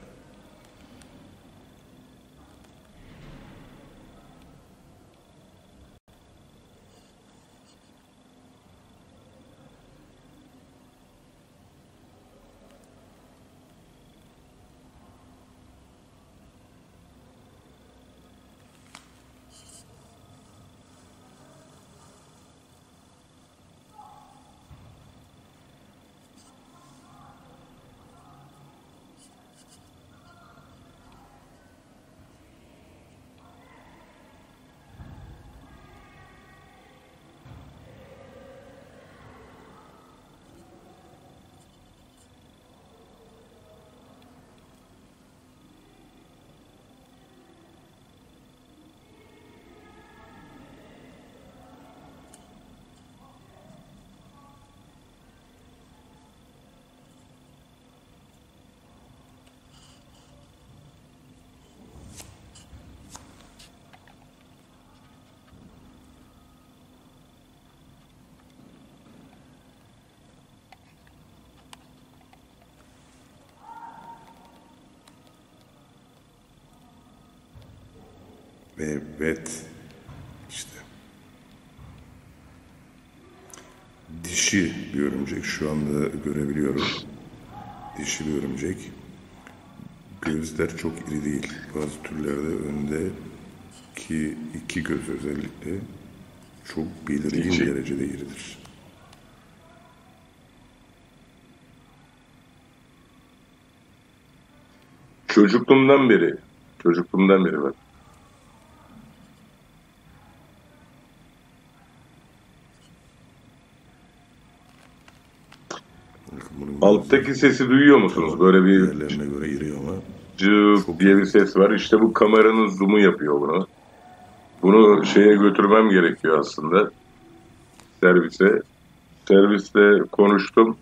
Evet, işte dişi bir örümcek şu anda görebiliyorum. Dişi bir örümcek. Gözler çok iri değil. Bazı türlerde öndeki iki göz özellikle çok belirgin dişi derecede iridir. Çocukluğumdan beri, çocukluğumdan beri bak. Alttaki sesi duyuyor musunuz? Böyle bir yerlerine göre giriyor ama cıp diye bir ses var. İşte bu kameranın zoom'u yapıyor bunu. Bunu şeye götürmem gerekiyor aslında. Servise. Serviste konuştum.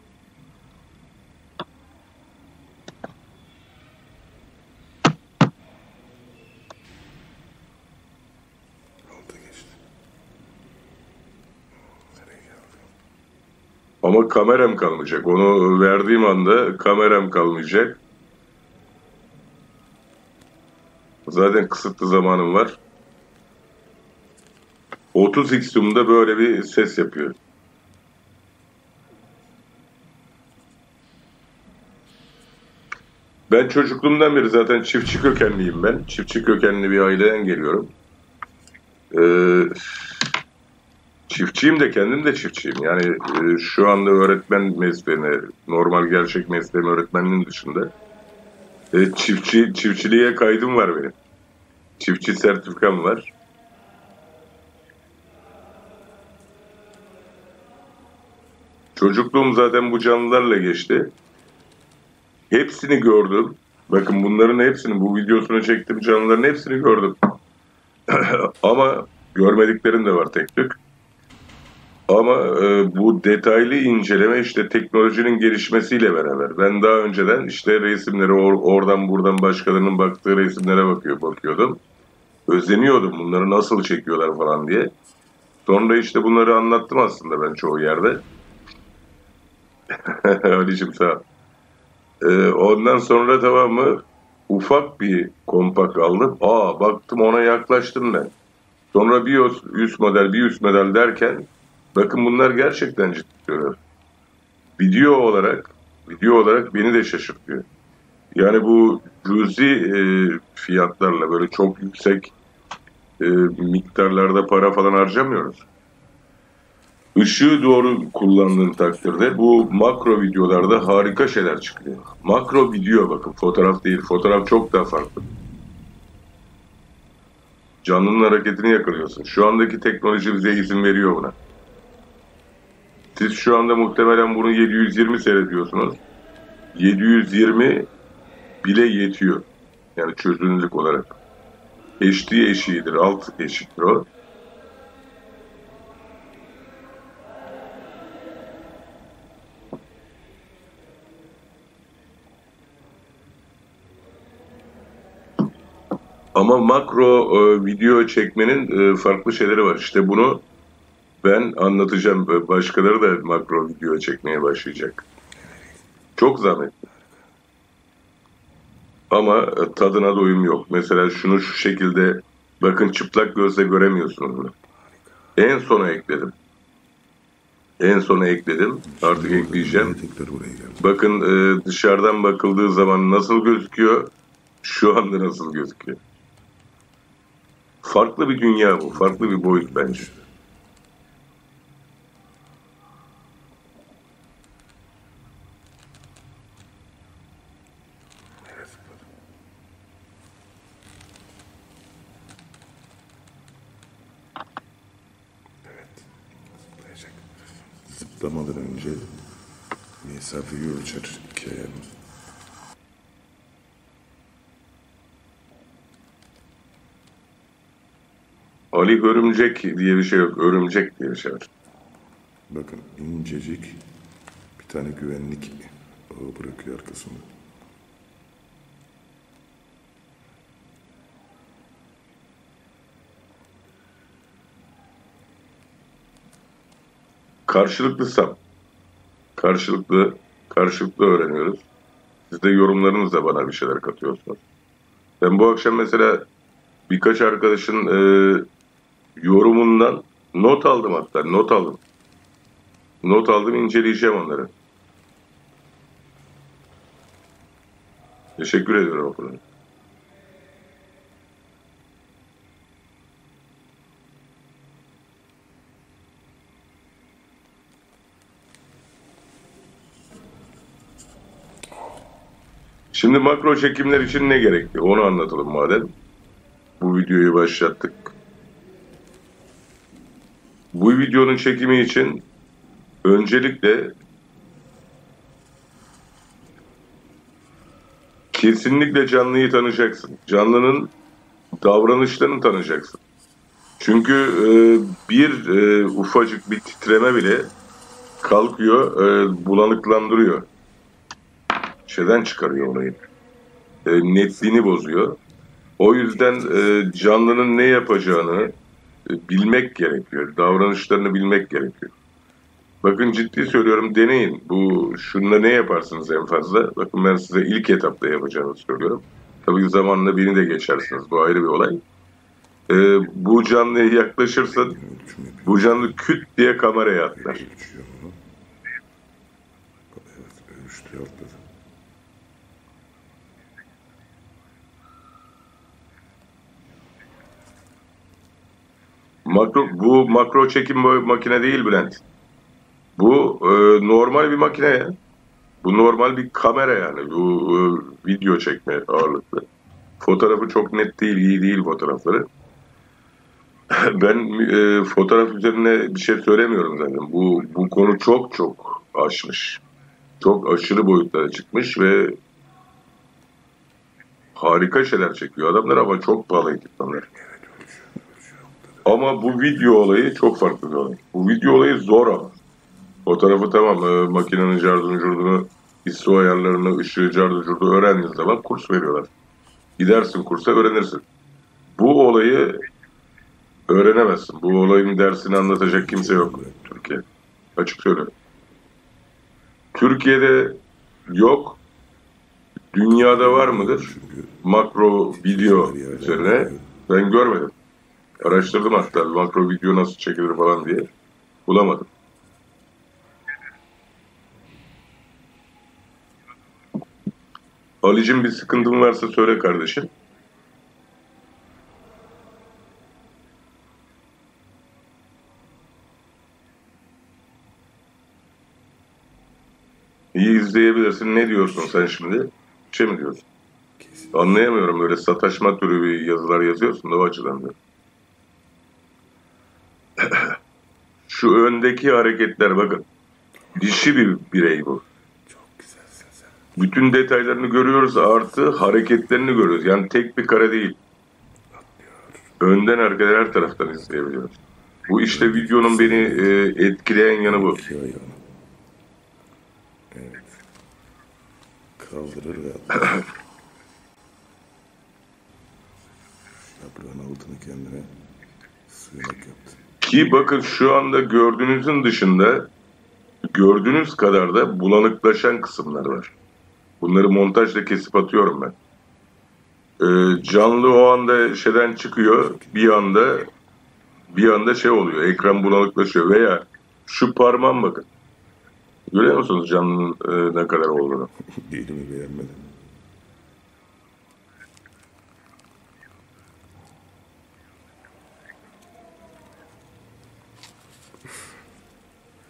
Ama kameram kalmayacak. Onu verdiğim anda kameram kalmayacak. Zaten kısıtlı zamanım var. otuz x zoom'da böyle bir ses yapıyor. Ben çocukluğumdan beri zaten çiftçi kökenliyim ben. Çiftçi kökenli bir aileden geliyorum. Ee, Çiftçiyim de kendim de çiftçiyim. Yani e, şu anda öğretmen mesleğine, normal gerçek mesleğim öğretmenliğin dışında E, çiftçi, çiftçiliğe kaydım var benim. Çiftçi sertifikam var. Çocukluğum zaten bu canlılarla geçti. Hepsini gördüm. Bakın bunların hepsini, bu videosunu çektim, canlıların hepsini gördüm. Ama görmediklerim de var tek tük. Ama e, bu detaylı inceleme işte teknolojinin gelişmesiyle beraber. Ben daha önceden işte resimlere, or, oradan buradan başkalarının baktığı resimlere bakıyor, bakıyordum. Özeniyordum bunları nasıl çekiyorlar falan diye. Sonra işte bunları anlattım aslında ben çoğu yerde. Ali'cim sağ ol. Ee, ondan sonra tamamı ufak bir kompak aldım. Aa baktım ona yaklaştım ben. Sonra bir üst model bir üst model derken bakın bunlar gerçekten ciddi diyorlar. Video olarak video olarak beni de şaşırtıyor. Yani bu cüzi e, fiyatlarla böyle çok yüksek e, miktarlarda para falan harcamıyoruz. Işığı doğru kullandığın takdirde bu makro videolarda harika şeyler çıkıyor. Makro video bakın, fotoğraf değil, fotoğraf çok daha farklı. Canlının hareketini yakalıyorsun. Şu andaki teknoloji bize izin veriyor buna. Siz şu anda muhtemelen bunu yedi yüz yirmi seyrediyorsunuz. yedi yüz yirmi bile yetiyor. Yani çözünürlük olarak. H D eşiğidir, alt eşiktir o. Ama makro e, video çekmenin e, farklı şeyleri var. İşte bunu ben anlatacağım. Başkaları da makro video çekmeye başlayacak. Çok zahmetli. Ama e, tadına doyum yok. Mesela şunu şu şekilde bakın çıplak gözle göremiyorsunuz bunu. En sona ekledim. En sona ekledim. Artık ekleyeceğim. Bakın e, dışarıdan bakıldığı zaman nasıl gözüküyor? Şu anda nasıl gözüküyor? Farklı bir dünya bu. Farklı bir boyut bence. Evet. Zıplayacak. Zıplamadan önce mesafeyi ölçer iki ayağımız. Ali örümcek diye bir şey yok. Örümcek diye bir şey var. Bakın incecik bir tane güvenlik ağı bırakıyor arkasında. Karşılıklı sap. Karşılıklı, karşılıklı öğreniyoruz. Siz de yorumlarınızla bana bir şeyler katıyorsunuz. Ben bu akşam mesela birkaç arkadaşın e, yorumundan not aldım hatta. Not aldım. Not aldım. İnceleyeceğim onları. Teşekkür ediyorum o konuda. Şimdi makro çekimler için ne gerekli? Onu anlatalım madem. Bu videoyu başlattık. Bu videonun çekimi için öncelikle kesinlikle canlıyı tanıyacaksın. Canlının davranışlarını tanıyacaksın. Çünkü e, bir e, ufacık bir titreme bile kalkıyor, e, bulanıklandırıyor. Şeyden çıkarıyor orayı. E, netliğini bozuyor. O yüzden e, canlının ne yapacağını bilmek gerekiyor. Davranışlarını bilmek gerekiyor. Bakın ciddi söylüyorum, deneyin. Bu şunda ne yaparsınız en fazla? Bakın ben size ilk etapta yapacağını söylüyorum. Tabii zamanla beni de geçersiniz. Bu ayrı bir olay. Ee, bu canlıya yaklaşırsan bu canlı küt diye kameraya atlar. Makro, bu makro çekim makine değil Bülent. Bu e, normal bir makine ya. Bu normal bir kamera yani. Bu video çekme ağırlıklı. Fotoğrafı çok net değil, iyi değil fotoğrafları. Ben e, fotoğraf üzerine bir şey söylemiyorum zaten. Bu, bu konu çok çok aşmış. Çok aşırı boyutlara çıkmış ve harika şeyler çekiyor adamlar ama çok pahalı ekipmanlar. Ama bu video olayı çok farklı bir olay. Bu video olayı zor ama. Fotoğrafı tamam, e, makinenin cardını curdunu, I S O ayarlarını, ışığı cardını curdunu öğrendiğin zaman kurs veriyorlar. Gidersin kursa öğrenirsin. Bu olayı öğrenemezsin. Bu olayın dersini anlatacak kimse yok Türkiye. Açık söylüyorum. Türkiye'de yok. Dünyada var mıdır? Makro video üzerine ben görmedim. Araştırdım hatta makro video nasıl çekilir falan diye. Bulamadım. Ali'cim, bir sıkıntın varsa söyle kardeşim. İyi izleyebilirsin. Ne diyorsun sen şimdi? Bir şey mi diyorsun? Kesinlikle. Anlayamıyorum, öyle sataşma türü bir yazılar yazıyorsun da o açıdan diyor. Şu öndeki hareketler bakın. Dişi bir birey bu. Bütün detaylarını görüyoruz, artı hareketlerini görüyoruz. Yani tek bir kare değil. Önden arkadan her taraftan izleyebiliyoruz. Bu işte videonun beni e, etkileyen yanı bu. Evet. Kaldırır galiba. Şablon altını kendine sığınak yaptı. Ki bakın şu anda gördüğünüzün dışında gördüğünüz kadar da bulanıklaşan kısımlar var. Bunları montajla kesip atıyorum ben. Ee, canlı o anda şeyden çıkıyor, bir anda bir anda şey oluyor, ekran bulanıklaşıyor veya şu parmağım bakın. Görüyor musunuz canlının e, ne kadar olduğunu? Elimi beğenmedim.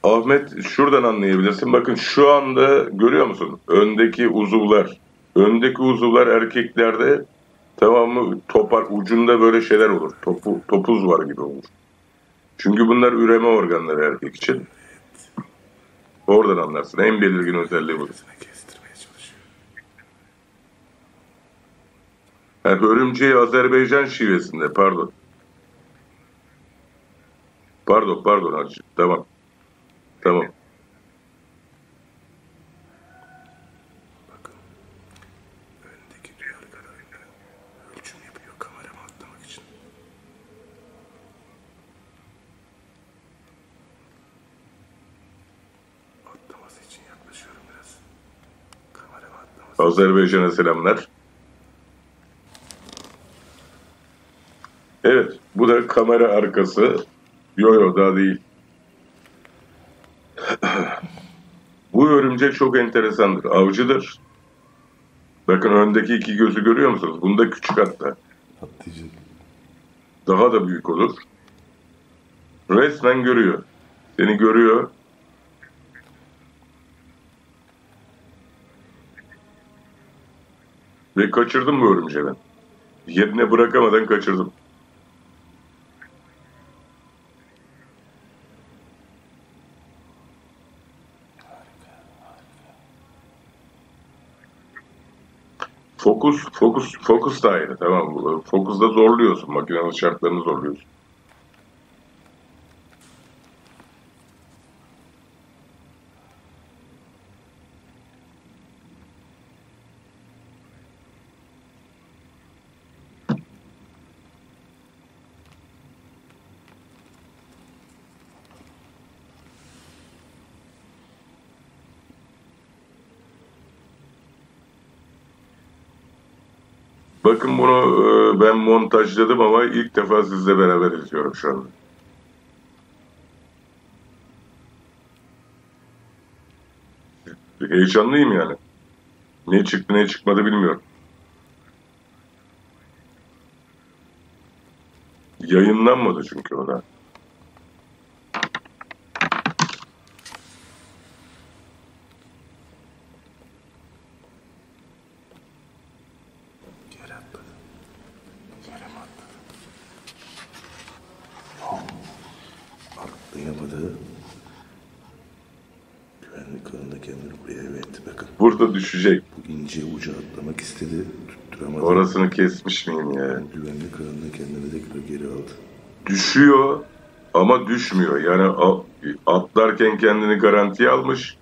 Ahmet, şuradan anlayabilirsin. Bakın şu anda görüyor musun? Öndeki uzuvlar. Öndeki uzuvlar erkeklerde tamamı topar. Ucunda böyle şeyler olur. Topu, topuz var gibi olur. Çünkü bunlar üreme organları erkek için. Oradan anlarsın. En belirgin özelliği bu. Yani örümceği Azerbaycan şivesinde. Pardon. Pardon, pardon hacı. Tamam. Tamam. Bakın. Öndeki duyar kadarıyla ölçüm yapıyor kamerama atlamak için. Atlaması için yaklaşıyorum biraz. Kamerama atlaması. Azerbaycan'a selamlar. Evet. Bu da kamera arkası. Yo yo daha değil. Bu örümcek çok enteresandır. Avcıdır. Bakın öndeki iki gözü görüyor musunuz? Bunda küçük hatta. Daha da büyük olur. Resmen görüyor. Seni görüyor. Ve kaçırdım bu örümceği ben. Yerine bırakamadan kaçırdım. Fokus, fokus, fokus da ayrı, tamam mı? Fokus'ta zorluyorsun, makinenin şartlarını zorluyorsun. Bakın bunu ben montajladım ama ilk defa sizle beraber izliyorum şu anda. Heyecanlıyım yani. Ne çıktı ne çıkmadı bilmiyorum. Yayınlanmadı çünkü o da. buraya, evet bakın. Burada düşecek. Bu ince uca atlamak istedi, tutturamadı. Orasını kesmiş miyim ya? Yani? Güvenlik alanına kendine de geri aldı. Düşüyor ama düşmüyor. Yani atlarken kendini garantiye almış.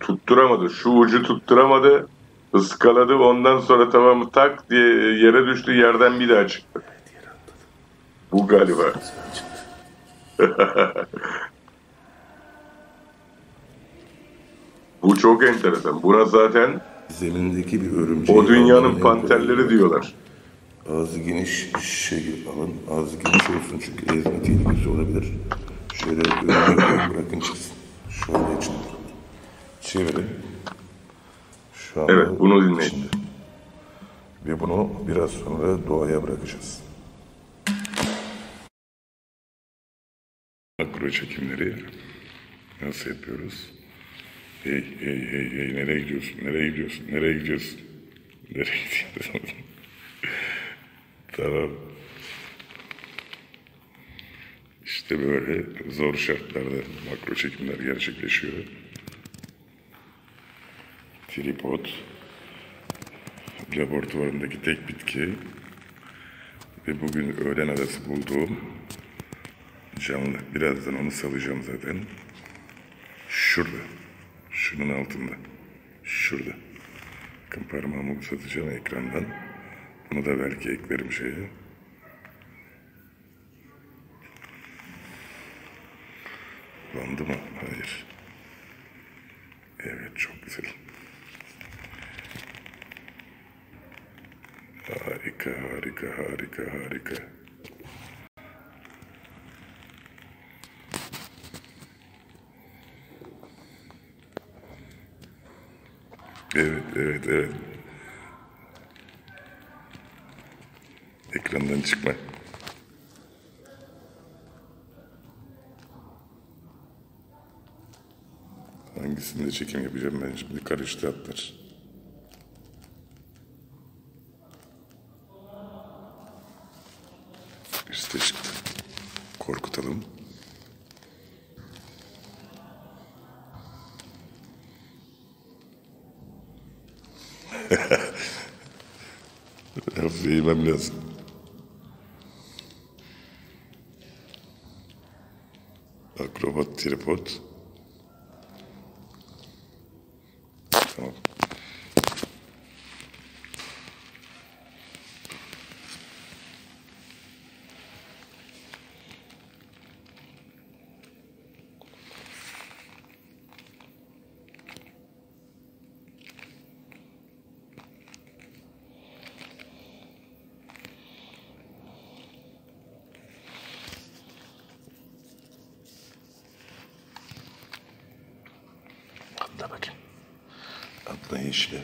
Tutturamadı. Şu ucu tutturamadı. Iskaladı. Ondan sonra tamamı tak diye yere düştü. Yerden bir daha çıktı. Bu galiba. Bu çok enteresan. Buna zaten zemindeki bir örümcek. O dünyanın panterleri diyorlar. Ağzı geniş şey alın. Ağzı geniş olsun çünkü ezme tehlikesi olabilir. Şöyle bırakın çıksın. Şöyle çıksın. Çevirin. Şu anda evet, bunu dinleyin. İçinde. Ve bunu biraz sonra doğaya bırakacağız. Makro çekimleri nasıl yapıyoruz? Hey hey hey hey nereye gidiyorsun? Nereye gidiyorsun? Nereye gidiyorsun? Nereye gidiyorsun? Tamam. İşte böyle zor şartlarda makro çekimler gerçekleşiyor. Tripod, laboratuvarındaki tek bitki ve bugün öğlen arası bulduğum canlı. Birazdan onu salacağım zaten. Şurada. Şunun altında. Şurada. Bakın parmağımı uzatacağım ekrandan. Bunu da belki eklerim şeye. Bandı mı? Hayır. Evet, çok güzel. Harika, harika, harika, harika. Evet, evet, evet. Ekrandan çıkma. Hangisinde çekim yapacağım ben şimdi? Karıştı atlar. İşte çıktı. Korkutalım. Eğmem lazım. Akrobat tripod. Tamam. Yeşile.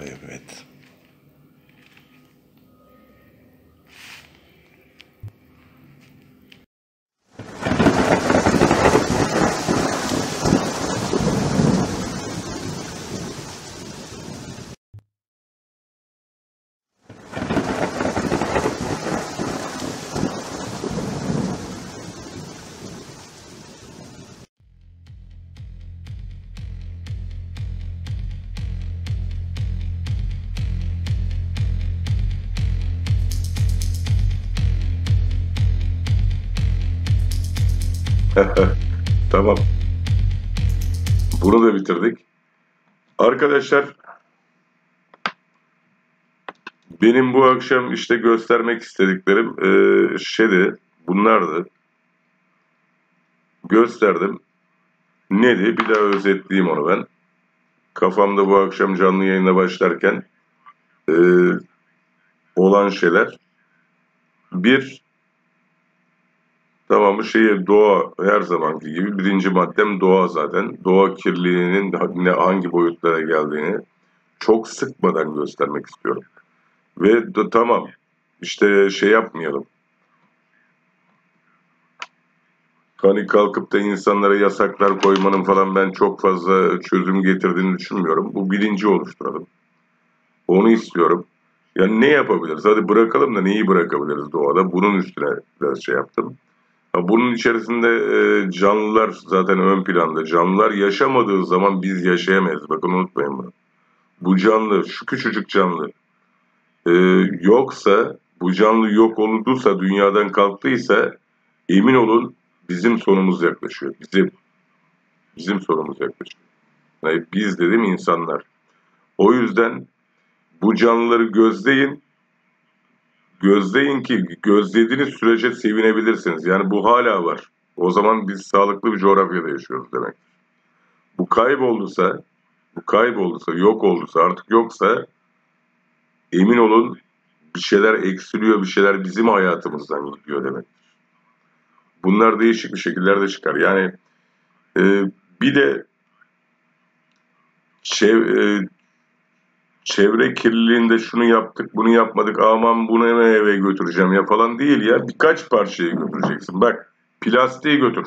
Evet. Tamam. Bunu da bitirdik. Arkadaşlar, benim bu akşam işte göstermek istediklerim e, şeydi, bunlardı. Gösterdim. Neydi? Bir daha özetleyeyim onu ben. Kafamda bu akşam canlı yayına başlarken e, olan şeyler. Bir, tamamı şeyi doğa, her zamanki gibi birinci maddem doğa zaten. Doğa kirliliğinin hangi boyutlara geldiğini çok sıkmadan göstermek istiyorum. Ve de, tamam işte şey yapmayalım. Hani kalkıp da insanlara yasaklar koymanın falan ben çok fazla çözüm getirdiğini düşünmüyorum. Bu bilinci oluşturalım. Onu istiyorum. Yani ne yapabiliriz? Hadi bırakalım da neyi bırakabiliriz doğada? Bunun üstüne biraz şey yaptım. Bunun içerisinde e, canlılar zaten ön planda. Canlılar yaşamadığı zaman biz yaşayamayız. Bakın unutmayın bunu. Bu canlı, şu küçücük canlı e, yoksa, bu canlı yok olursa, dünyadan kalktıysa emin olun bizim sonumuz yaklaşıyor. Bizim. Bizim sonumuz yaklaşıyor. Yani biz dedim insanlar. O yüzden bu canlıları gözleyin. Gözleyin ki gözlediğiniz sürece sevinebilirsiniz. Yani bu hala var. O zaman biz sağlıklı bir coğrafyada yaşıyoruz demek. Bu kaybolduysa, bu kaybolduysa, yok olduysa, artık yoksa emin olun bir şeyler eksiliyor, bir şeyler bizim hayatımızdan gidiyor demek. Bunlar değişik bir şekillerde çıkar. Yani e, bir de şey... E, çevre kirliliğinde şunu yaptık, bunu yapmadık, aman bunu hemen eve götüreceğim ya falan değil ya. Birkaç parçayı götüreceksin. Bak, plastiği götür.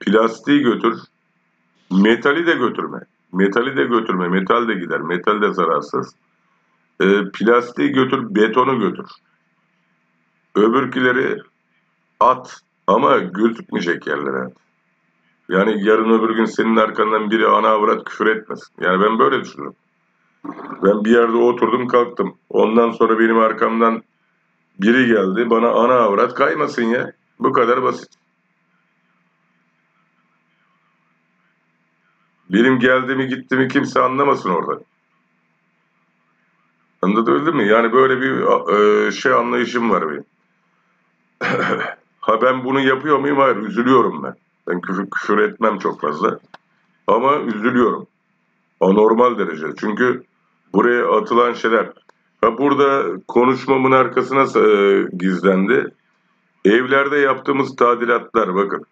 Plastiği götür. Metali de götürme. Metali de götürme. Metal de gider. Metal de zararsız. E, plastiği götür, betonu götür. Öbürkileri at ama gözükmeyecek yerlere at. Yani yarın öbür gün senin arkandan biri ana avrat küfür etmesin. Yani ben böyle düşünüyorum. Ben bir yerde oturdum kalktım. Ondan sonra benim arkamdan biri geldi. Bana ana avrat kaymasın ya. Bu kadar basit. Benim geldiğimi gittiğimi kimse anlamasın orada. Anladın mı? Yani böyle bir şey anlayışım var benim. Ha, ben bunu yapıyor muyum? Hayır, üzülüyorum ben. Ben küfür, küfür etmem çok fazla. Ama üzülüyorum. Anormal derece. Çünkü buraya atılan şeyler. Ha, burada konuşmamın arkasına e, gizlendi. Evlerde yaptığımız tadilatlar, bakın.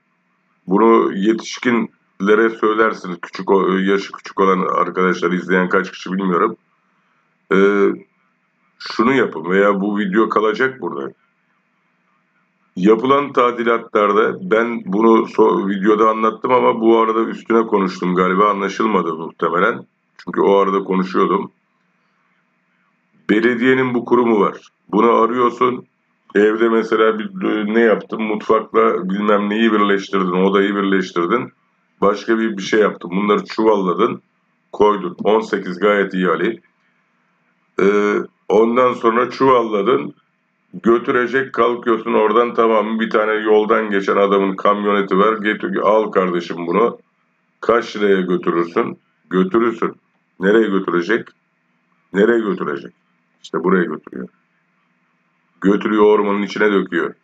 Bunu yetişkinlere söylersiniz. Küçük, yaşı küçük olan arkadaşlar, izleyen kaç kişi bilmiyorum. E, şunu yapın veya bu video kalacak burada. Yapılan tadilatlarda, ben bunu so videoda anlattım ama bu arada üstüne konuştum galiba, anlaşılmadı muhtemelen. Çünkü o arada konuşuyordum. Belediyenin bu kurumu var. Bunu arıyorsun. Evde mesela bir, ne yaptın? Mutfakla bilmem neyi birleştirdin, odayı birleştirdin. Başka bir, bir şey yaptın. Bunları çuvalladın, koydun. on sekiz gayet iyi Ali. Ee, ondan sonra çuvalladın. Götürecek kalkıyorsun oradan, tamam, bir tane yoldan geçen adamın kamyoneti var. Getir, al kardeşim bunu. Kaç liraya götürürsün? Götürürsün. Nereye götürecek? Nereye götürecek? İşte buraya götürüyor. Götürüyor, ormanın içine döküyor.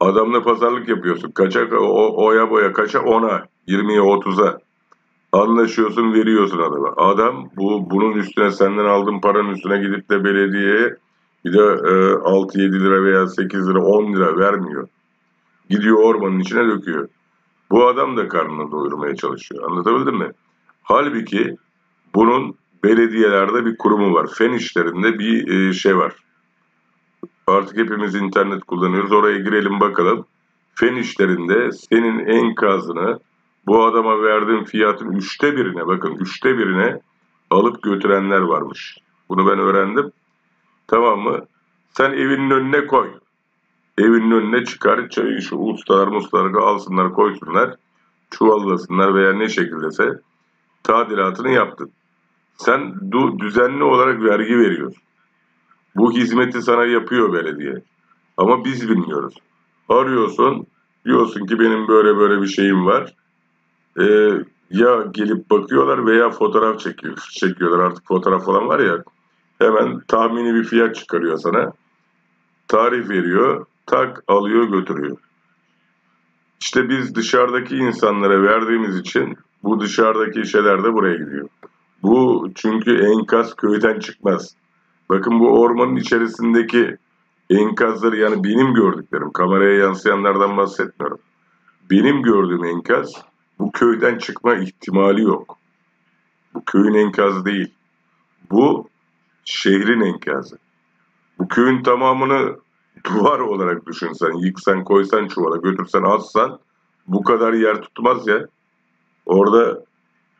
Adamla pazarlık yapıyorsun. Kaça, o, oya boya kaça? ona, yirmiye, otuza. Anlaşıyorsun, veriyorsun adama. Adam bu, bunun üstüne, senden aldığın paranın üstüne gidip de belediyeye bir de e, altı yedi lira veya sekiz lira, on lira vermiyor. Gidiyor ormanın içine döküyor. Bu adam da karnını doyurmaya çalışıyor. Anlatabildim mi? Halbuki bunun belediyelerde bir kurumu var. Fen işlerinde bir e, şey var. Artık hepimiz internet kullanıyoruz. Oraya girelim bakalım. Fen işlerinde senin enkazını, bu adama verdiğin fiyatın üçte birine, bakın üçte birine alıp götürenler varmış. Bunu ben öğrendim. Tamam mı? Sen evinin önüne koy. Evinin önüne çıkar. Çayı şu ustalar mustaları alsınlar, koysunlar. Çuvallasınlar veya ne şekildese. Tadilatını yaptın. Sen düzenli olarak vergi veriyorsun. Bu hizmeti sana yapıyor belediye. Ama biz bilmiyoruz. Arıyorsun. Diyorsun ki benim böyle böyle bir şeyim var. Ee, ya gelip bakıyorlar veya fotoğraf çekiyor, çekiyorlar. Artık fotoğraf falan var ya. Hemen tahmini bir fiyat çıkarıyor sana. Tarif veriyor. Tak alıyor götürüyor. İşte biz dışarıdaki insanlara verdiğimiz için bu dışarıdaki şeyler de buraya gidiyor. Bu çünkü enkaz köyden çıkmaz. Bakın bu ormanın içerisindeki enkazları, yani benim gördüklerim, kameraya yansıyanlardan bahsetmiyorum. Benim gördüğüm enkaz, bu köyden çıkma ihtimali yok. Bu köyün enkazı değil. Bu şehrin enkazı. Bu köyün tamamını duvar olarak düşünsen, yıksan, koysan çuvala, götürsen, atsan bu kadar yer tutmaz ya. Orada,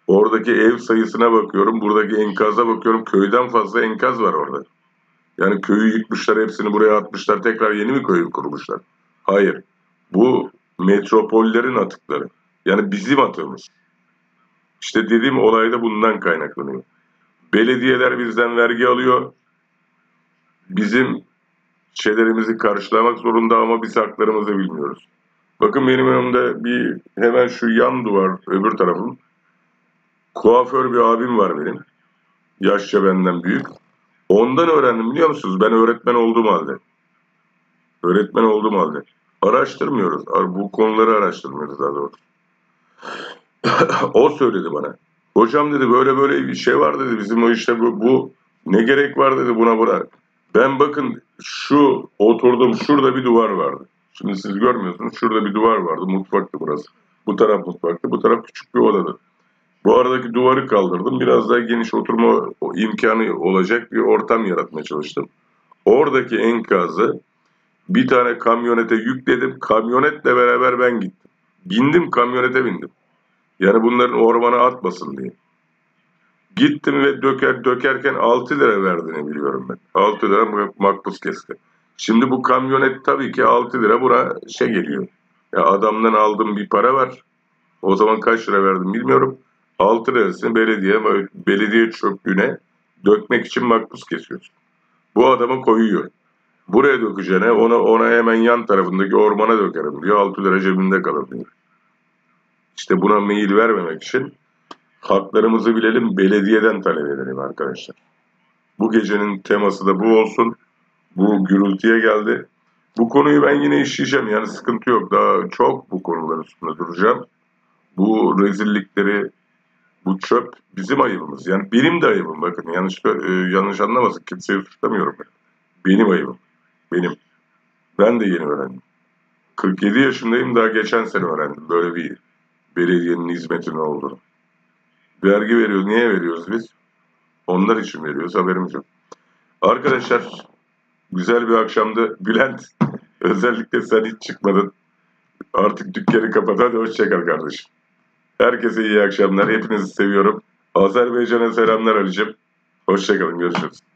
oradaki ev sayısına bakıyorum, buradaki enkaza bakıyorum, köyden fazla enkaz var orada. Yani köyü yıkmışlar, hepsini buraya atmışlar, tekrar yeni mi köy kurmuşlar? Hayır. Bu metropollerin atıkları. Yani bizim atığımız. İşte dediğim olay da bundan kaynaklanıyor. Belediyeler bizden vergi alıyor. Bizim şeylerimizi karşılamak zorunda ama biz haklarımızı bilmiyoruz. Bakın benim önümde bir hemen şu yan duvar öbür tarafım. Kuaför bir abim var benim. Yaşça benden büyük. Ondan öğrendim biliyor musunuz? Ben öğretmen olduğum halde. Öğretmen olduğum halde. Araştırmıyoruz. Bu konuları araştırmıyoruz daha doğrusu. O söyledi bana. Hocam dedi böyle böyle bir şey var dedi. Bizim o işte bu, bu ne gerek var dedi buna buna. Ben bakın şu oturdum şurada bir duvar vardı. Şimdi siz görmüyorsunuz. Şurada bir duvar vardı. Mutfaktı burası. Bu taraf mutfaktı. Bu taraf küçük bir odadı. Bu aradaki duvarı kaldırdım. Biraz daha geniş oturma imkanı olacak bir ortam yaratmaya çalıştım. Oradaki enkazı bir tane kamyonete yükledim. Kamyonetle beraber ben gittim. Bindim, kamyonete bindim. Yani bunların ormana atmasın diye. Gittim ve döker dökerken altı lira verdiğini biliyorum ben. altı lira makbuz kesti. Şimdi bu kamyonet tabii ki altı lira buna şey geliyor. Ya adamdan aldığım bir para var. O zaman kaç lira verdim bilmiyorum. altı lirasını belediye, belediye çöplüğüne dökmek için makbuz kesiyorsun. Bu adama koyuyor. Buraya dökeceğine ona, ona hemen yan tarafındaki ormana dökerim diyor. altı lira cebimde kalır diyor. İşte buna meyil vermemek için haklarımızı bilelim, belediyeden talep edelim arkadaşlar. Bu gecenin teması da bu olsun. Bu gürültüye geldi. Bu konuyu ben yine işleyeceğim. Yani sıkıntı yok. Daha çok bu konuların üstünde duracağım. Bu rezillikleri, bu çöp bizim ayıbımız. Yani benim de ayıbım. Bakın yanlış, yanlış anlamasın. Kimseyi suçlamıyorum. Benim ayıbım. Benim. Ben de yeni öğrendim. kırk yedi yaşındayım. Daha geçen sene öğrendim. Böyle bir belediyenin hizmetinin olduğunu. Vergi veriyoruz. Niye veriyoruz biz? Onlar için veriyoruz. Haberimiz yok. Arkadaşlar güzel bir akşamdı. Bülent özellikle sen hiç çıkmadın. Artık dükkanı kapat. Hadi hoşçakal kardeşim. Herkese iyi akşamlar. Hepinizi seviyorum. Azerbaycan'a selamlar Ali'cim. Hoşçakalın. Görüşürüz.